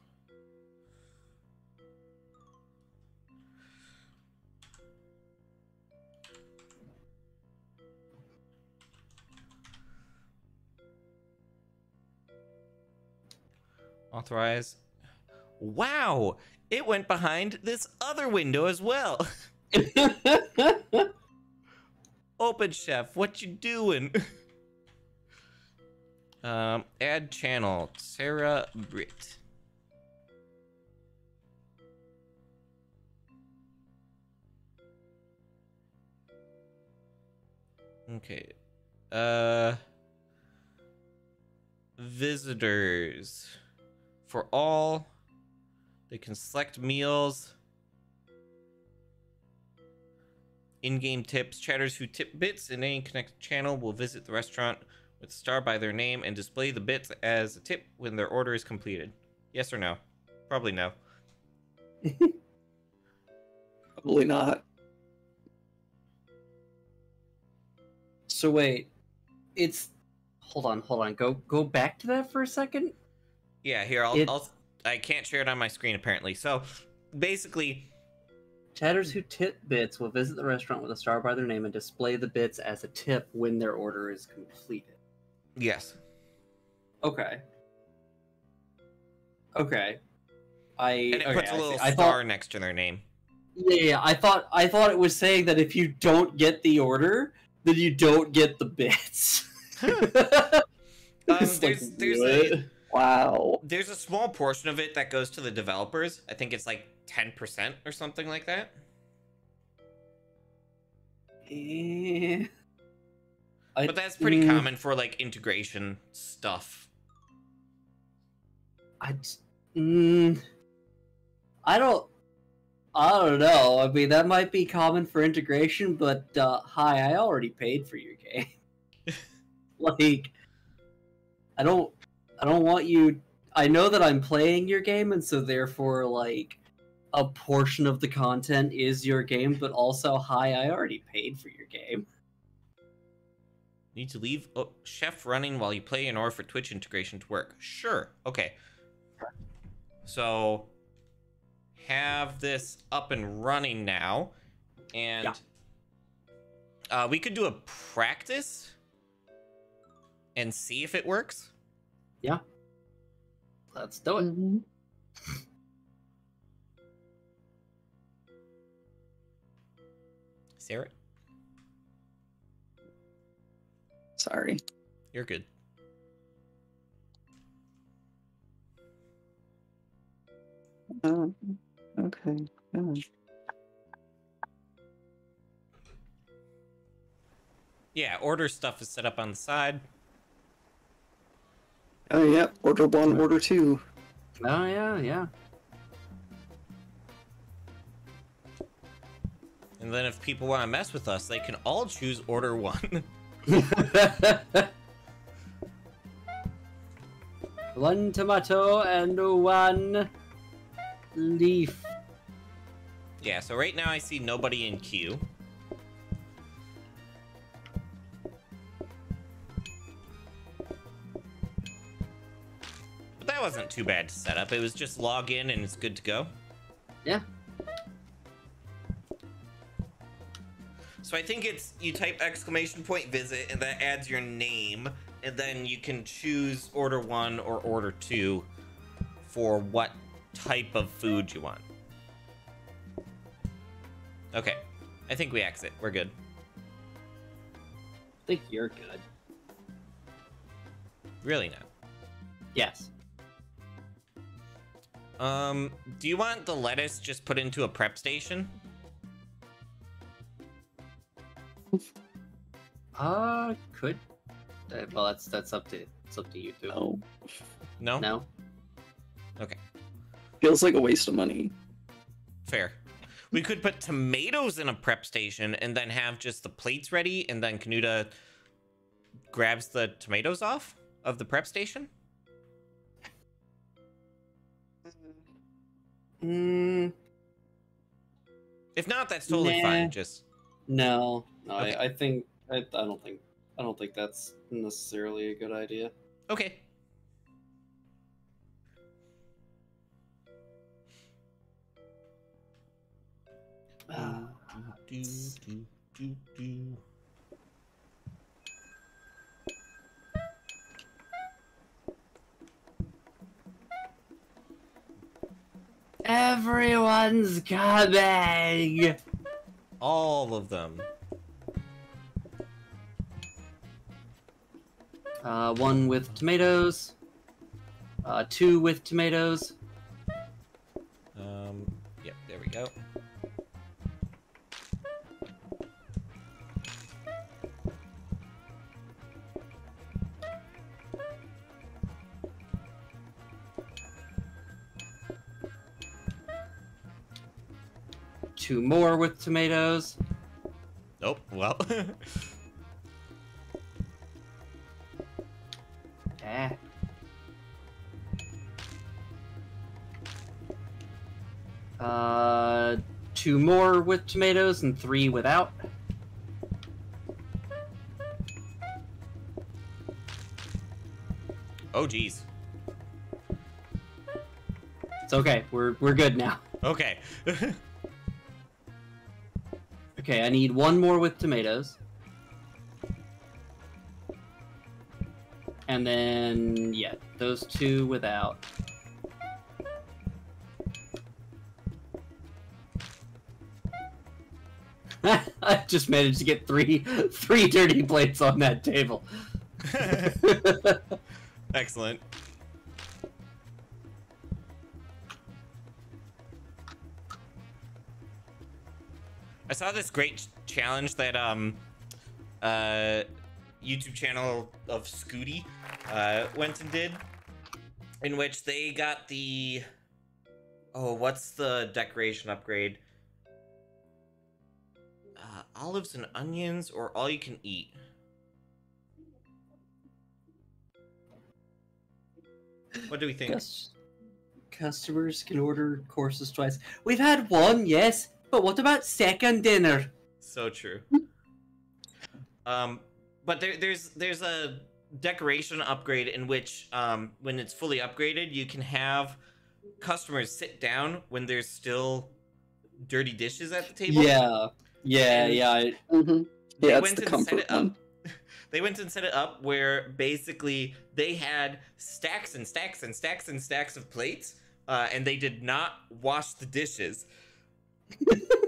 Authorize. Wow, it went behind this other window as well. OpenChef, what you doing? Add channel, SerraBritt. Okay. Visitors. For all, they can select meals, in-game tips. Chatters who tip bits in any connected channel will visit the restaurant with a star by their name and display the bits as a tip when their order is completed. Yes or no? Probably no. Probably not. So wait, it's... Hold on. Go back to that for a second? Yeah, here, I can't share it on my screen, apparently. So, basically... Chatters who tip bits will visit the restaurant with a star by their name and display the bits as a tip when their order is completed. Yes. Okay. Okay. And it puts a little star next to their name. Yeah, I thought it was saying that if you don't get the order, then you don't get the bits. Wow. There's a small portion of it that goes to the developers. I think it's like 10% or something like that. But that's pretty common for like integration stuff. I don't know. I mean, that might be common for integration, but hi, I already paid for your game. Like, I don't want you... I know that I'm playing your game, and so therefore, like, a portion of the content is your game, but also, hi, I already paid for your game. Need to leave chef running while you play in order for Twitch integration to work. Sure. Okay. So, have this up and running now, and yeah. We could do a practice and see if it works. Yeah. Let's do it. Mm-hmm. Sarah? Sorry. You're good. Okay. Yeah, order stuff is set up on the side. Oh, yeah. Order one, order two. Oh, yeah, yeah. And then if people want to mess with us, they can all choose order one. One tomato and one leaf. Yeah, so right now I see nobody in queue. That wasn't too bad to set up. It was just log in and it's good to go. Yeah. So I think it's you type !visit and that adds your name, and then you can choose order one or order two for what type of food you want. Okay, I think we exit. We're good. I think you're good. Really not. Yes. Do you want the lettuce just put into a prep station? Could. Well, that's up to you too. No. No. No. Okay. Feels like a waste of money. Fair. We could put tomatoes in a prep station and then have just the plates ready, and then Kenuda grabs the tomatoes off of the prep station. Mm. If not, that's totally fine. Just no. Okay. I don't think that's necessarily a good idea. Okay. Everyone's coming. All of them. One with tomatoes. Two with tomatoes. Yep, there we go. Two more with tomatoes. Nope, well. Ah. Two more with tomatoes and three without. Oh geez. It's okay. We're good now. Okay. Okay, I need one more with tomatoes. And then, yeah, those two without. I just managed to get three dirty plates on that table. Excellent. I saw this great challenge that YouTube channel of Scooty went and did, in which they got the what's the decoration upgrade? Olives and onions, or all you can eat. What do we think? Customers can order courses twice. We've had one, yes. But what about second dinner? So true. But there's a decoration upgrade in which when it's fully upgraded, you can have customers sit down when there's still dirty dishes at the table. Yeah. Yeah, it's the comfort one. They went and set it up where basically they had stacks and stacks and stacks and stacks of plates, and they did not wash the dishes.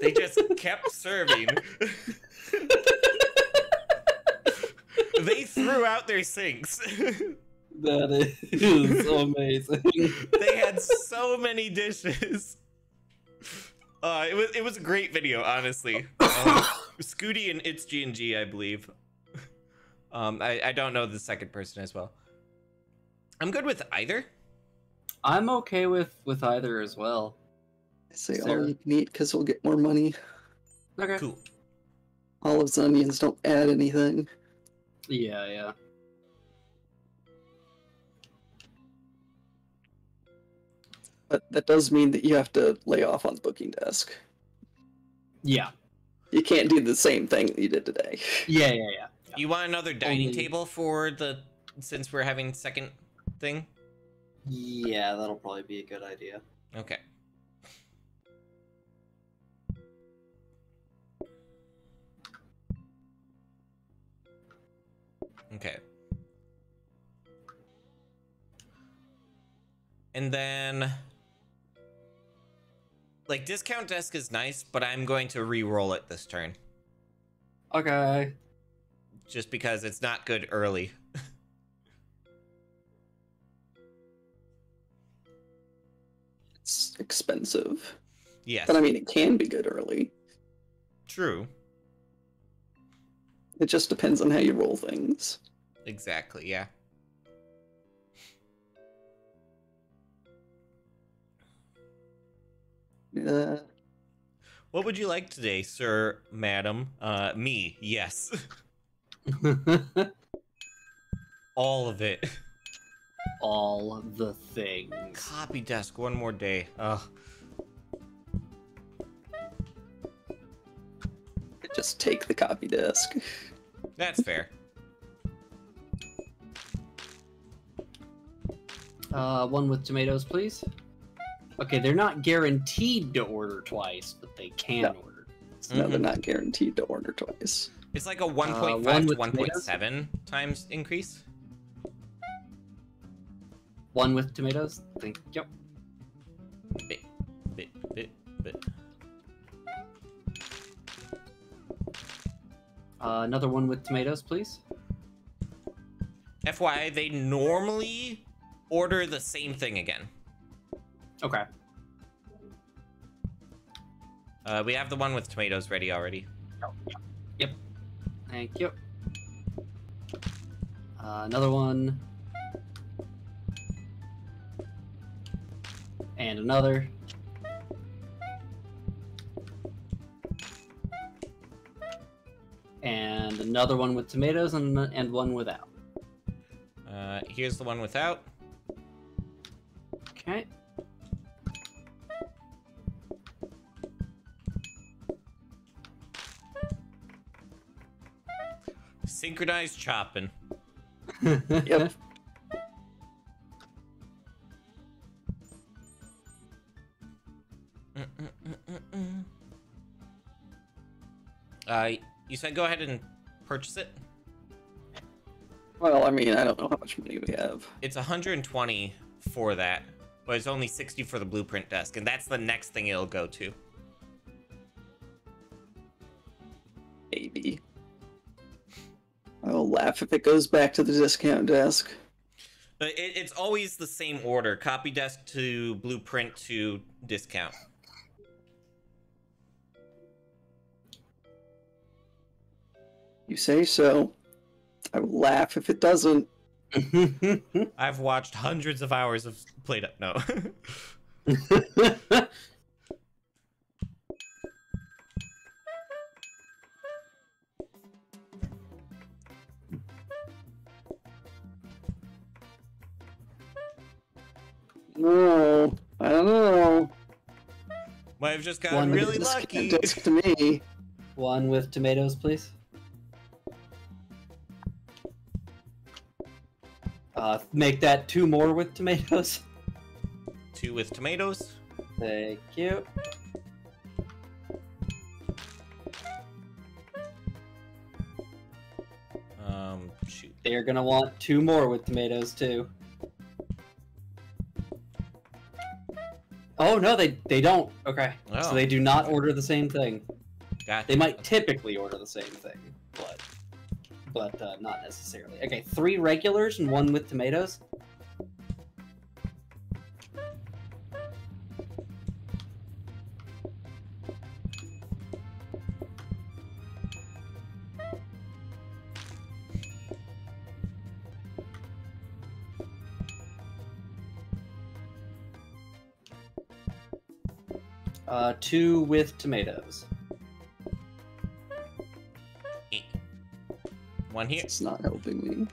They just kept serving. They threw out their sinks. That is amazing. They had so many dishes. It was a great video, honestly. Scooty and It's G&G, I believe. I don't know the second person as well. I'm good with either. I'm okay with either as well. I say all you can eat because we'll get more money. Okay. Cool. Olives, onions don't add anything. Yeah. But that does mean that you have to lay off on the booking desk. Yeah. You can't do the same thing that you did today. Yeah. You want another dining table for the... since we're having second thing? Yeah, that'll probably be a good idea. Okay. Okay. And then, like, discount desk is nice, but I'm going to re-roll it this turn. Okay. Just because it's not good early. It's expensive. Yes. But I mean, it can be good early. True. It just depends on how you roll things. Exactly, yeah. What would you like today, sir, madam? Me, yes. All of it. All the things. Copy desk, one more day. Ugh. Just take the copy desk. That's fair. One with tomatoes, please. Okay, they're not guaranteed to order twice, but they can order. No, they're not guaranteed to order twice. It's like a 1.5 to 1.7 times increase. One with tomatoes? Thank you. Bit. Another one with tomatoes, please. FYI, they normally order the same thing again. Okay. We have the one with tomatoes ready already. Yep. Thank you. Another one. And another. And another one with tomatoes and one without. Here's the one without. Okay. Synchronized chopping. Yep. You said go ahead and purchase it? Well, I mean, I don't know how much money we have. It's 120 for that, but it's only 60 for the blueprint desk, and that's the next thing it'll go to. Maybe. I'll laugh if it goes back to the discount desk. It's always the same order. Copy desk to blueprint to discount. You say so. I will laugh if it doesn't. I've watched hundreds of hours of PlateUp. No. No, I don't know. Might have just gotten really lucky. To me. One with tomatoes, please. Make that two more with tomatoes. Two with tomatoes. Thank you. Shoot. They're gonna want two more with tomatoes too. Oh, no, they don't. Okay. Oh. So they do not order the same thing. Gotcha. They might typically order the same thing, but not necessarily. Okay, three regulars and one with tomatoes. Two with tomatoes. One here. It's not helping me.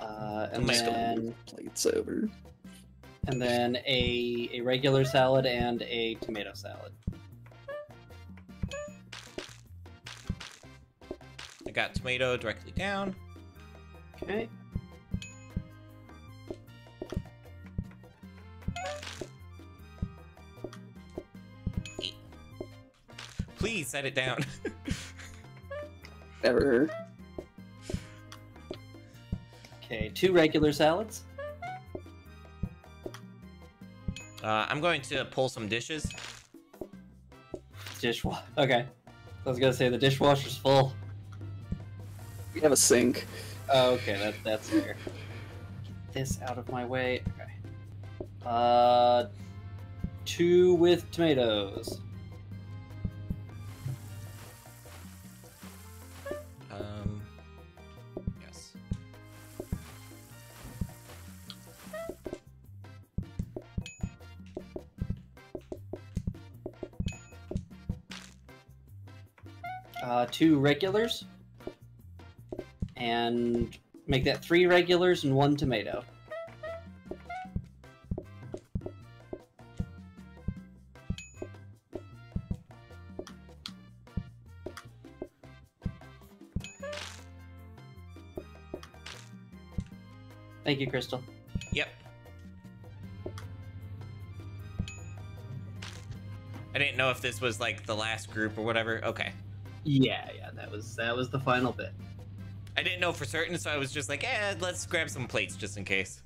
And then plates over. And then a regular salad and a tomato salad. I got tomato directly down. Okay. Please set it down. Ever. Okay, 2 regular salads. I'm going to pull some dishes. Dishwash. Okay. I was gonna say the dishwasher's full. We have a sink. Oh, okay, that's fair. Get this out of my way. Okay. 2 with tomatoes. Yes. Two regulars. And make that 3 regulars and 1 tomato. Thank you, Crystal. Yep. I didn't know if this was like the last group or whatever. Okay. Yeah, that was the final bit. I didn't know for certain, so I was just like, let's grab some plates just in case.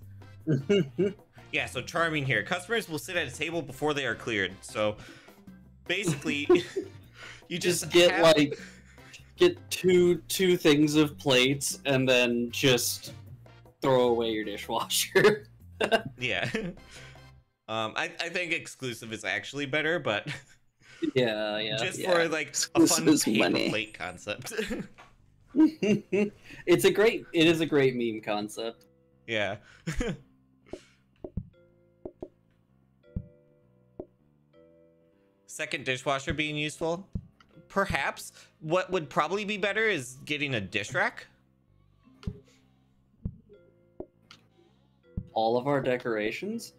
Yeah, so charming here. Customers will sit at a table before they are cleared. So basically, you just get get two things of plates and then just throw away your dishwasher. Yeah. I think exclusive is actually better, but yeah. For like a fun pay-to-plate concept. It is a great meme concept. Yeah. Second dishwasher being useful? Perhaps. What would probably be better is getting a dish rack. All of our decorations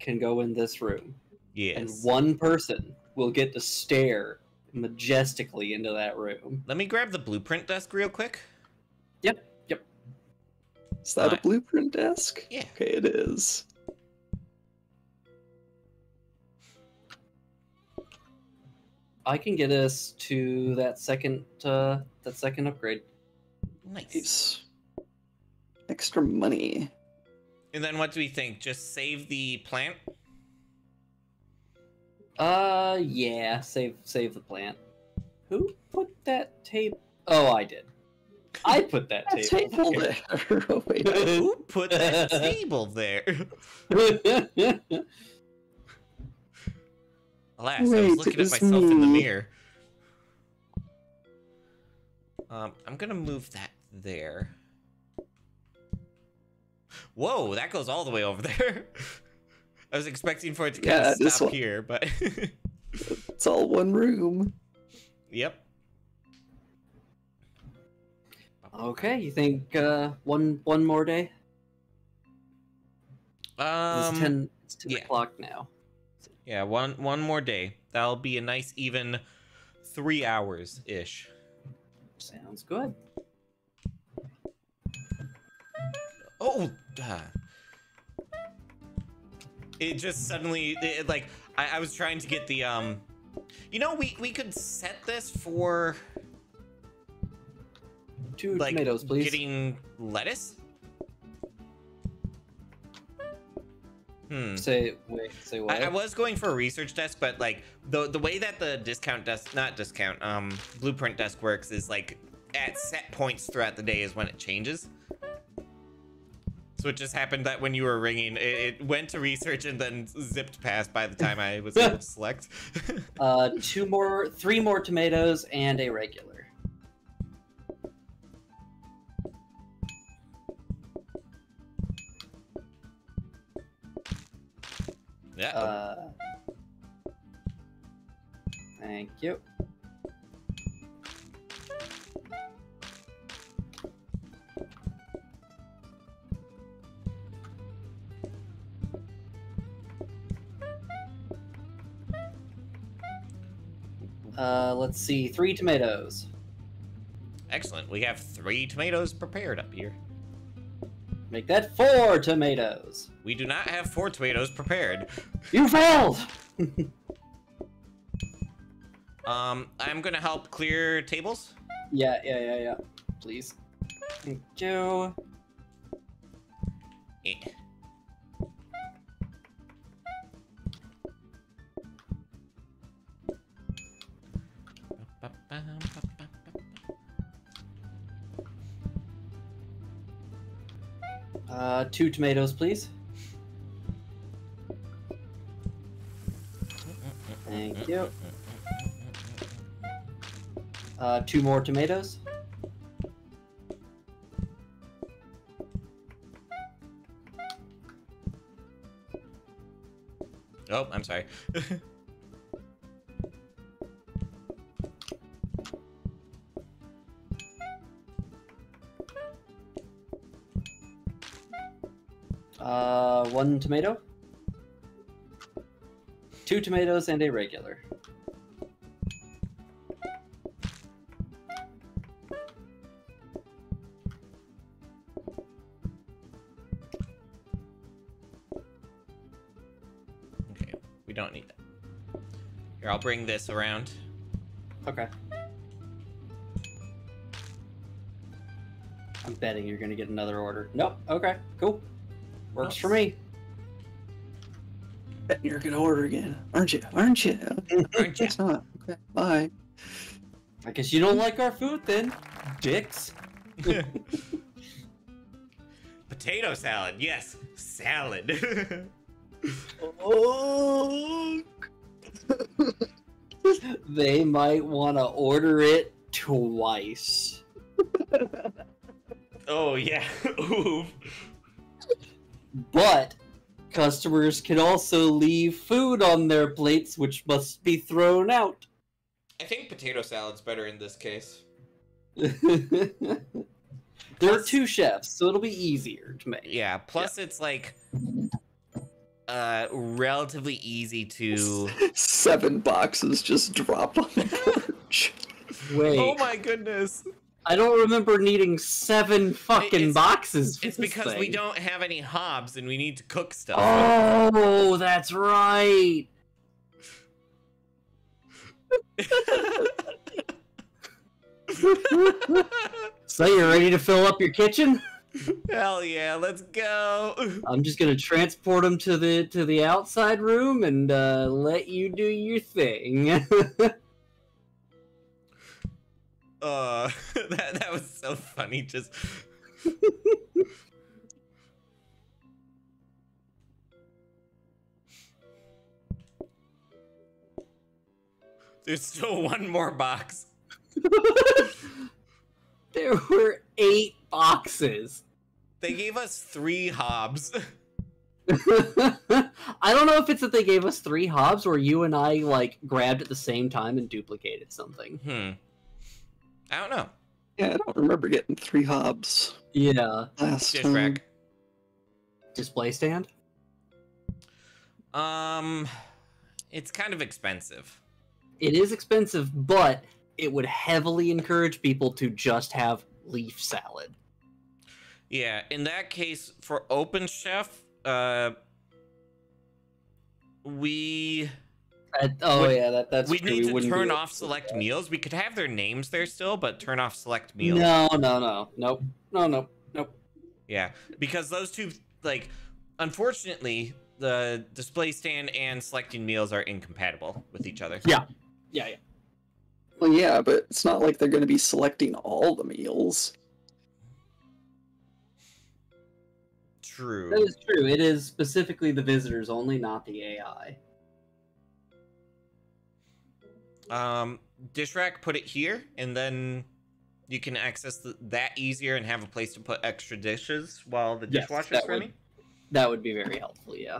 can go in this room. Yes. And one person will get to stare majestically into that room. Let me grab the blueprint desk real quick. Yep. Is that a blueprint desk? Yeah. Okay, it is. I can get us to that second upgrade. Nice. Extra money. And then what do we think? Just save the plant? Yeah, save the plant. Who put that tape? Oh, I did. I put that table there. Oh, wait. Who put that table there? Alas, wait, I was looking at myself in the mirror. I'm gonna move that there. Whoa, that goes all the way over there. I was expecting for it to kind of stop here, but it's all one room. Yep. Okay, you think one more day? It's ten o'clock now. Yeah, one more day. That'll be a nice even 3 hours ish. Sounds good. Oh. It just suddenly, I was trying to get the, you know, we could set this for 2 tomatoes, please. Getting lettuce. Say what? I was going for a research desk, but like the way that the blueprint desk works is like at set points throughout the day is when it changes. So it just happened that when you were ringing, it went to research and then zipped past by the time I was able to select. 3 more tomatoes and a regular. Yeah. Thank you. Let's see, 3 tomatoes. Excellent. We have 3 tomatoes prepared up here. Make that 4 tomatoes. We do not have 4 tomatoes prepared. You failed! I'm gonna help clear tables. Yeah. Please. Thank you. Yeah. Two tomatoes, please. Thank you. Two more tomatoes. Oh, I'm sorry. One tomato, two tomatoes, and a regular. Okay, we don't need that. Here, I'll bring this around. Okay. I'm betting you're gonna get another order. Nope, okay, cool. Works for me. Bet you're gonna order again, aren't you? Aren't you? Aren't you? Not. Okay, bye. I guess you don't like our food then, dicks. Potato salad, yes, salad. Oh. They might want to order it twice. Oh yeah. Ooh. But customers can also leave food on their plates, which must be thrown out. I think potato salad's better in this case. There are two chefs, so it'll be easier to make. Yeah, plus it's like relatively easy to... 7 boxes just dropped on the porch. Wait. Oh my goodness. I don't remember needing 7 fucking boxes. It's because we don't have any hobs and we need to cook stuff. Oh, that's right. So you're ready to fill up your kitchen? Hell yeah, let's go. I'm just gonna transport them to the outside room and let you do your thing. That was so funny, just... There's still one more box. There were 8 boxes. They gave us 3 hobs. I don't know if it's that they gave us 3 hobs or you and I, like, grabbed at the same time and duplicated something. I don't know. Yeah, I don't remember getting 3 hobs. Yeah. Last dish rack. Display stand? It's kind of expensive. It is expensive, but it would heavily encourage people to just have leaf salad. Yeah, in that case, for OpenChef, we... We need to turn off select meals. We could have their names there still, but turn off select meals. No. Yeah, because those two, like, unfortunately, the display stand and selecting meals are incompatible with each other. Yeah. Well, yeah, but it's not like they're going to be selecting all the meals. True. That is true. It is specifically the visitors only, not the AI. Dish rack, put it here, and then you can access that easier and have a place to put extra dishes while the dishwasher's running. That would be very helpful, yeah.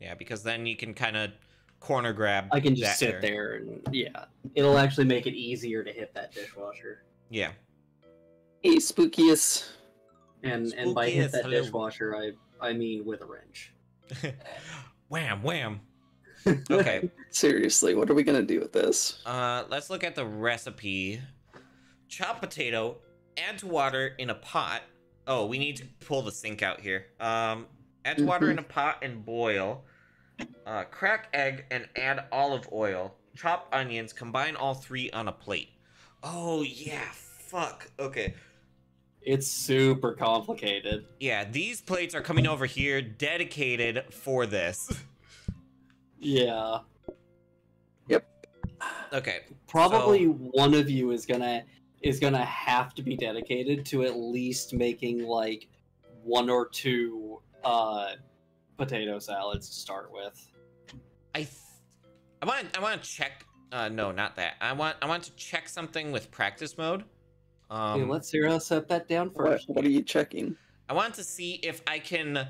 Yeah, because then you can kind of corner grab. I can just sit there and, yeah. It'll actually make it easier to hit that dishwasher. Yeah. Hey, spookiest. And by hit that dishwasher, I mean with a wrench. Wham, wham. Okay. Seriously, what are we gonna do with this? Let's look at the recipe. Chop potato, add water in a pot. Oh, we need to pull the sink out here. Add water in a pot and boil. Crack egg and add olive oil. Chop onions. Combine all 3 on a plate. Oh, yeah. Fuck. Okay. It's super complicated. Yeah, these plates are coming over here dedicated for this. Yeah. Yep. Okay. Probably one of you is gonna have to be dedicated to at least making like one or two potato salads to start with. I want to check. No, not that. I want to check something with practice mode. Hey, let's zero set that down first. What are you checking? I want to see if I can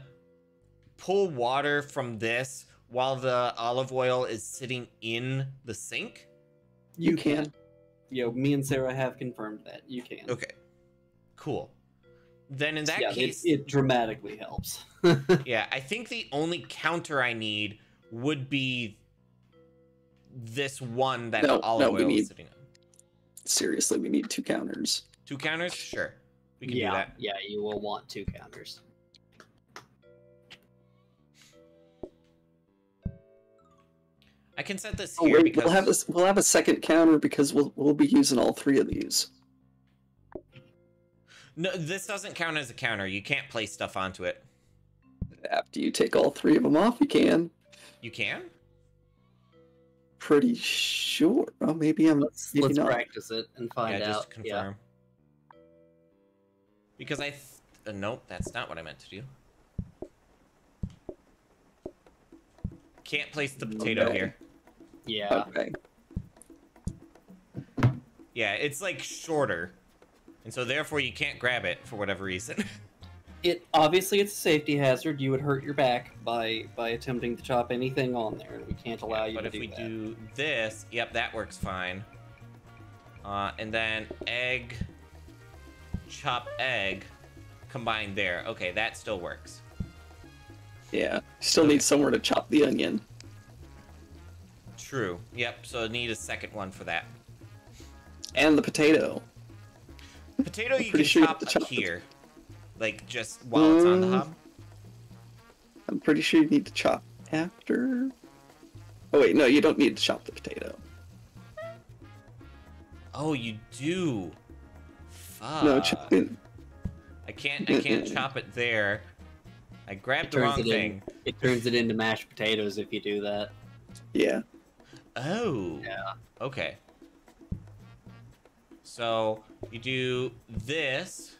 pull water from this while the olive oil is sitting in the sink. You can. Yo, me and Sarah have confirmed that. You can. Okay. Cool. Then in that case... It dramatically helps. Yeah, I think the only counter I need would be this one that olive oil is sitting on. Seriously, we need two counters. Two counters? Sure. We can do that. Yeah, you will want two counters. I can set this here because... We'll have a second counter because we'll be using all three of these. No, this doesn't count as a counter. You can't place stuff onto it. After you take all three of them off, you can. You can? Pretty sure. Oh, maybe I'm... Let's practice it and find out. Yeah, just confirm. Yeah. Because I... nope, that's not what I meant to do. Can't place the potato here. Yeah. Okay. Yeah, it's like shorter. And so therefore you can't grab it for whatever reason. Obviously it's a safety hazard. You would hurt your back by attempting to chop anything on there. We can't allow you to do that. But if we do this, yep, that works fine. And then egg, chop egg, combined there. Okay, that still works. Yeah, still need somewhere to chop the onion. True. Yep, so I need a second one for that. And the potato. Potato you can chop here. Like, just while it's on the hob? I'm pretty sure you need to chop after... Oh, wait, no, you don't need to chop the potato. Oh, you do. Fuck. No, chop it. I can't chop it there. I grabbed the wrong thing. It turns it into mashed potatoes if you do that. Yeah. Oh. Yeah. Okay. So, you do this...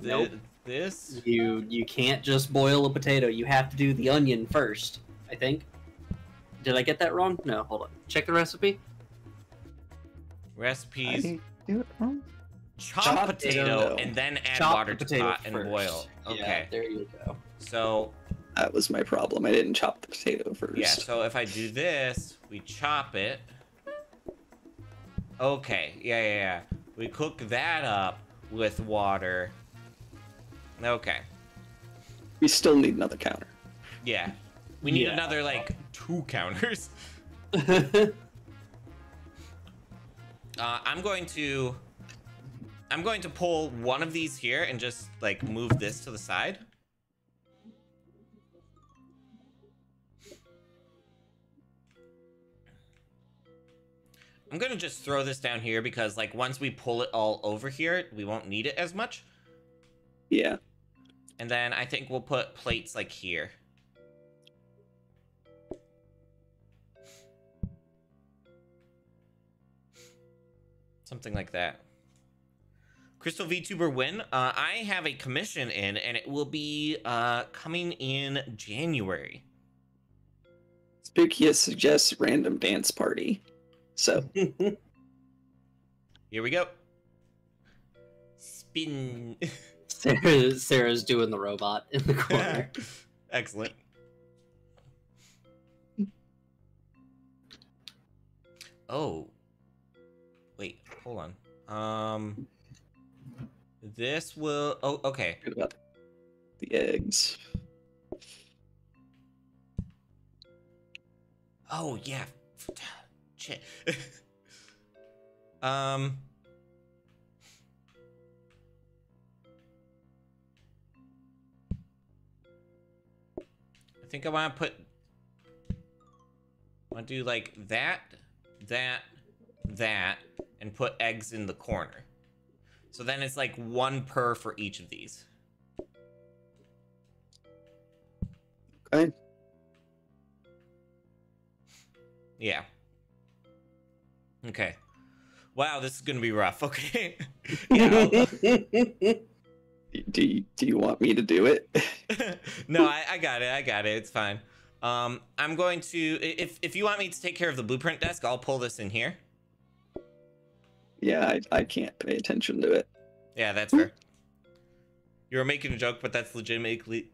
Nope. This? You can't just boil a potato. You have to do the onion first, I think. Did I get that wrong? No, hold on. Check the recipe. Recipes. I do it wrong. Chop potato and then add water to pot and boil. Okay. Yeah, there you go. So that was my problem. I didn't chop the potato first. Yeah, so if I do this, we chop it. Okay. Yeah, yeah, yeah. We cook that up with water. Okay. We still need another counter. Yeah. We need another, like, two counters. I'm going to pull one of these here and just, like, move this to the side. I'm going to just throw this down here because, like, once we pull it all over here, we won't need it as much. Yeah. And then I think we'll put plates like here. Something like that. Crystal VTuber win. I have a commission in and it will be coming in January. Spookiest suggests random dance party. So. Here we go. Spin. Sarah's doing the robot in the corner. Excellent. Oh. Wait, hold on. This will... Oh, okay. What about the eggs? Oh, yeah. Shit. I think I want to do like that, that, that and put eggs in the corner. So then it's like one per for each of these. Okay. Yeah. Okay. Wow, this is going to be rough. Okay. Do you want me to do it? No, I got it. I got it. It's fine. I'm going to, if you want me to take care of the blueprint desk, I'll pull this in here. Yeah, I can't pay attention to it. Yeah, that's fair. You were making a joke, but that's legitimately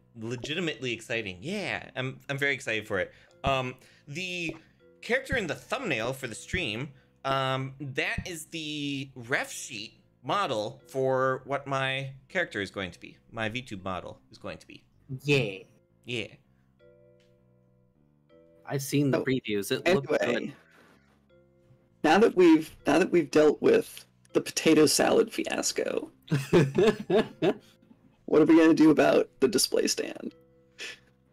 exciting. Yeah, I'm very excited for it. The character in the thumbnail for the stream, that is the ref sheet model for what my character is going to be. My VTube model is going to be. Yeah. Yeah. I've seen the previews. It looks good. Now that we've dealt with the potato salad fiasco, what are we gonna do about the display stand?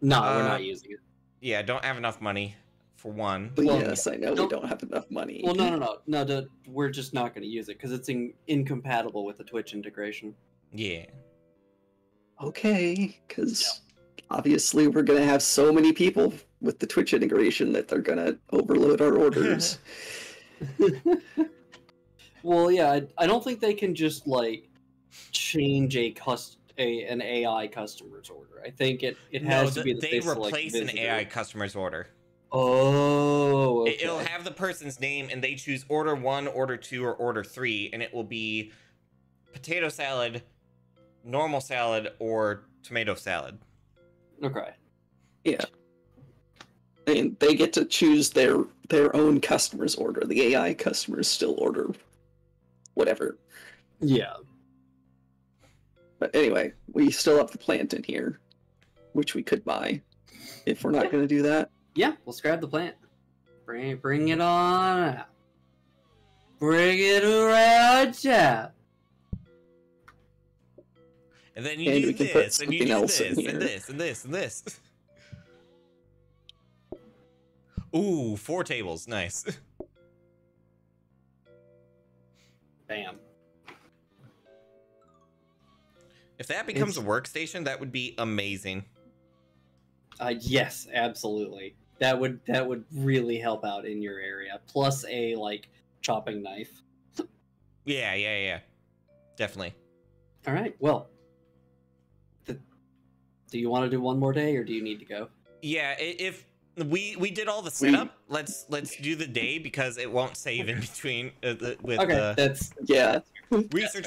No, we're not using it. Yeah, don't have enough money for one. Well, yes, I know we don't have enough money. Well, no, we're just not gonna use it because it's incompatible with the Twitch integration. Yeah. Okay, because obviously we're gonna have so many people with the Twitch integration that they're gonna overload our orders. Well, yeah, I don't think they can just like change an AI customer's order. I think it has to be that they replace an AI customer's order. Oh, okay. It'll have the person's name, and they choose order 1, order 2, or order 3, and it will be potato salad, normal salad, or tomato salad. Okay. Yeah. And they get to choose their own customer's order. The AI customers still order whatever. Yeah. But anyway, we still have the plant in here, which we could buy if we're not going to do that. Yeah, let's grab the plant. Bring it on out. Bring it around out. And then you do this, and you do this, and this, and this, and this. Ooh, 4 tables. Nice. Bam. If that becomes a workstation, that would be amazing. Yes, absolutely. That would really help out in your area. Plus a, like, chopping knife. Yeah. Definitely. All right, well. Do you want to do one more day, or do you need to go? Yeah, if... We did all the setup. Let's do the day because it won't save in between. Research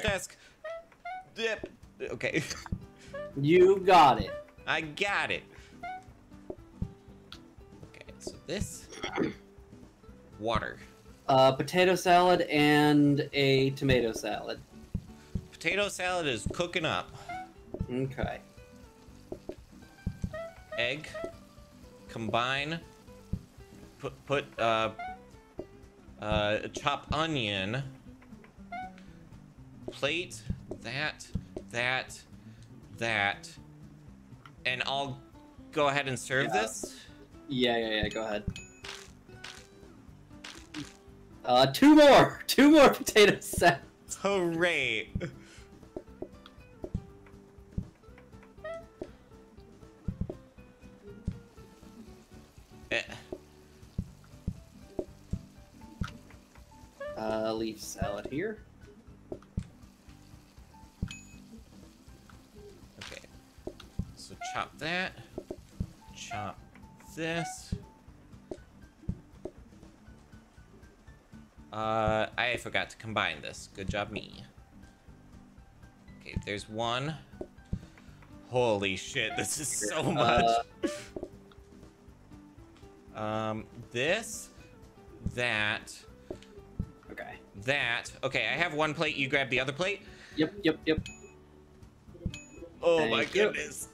desk. Yep. Okay. You got it. I got it. Okay. So this water. Potato salad and a tomato salad. Potato salad is cooking up. Okay. Egg. Combine, put chop onion, plate, that, and I'll go ahead and serve this? Yeah, go ahead. 2 more potato salads. Hooray. Leaf salad here. Okay. So chop that. Chop this. I forgot to combine this. Good job, me. Okay, there's one. Holy shit, this is so much. This, that, okay, that, okay. I have one plate. You grab the other plate. Yep. Oh Thank my you. Goodness!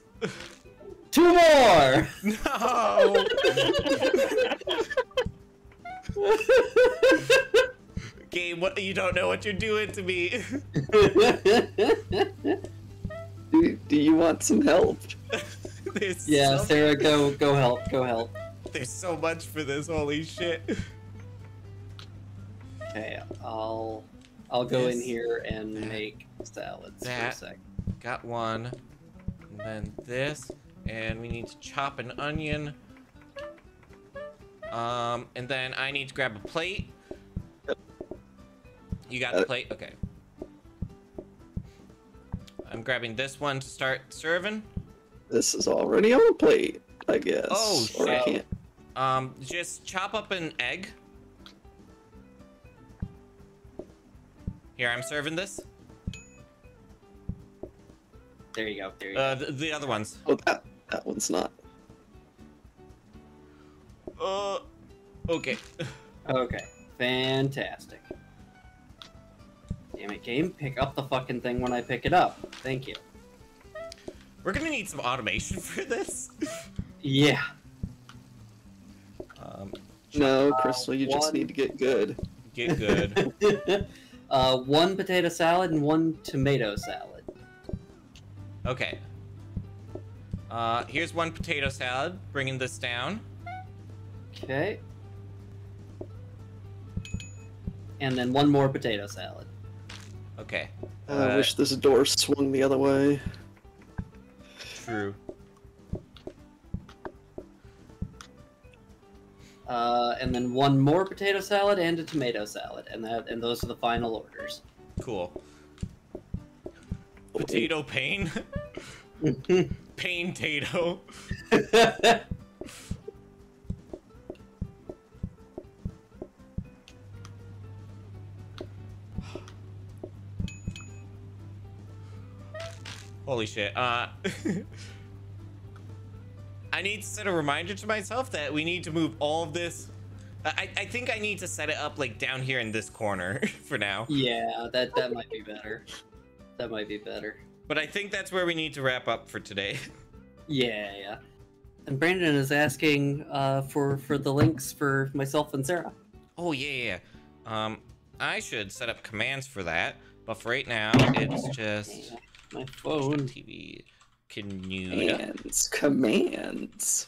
2 more. No. Game, what you don't know what you're doing to me. Do you want some help? Yeah, so Sarah, go help. There's so much for this, holy shit. Okay, I'll go in here and make salads for a sec. Got one. And then this. And we need to chop an onion. And then I need to grab a plate. You got the plate? Okay. I'm grabbing this one to start serving. This is already on a plate, I guess. Oh, shit. I can't. Just chop up an egg. Here, I'm serving this. There you go. There you go. The other ones. Oh, that one's not. Okay. Okay. Fantastic. Damn it, game. Pick up the fucking thing when I pick it up. Thank you. We're gonna need some automation for this. Yeah. No, Crystal, you just need to get good. Get good. One potato salad and one tomato salad. Okay. Here's one potato salad. Bringing this down. Okay. And then one more potato salad. Okay. I wish this door swung the other way. True. And then one more potato salad and a tomato salad, and those are the final orders. Cool. Potato pain. Pain-tato. Holy shit. I need to set a reminder to myself that we need to move all of this. I think I need to set it up like down here in this corner for now. Yeah, that might be better. That might be better. But I think that's where we need to wrap up for today. Yeah, yeah. And Brandon is asking for the links for myself and Sarah. Oh yeah, yeah. I should set up commands for that. But for right now, it's just my phone, TV. Kenuda. Commands.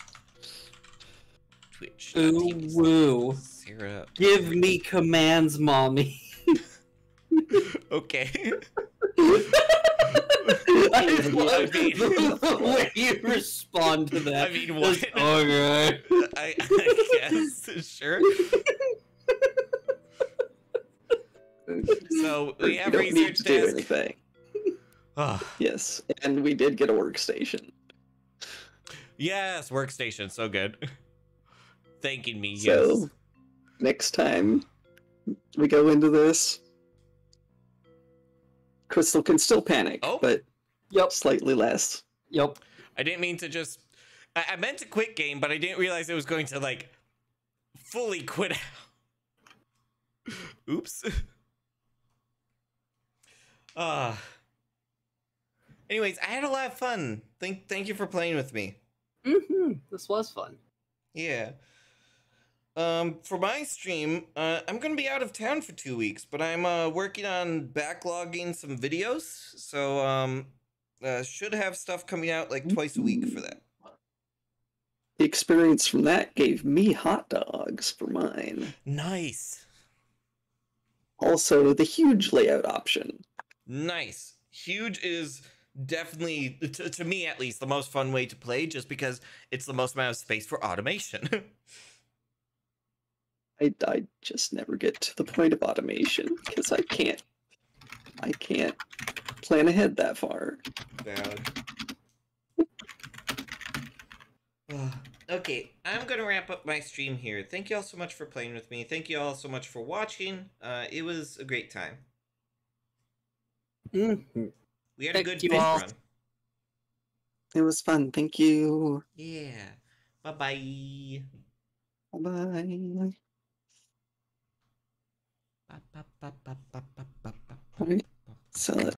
Twitch. Ooh, woo. Sarah. Give me commands, mommy. Okay. I mean, the way you respond to that. I mean, what? Okay. I guess. Sure. So we have research to do anything. Yes, and we did get a workstation. Yes, workstation, so good. Thanking me, yes. So, next time we go into this, Crystal can still panic, but slightly less. Yep. I didn't mean to just... I meant to quit game, but I didn't realize it was going to, like, fully quit out. Oops. Ah... Anyways, I had a lot of fun. Thank you for playing with me. Mm-hmm. This was fun. Yeah. For my stream, I'm going to be out of town for 2 weeks, but I'm working on backlogging some videos. So should have stuff coming out like twice a week for that. The experience from that gave me hot dogs for mine. Nice. Also, the huge layout option. Nice. Huge is... definitely, to me at least, the most fun way to play, just because it's the most amount of space for automation. I just never get to the point of automation because I can't plan ahead that far. Okay, I'm gonna wrap up my stream here. Thank you all so much for playing with me. Thank you all so much for watching. It was a great time. We had a good fish run. It was fun. Thank you. Yeah. Bye-bye. Bye-bye. Bye-bye. Bye-bye. Bye-bye. Bye-bye.